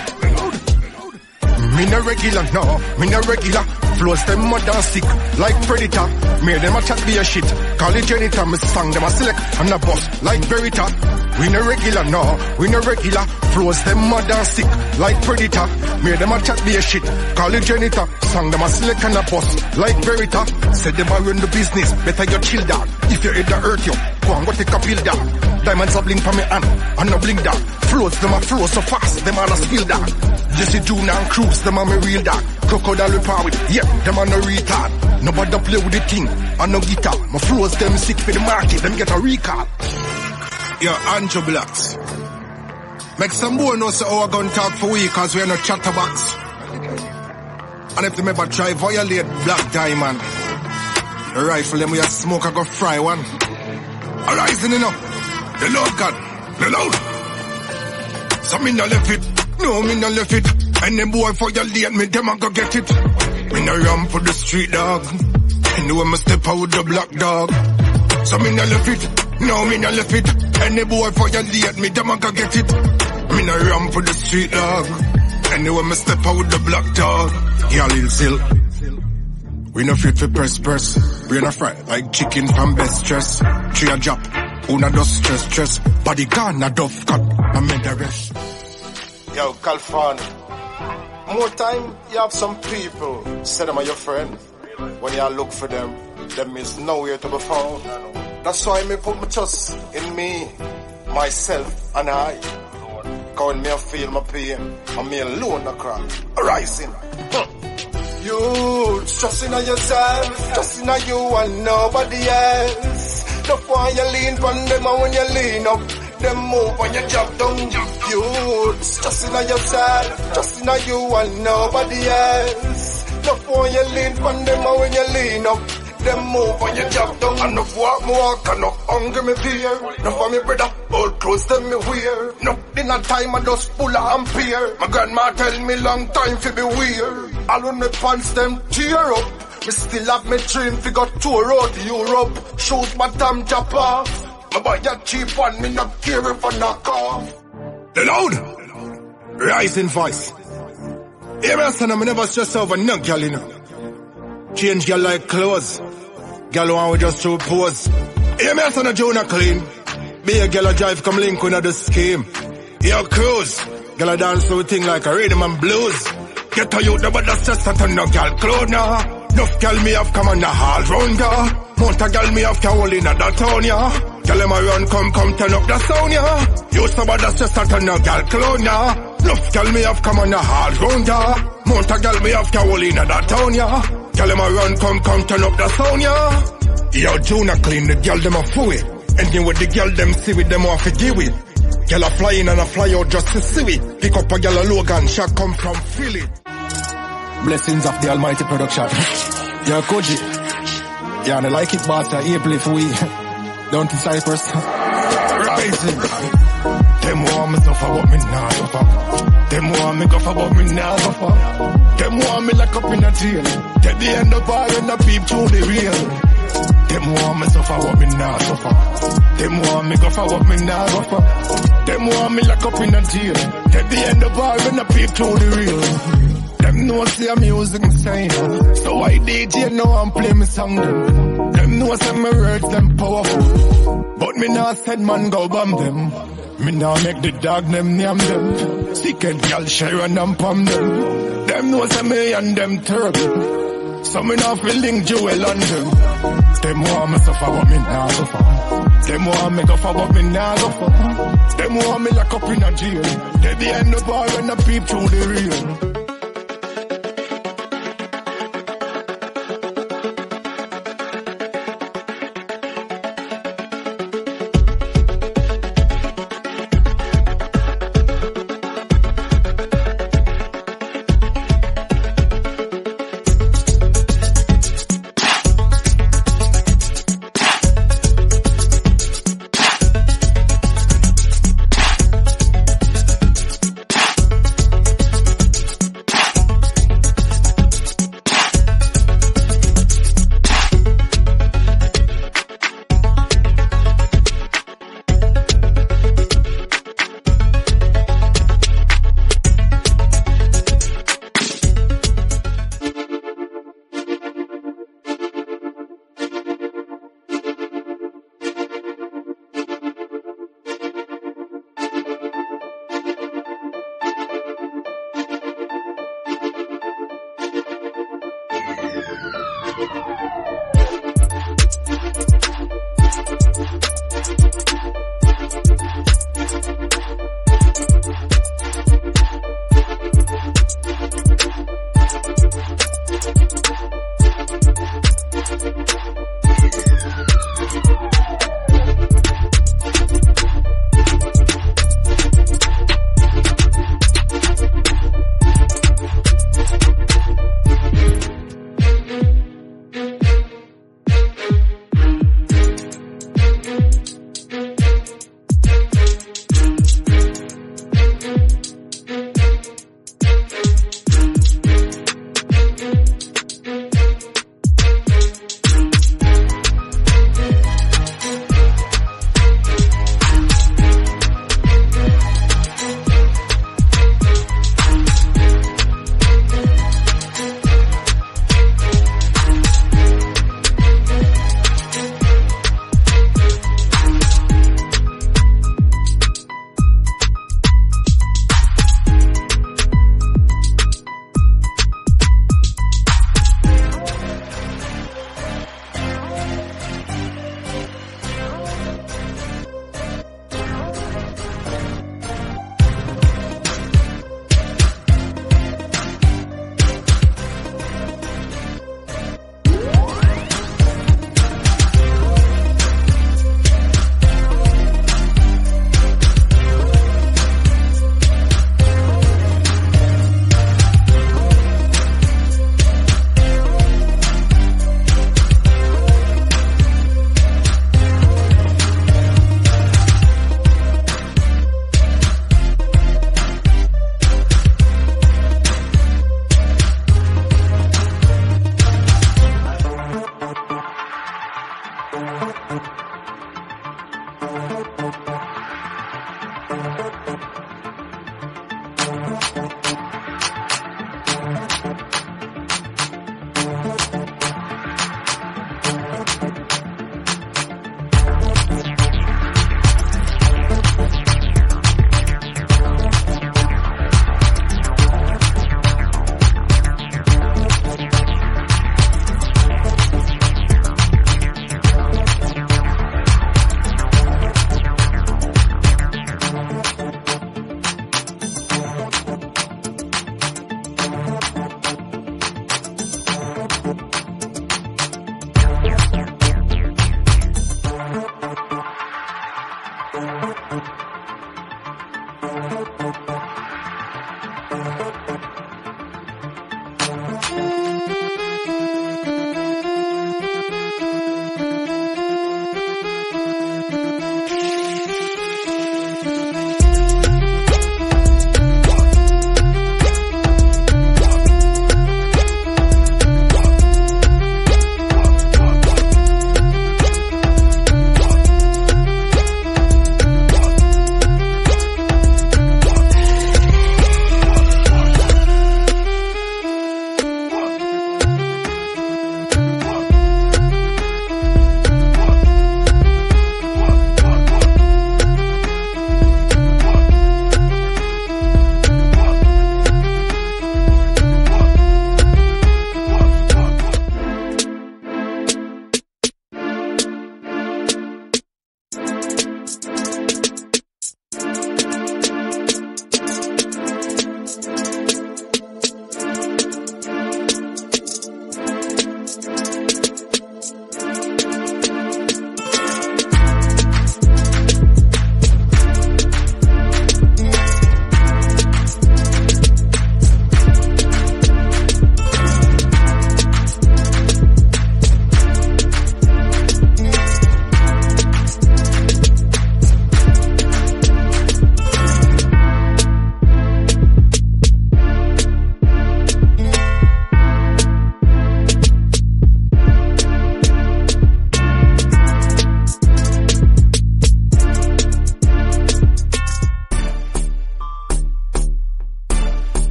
Me no regular, no, me no regular. Flows them mother sick, like Predator. Made them a chat be a shit. Call it janitor, me sang them a select. I'm not boss, like Verita. We no regular, no, we no regular. Flows them mother sick, like Predator. Made them a chat be a shit. Call it janitor, sang them a select and a boss, like Verita. Said them I run the business, better your chill down. If you either hurt you, go and go take a pill down. Diamonds are blink from me hand, and no blink dog. Floats, them a flow so fast, them are no skill dog. Jesse June and Cruz, them are my real dog. Crocodile with power, yeah, them are no retard. Nobody play with the thing, and no guitar. My flows, them sick for the market, them get a recall. Yo, Andrew Blacks. Make some boy know so how I gonna talk for we, cause we are no chatterbox. And if they ever try violate Black Diamond, the rifle them we a smoke, I go fry one. Arising you know. The Lord God, the Lord. So me no left it, no me no left it. Any boy for your lane, me dem a go get it. Me no run for the street dog. And when me step out the block dog. So me no left it, no me no left it. Any boy for your lane, me dem a go get it. Me no run for the street dog. And when me step out the block dog. Yeah, Lil Sil. We no fit for press. We no fry like chicken from best dress. Tree a drop. Una does stress, body gone, a dove cut, I made the rest. Yo, Calfan, more time you have some people, say them are your friend. When you look for them, them is nowhere to be found. That's why I put my trust in me, myself, and I. Cause me I feel my pain, and me alone I cry. Rising. You, trusting on yourself, trusting on you and nobody else. The fire you lean from them and when you lean up, them move when you drop down. You, trusting on yourself, trusting on you and nobody else. The fire you lean from them and when you lean up, them move when you drop down. Enough walk, me walk, enough hunger, me fear. Enough of me brother, old clothes, them me wear. Enough dinner time, I just pull a and peer. My grandma tell me long time fi be weird. All on my pants, them tear up. Me still have my dream, figure tour out Europe. Shoot my damn job off. Me buy a cheap one, me not care if I knock off. The loud, rising voice. Hear me son, I never stress over no girl, you know. Change girl like clothes. Girl one we just to pose. Hear me son, a Jonah clean. Be a girl a drive, come link with the scheme. Yo, cruise. Girl a dance to a thing like a rhythm and blues. Get a youth, the brother stress, I turn no girl clothes now. Nuff girl me have come on the hall round ya. Mount a girl me have come all in the town ya. Girl them a run come turn up the sound ya. You somebody's just a turn a girl clown ya. Nuff girl me have come on the hall round ya. Mount a girl me have come all in the town ya. Girl them a run come turn up the sound ya. Yo Juna clean the girl them a fool. Ending with the girl them see with them off a giwi. Girl a fly in and a fly out just to see it. Pick up a girl a Logan shot come from Philly. Blessings of the Almighty Production. Yo, Koji. Yeah, and I like it, but April if we down to Cyprus. Rising. Them want me suffer, but me nah suffer. Them want me suffer, but me nah suffer. Them want me lock up in a jail. Till the end of all, and I peep through the rail. Them want me suffer, but me nah suffer. Them want me suffer, but me nah suffer. Them want me lock up in a jail. Till the end of all, and I peep through the rail. Them know say I'm music sign, so I DJ now and play me song. Them know say my words them powerful, but me nah said man go bomb them. Me nah make the dog them name them. Secret girl Sharon and Pam them. Them know say me and them terrible, so me nah feeling Jewel on them. Them want me suffer but me nah suffer. Them want me suffer but me nah suffer. Them want me lock up in a jail. They the end of all when I peep through the real.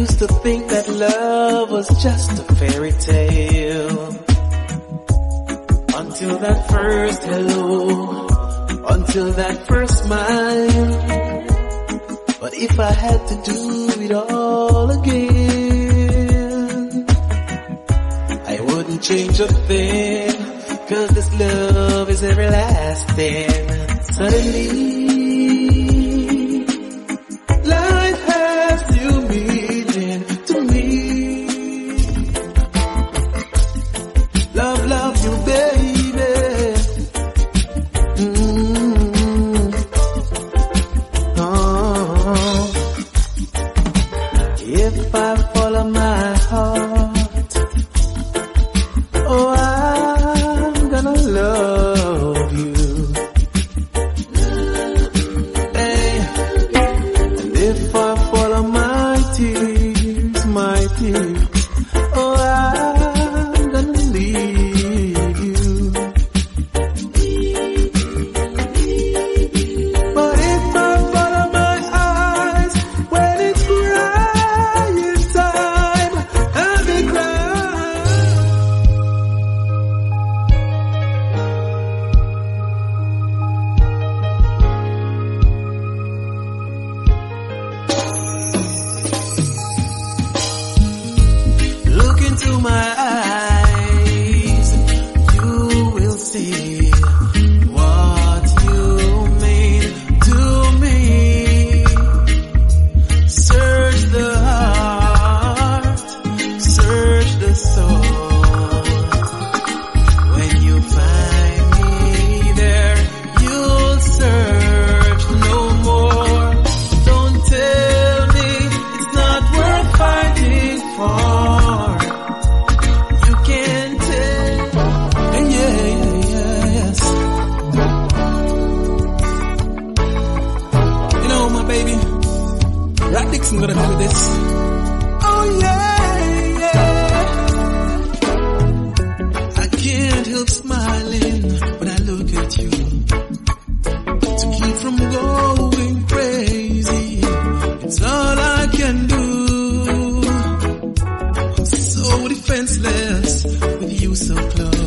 used to think that love was just a fairy tale, until that first hello, until that first smile. But if I had to do it all again, I wouldn't change a thing, 'cause this love is everlasting. Suddenly with you so close.